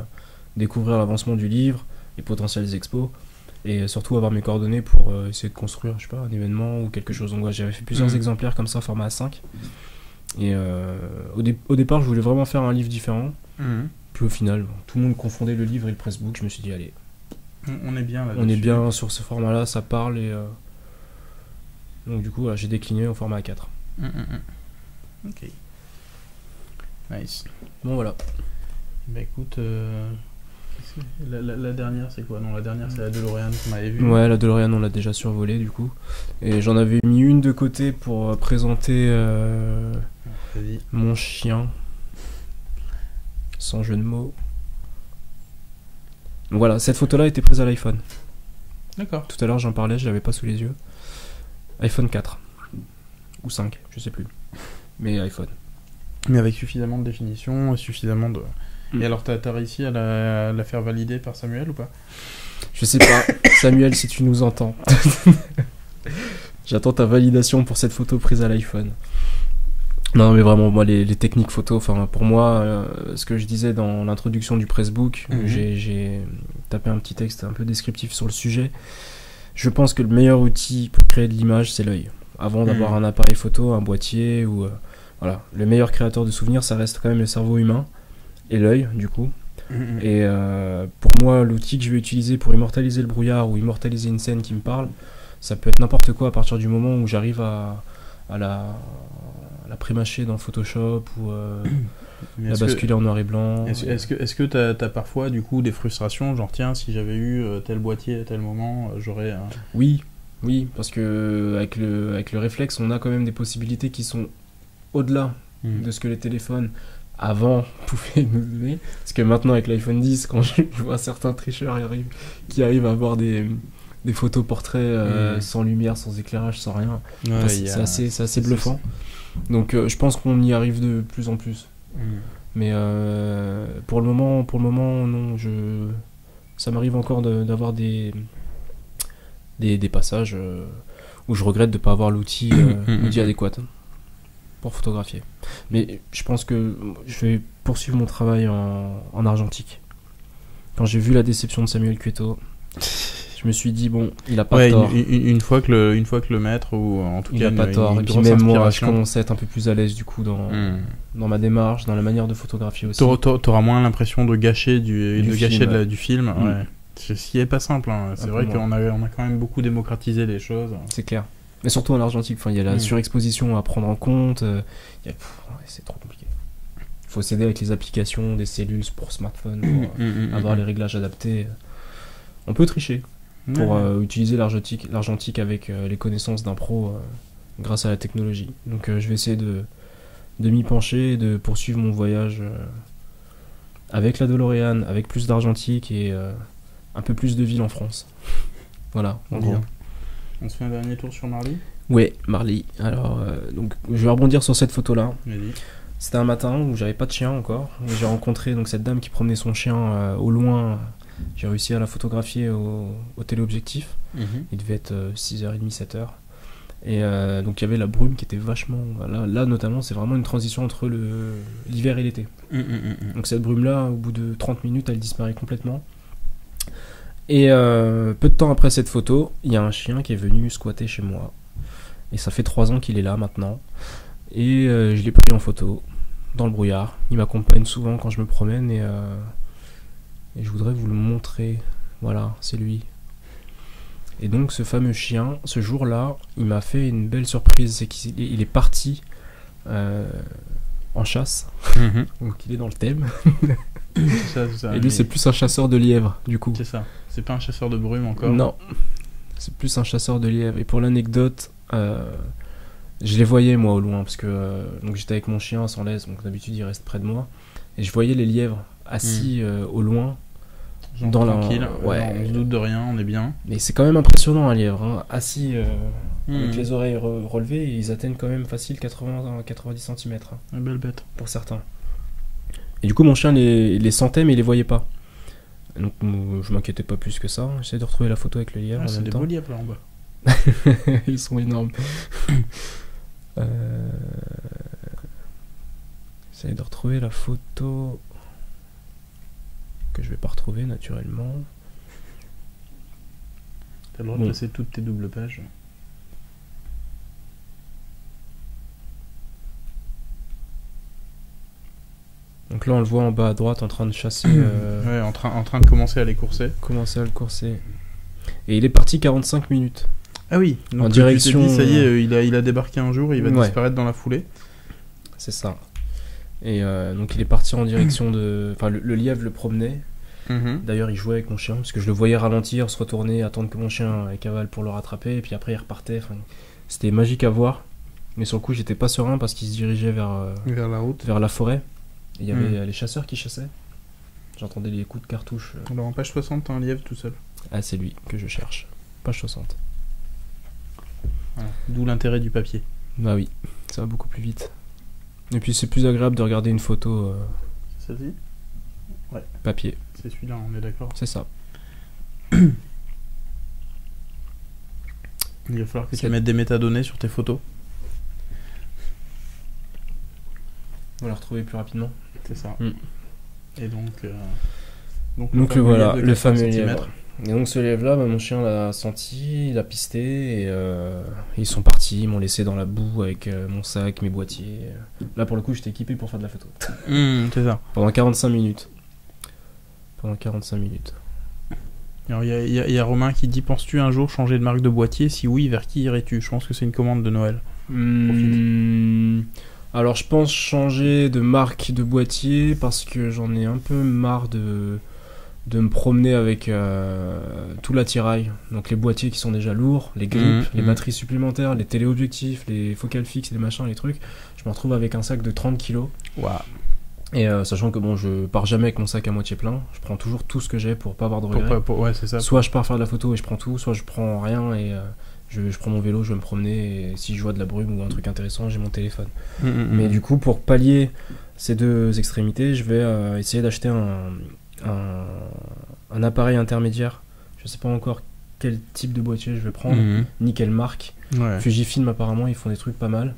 découvrir l'avancement du livre, les potentiels expos, et surtout avoir mes coordonnées pour euh, essayer de construire, je sais pas, un événement ou quelque chose. Donc ouais, j'avais fait plusieurs mmh. exemplaires comme ça, format A cinq. Et euh, au, dé- au départ, je voulais vraiment faire un livre différent. Mmh. Puis au final, bon, tout le monde confondait le livre et le pressbook. Je me suis dit, allez, on est bien là. On est bien sur ce format-là, ça parle. Et euh... donc du coup, voilà, j'ai décliné au format A quatre. Mmh, mmh. Ok. Nice. Bon voilà. Bah écoute, euh... la, la, la dernière, c'est quoi? Non, la dernière, c'est la DeLorean qu'on avait vue. Ouais, la DeLorean, on l'a déjà survolée du coup. Et j'en avais mis une de côté pour présenter euh... Vas-y. Mon chien. Sans jeu de mots. Donc voilà, cette photo-là était prise à l'iPhone. D'accord. Tout à l'heure, j'en parlais, je l'avais pas sous les yeux. iPhone quatre. Ou cinq, je sais plus. Mais iPhone. Mais avec suffisamment de définition, suffisamment de, Mmh. Et alors, t'as, t'as réussi à la, à la faire valider par Samuel ou pas? Je sais pas. Samuel, si tu nous entends. J'attends ta validation pour cette photo prise à l'iPhone. Non, mais vraiment, moi, les, les techniques photo, enfin, pour moi, euh, ce que je disais dans l'introduction du Pressbook, mmh. j'ai, j'ai tapé un petit texte un peu descriptif sur le sujet. Je pense que le meilleur outil pour créer de l'image, c'est l'œil. Avant d'avoir mmh. un appareil photo, un boîtier, ou... Euh, voilà, le meilleur créateur de souvenirs, ça reste quand même le cerveau humain, et l'œil, du coup. Mmh. Et euh, pour moi, l'outil que je vais utiliser pour immortaliser le brouillard, ou immortaliser une scène qui me parle, ça peut être n'importe quoi à partir du moment où j'arrive à, à la... la prémâcher dans Photoshop ou euh, la basculer que, en noir et blanc. Est-ce, est-ce que est-ce que t'as, t'as parfois du coup des frustrations, genre tiens si j'avais eu tel boîtier à tel moment j'aurais. Un... Oui, oui, parce que avec le avec le réflexe on a quand même des possibilités qui sont au-delà mmh. de ce que les téléphones avant pouvaient nous donner. Parce que maintenant avec l'iPhone dix, quand je vois certains tricheurs arrivent, qui arrivent à avoir des des photos portraits euh, mmh. sans lumière, sans éclairage, sans rien, ouais, enfin, c'est, a... c'est assez c'est assez bluffant. Donc euh, je pense qu'on y arrive de plus en plus. Mmh. Mais euh, pour le moment, pour le moment, non, je ça m'arrive encore de, d'avoir des, des des passages où je regrette de ne pas avoir l'outil, euh, l'outil adéquat pour photographier. Mais je pense que je vais poursuivre mon travail en, en argentique. Quand j'ai vu la déception de Samuel Cueto. Je me suis dit bon, il a pas ouais, tort. Une, une, une fois que le, une fois que le maître ou en tout il cas, il a pas une, tort. Une, une et puis même moi, je commençais à être un peu plus à l'aise du coup dans mm. dans ma démarche, dans la manière de photographier aussi. T'auras, t'auras moins l'impression de gâcher du, du de film, gâcher ouais. de la, du film. Mm. Ouais. Ceci est pas simple. Hein. C'est un vrai qu'on a, on a quand même beaucoup démocratisé les choses. C'est clair. Mais surtout en argentique, enfin, il y a la mm. surexposition à prendre en compte. Euh, y a, pff, c'est trop compliqué. Il faut s'aider avec les applications, des cellules pour smartphone, pour mm. euh, avoir mm. les réglages adaptés. On peut tricher. Pour euh, utiliser l'argentique, l'argentique avec euh, les connaissances d'un pro euh, grâce à la technologie. Donc euh, je vais essayer de, de m'y pencher et de poursuivre mon voyage euh, avec la DeLorean, avec plus d'argentique et euh, un peu plus de villes en France. Voilà, en gros. On se fait un dernier tour sur Marly ? Ouais, Marly. Alors, euh, donc, je vais rebondir sur cette photo-là. Vas-y. C'était un matin où j'avais pas de chien encore. J'ai rencontré donc, cette dame qui promenait son chien euh, au loin. J'ai réussi à la photographier au, au téléobjectif. Mmh. Il devait être euh, six heures trente, sept heures. Et euh, donc il y avait la brume qui était vachement... Là, là notamment, c'est vraiment une transition entre le, l'hiver et l'été. Mmh, mmh. Donc cette brume-là, au bout de trente minutes, elle disparaît complètement. Et euh, peu de temps après cette photo, il y a un chien qui est venu squatter chez moi. Et ça fait trois ans qu'il est là maintenant. Et euh, je l'ai pris en photo, dans le brouillard. Il m'accompagne souvent quand je me promène et... Euh, Et je voudrais vous le montrer. Voilà, c'est lui. Et donc ce fameux chien, ce jour-là, il m'a fait une belle surprise. C'est qu'il est parti euh, en chasse. Mm-hmm. Donc il est dans le thème. C'est ça, c'est ça. Et lui, mais... c'est plus un chasseur de lièvres, du coup. C'est ça. C'est pas un chasseur de brume encore. Non. C'est plus un chasseur de lièvres. Et pour l'anecdote, euh, je les voyais moi au loin. Parce que euh, donc, j'étais avec mon chien sans laisse. Donc d'habitude, il reste près de moi. Et je voyais les lièvres assis mm. euh, au loin. Genre dans tranquille, la... ouais. Non, on se doute de rien, on est bien. Mais c'est quand même impressionnant un lièvre, hein. Assis euh, mmh. avec les oreilles re- relevées, ils atteignent quand même facile quatre-vingts à quatre-vingt-dix centimètres. Une belle bête. Pour certains. Et du coup mon chien les, les sentait mais il les voyait pas. Donc je m'inquiétais pas plus que ça, j'essaie de retrouver la photo avec le lièvre ah, en même temps. C'est des beaux lièvres là en bas. Ils sont énormes. euh... J'essaie de retrouver la photo... que je vais pas retrouver naturellement. T'as le droit bon. de placer toutes tes doubles pages. Donc là on le voit en bas à droite en train de chasser. Euh... Ouais, en train en train de commencer à les courser. Commencer à le courser. Et il est parti quarante-cinq minutes. Ah oui. Donc en direction. Tu t'es dit, ça y est, il a il a débarqué un jour, il va ouais. disparaître dans la foulée. C'est ça. Et euh, donc il est parti en direction de... Enfin le, le lièvre le promenait. Mmh. D'ailleurs il jouait avec mon chien, parce que je le voyais ralentir, se retourner, attendre que mon chien cavale pour le rattraper. Et puis après il repartait. Enfin, c'était magique à voir. Mais sur le coup j'étais pas serein parce qu'il se dirigeait vers, euh, vers la route, vers la forêt. Et il y avait mmh. les chasseurs qui chassaient. J'entendais les coups de cartouche. Euh... Alors en page soixante t'as un lièvre tout seul. Ah c'est lui que je cherche. Page soixante. Voilà. D'où l'intérêt du papier. Bah oui, ça va beaucoup plus vite. Et puis c'est plus agréable de regarder une photo. Euh... Ça dit Ouais. Papier. C'est celui-là, on est d'accord. C'est ça. Il va falloir que tu mettes des métadonnées sur tes photos. On va les retrouver plus rapidement. C'est ça. Mm. Et donc, euh, donc, donc le voilà, le fameux lièvre. Et donc ce lièvre-là, bah, mon chien l'a senti, il a pisté, et euh, ils sont partis, ils m'ont laissé dans la boue avec euh, mon sac, mes boîtiers. Là pour le coup, j'étais équipé pour faire de la photo. Mm, c'est ça. Pendant quarante-cinq minutes. Pendant quarante-cinq minutes. Alors il y, y, y a Romain qui dit, penses-tu un jour changer de marque de boîtier? Si oui, vers qui irais-tu? Je pense que c'est une commande de Noël. Mmh, alors je pense changer de marque de boîtier parce que j'en ai un peu marre de, de me promener avec euh, tout l'attirail. Donc les boîtiers qui sont déjà lourds, les grips, mmh, les mmh. batteries supplémentaires, les téléobjectifs, les focales fixes, les machins, les trucs. Je me retrouve avec un sac de trente kilos. Waouh. Et euh, sachant que bon, je pars jamais avec mon sac à moitié plein, je prends toujours tout ce que j'ai pour pas avoir de regrets. Pour, pour, ouais, c'est ça. Soit je pars faire de la photo et je prends tout, soit je prends rien et euh, je, je prends mon vélo, je vais me promener et si je vois de la brume ou un truc intéressant, j'ai mon téléphone. Mmh, mmh. Mais du coup, pour pallier ces deux extrémités, je vais euh, essayer d'acheter un, un, un appareil intermédiaire. Je sais pas encore quel type de boîtier je vais prendre, mmh. ni quelle marque. Ouais. Fujifilm apparemment, ils font des trucs pas mal.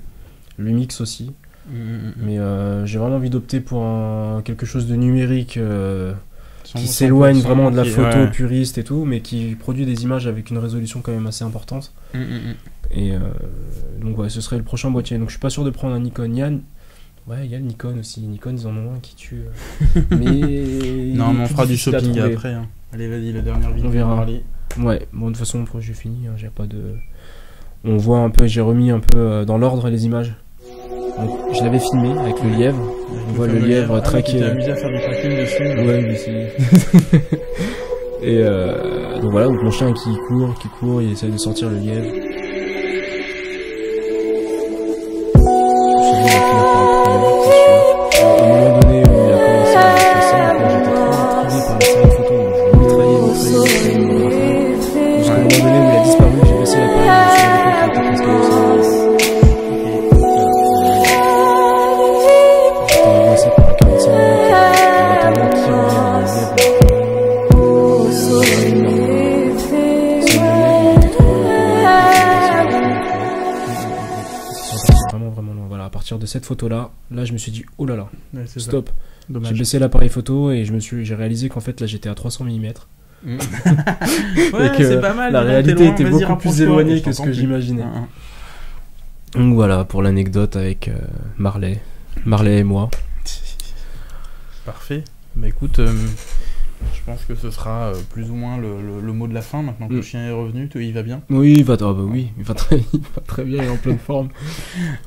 Lumix aussi. Mais euh, j'ai vraiment envie d'opter pour un, quelque chose de numérique euh, qui s'éloigne vraiment de la photo ouais. puriste et tout, mais qui produit des images avec une résolution quand même assez importante. Mm, mm, mm. Et euh, donc ouais, ce serait le prochain boîtier. Donc je suis pas sûr de prendre un Nikon. Yann, ouais, il y a le Nikon aussi. Nikon, ils en ont un qui tue. Euh. Mais non, mais on fera du shopping après. Hein. Allez, vas-y, la dernière vidéo. On verra. Ouais, bon de toute façon, j'ai fini. Hein, j'ai pas de. On voit un peu. J'ai remis un peu euh, dans l'ordre les images. Donc, je l'avais filmé avec le lièvre. Avec on le voit le lièvre, lièvre traquer. Ah, amusé à faire du tracking dessus. Ouais, mais c'est. Et euh, donc voilà, donc mon chien qui court, qui court, il essaie de sortir le lièvre. À un moment donné, il a commencé à passer. Après, j'étais trop intrigué par la série photo. Je l'ai mitraillé, mitraillé, mitraillé. Jusqu'à un moment donné où il a disparu, j'ai baissé l'appareil. Je me suis rendu compte qu'il était presque comme ça. De cette photo là, là je me suis dit oh là là, ouais, stop. J'ai baissé l'appareil photo et je me suis, j'ai réalisé qu'en fait là j'étais à trois cents millimètres. Mmh. Ouais, c'est pas mal. La réalité loin, était beaucoup plus éloignée que ce que j'imaginais. Donc voilà pour l'anecdote avec euh, Marley, Marley et moi. Parfait. Bah écoute, euh, je pense que ce sera euh, plus ou moins le, le, le mot de la fin. Maintenant que mmh. le chien est revenu, il va bien? Oui, il va, ah bah oui, il va, très, il va très bien, il est en pleine forme.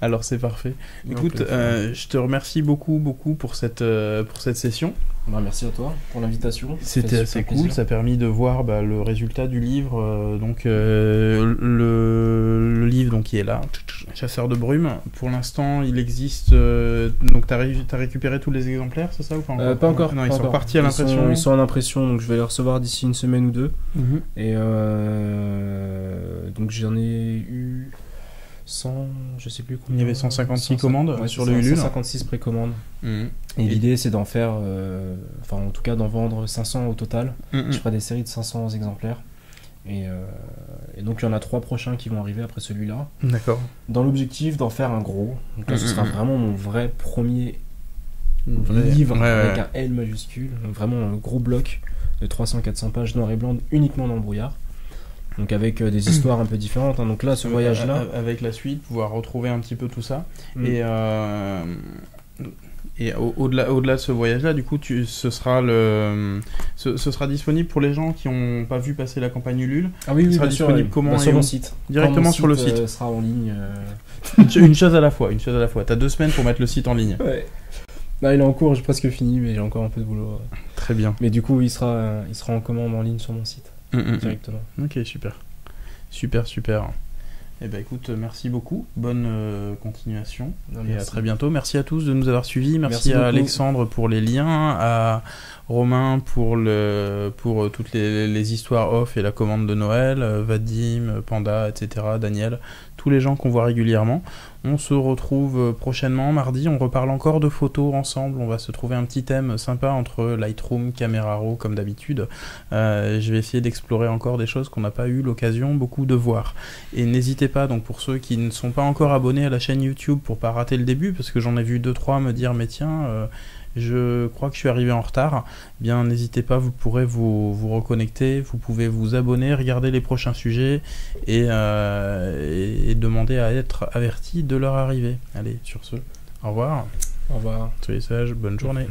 Alors c'est parfait. Il Écoute, euh, je te remercie beaucoup, beaucoup pour cette, euh, pour cette session. Bah, merci à toi pour l'invitation. C'était assez cool, plaisir. Ça a permis de voir bah, le résultat du livre. Euh, donc euh, le, le livre donc, qui est là, Chasseur de brume. Pour l'instant, il existe. Euh, donc tu as, ré as récupéré tous les exemplaires, c'est ça ou pas encore, euh, pas encore. Non, pas ils encore. sont partis à l'impression. Ils sont en impression, donc je vais les recevoir d'ici une semaine ou deux. Mm -hmm. Et euh, donc j'en ai eu cent, je sais plus combien. Il y avait cent cinquante-six commandes ouais, sur le Ulule. cent cinquante-six précommandes. Mmh. Et l'idée c'est d'en faire, euh, enfin en tout cas d'en vendre cinq cents au total. Mmh. Je ferai des séries de cinq cents exemplaires. Et, euh, et donc il y en a trois prochains qui vont arriver après celui-là. D'accord. Dans l'objectif d'en faire un gros. Donc là, mmh. ce sera vraiment mon vrai premier vrai. livre ouais, avec ouais. un L majuscule. Donc vraiment un gros bloc de trois cents quatre cents pages noir et blanc uniquement dans le brouillard. Donc avec euh, des histoires un peu différentes. Hein. Donc là, ce voyage-là... Avec la suite, pouvoir retrouver un petit peu tout ça. Mm. Et, euh, et au-delà au-delà de ce voyage-là, du coup, tu, ce, sera le, ce, ce sera disponible pour les gens qui n'ont pas vu passer la campagne Ulule. Ah oui, oui, sera bien disponible sûr, oui. comment bah, sur mon site. Directement mon site, sur le site. Euh, sera en ligne. Euh... une chose à la fois, une chose à la fois. T'as deux semaines pour mettre le site en ligne. Ouais. Là, il est en cours, j'ai presque fini, mais j'ai encore un peu de boulot. Ouais. Très bien. Mais du coup, il sera, euh, il sera en commande en ligne sur mon site. Mmh, directement. Ok, super. Super, super. Eh ben écoute, merci beaucoup. Bonne euh, continuation. Non, et merci. À très bientôt. Merci à tous de nous avoir suivis. Merci, merci à beaucoup. Alexandre pour les liens, à Romain pour, le, pour toutes les, les histoires off et la commande de Noël, Vadim, Panda, et cetera, Daniel, tous les gens qu'on voit régulièrement. On se retrouve prochainement, mardi, on reparle encore de photos ensemble, on va se trouver un petit thème sympa entre Lightroom, Camera Raw, comme d'habitude. Euh, je vais essayer d'explorer encore des choses qu'on n'a pas eu l'occasion beaucoup de voir. Et n'hésitez pas, donc pour ceux qui ne sont pas encore abonnés à la chaîne YouTube, pour pas rater le début, parce que j'en ai vu deux trois me dire « mais tiens, euh, je crois que je suis arrivé en retard », eh bien n'hésitez pas, vous pourrez vous, vous reconnecter, vous pouvez vous abonner, regarder les prochains sujets et, euh, et, et demander à être averti de leur arrivée. Allez, sur ce, au revoir. Au revoir. Soyez sages, bonne journée.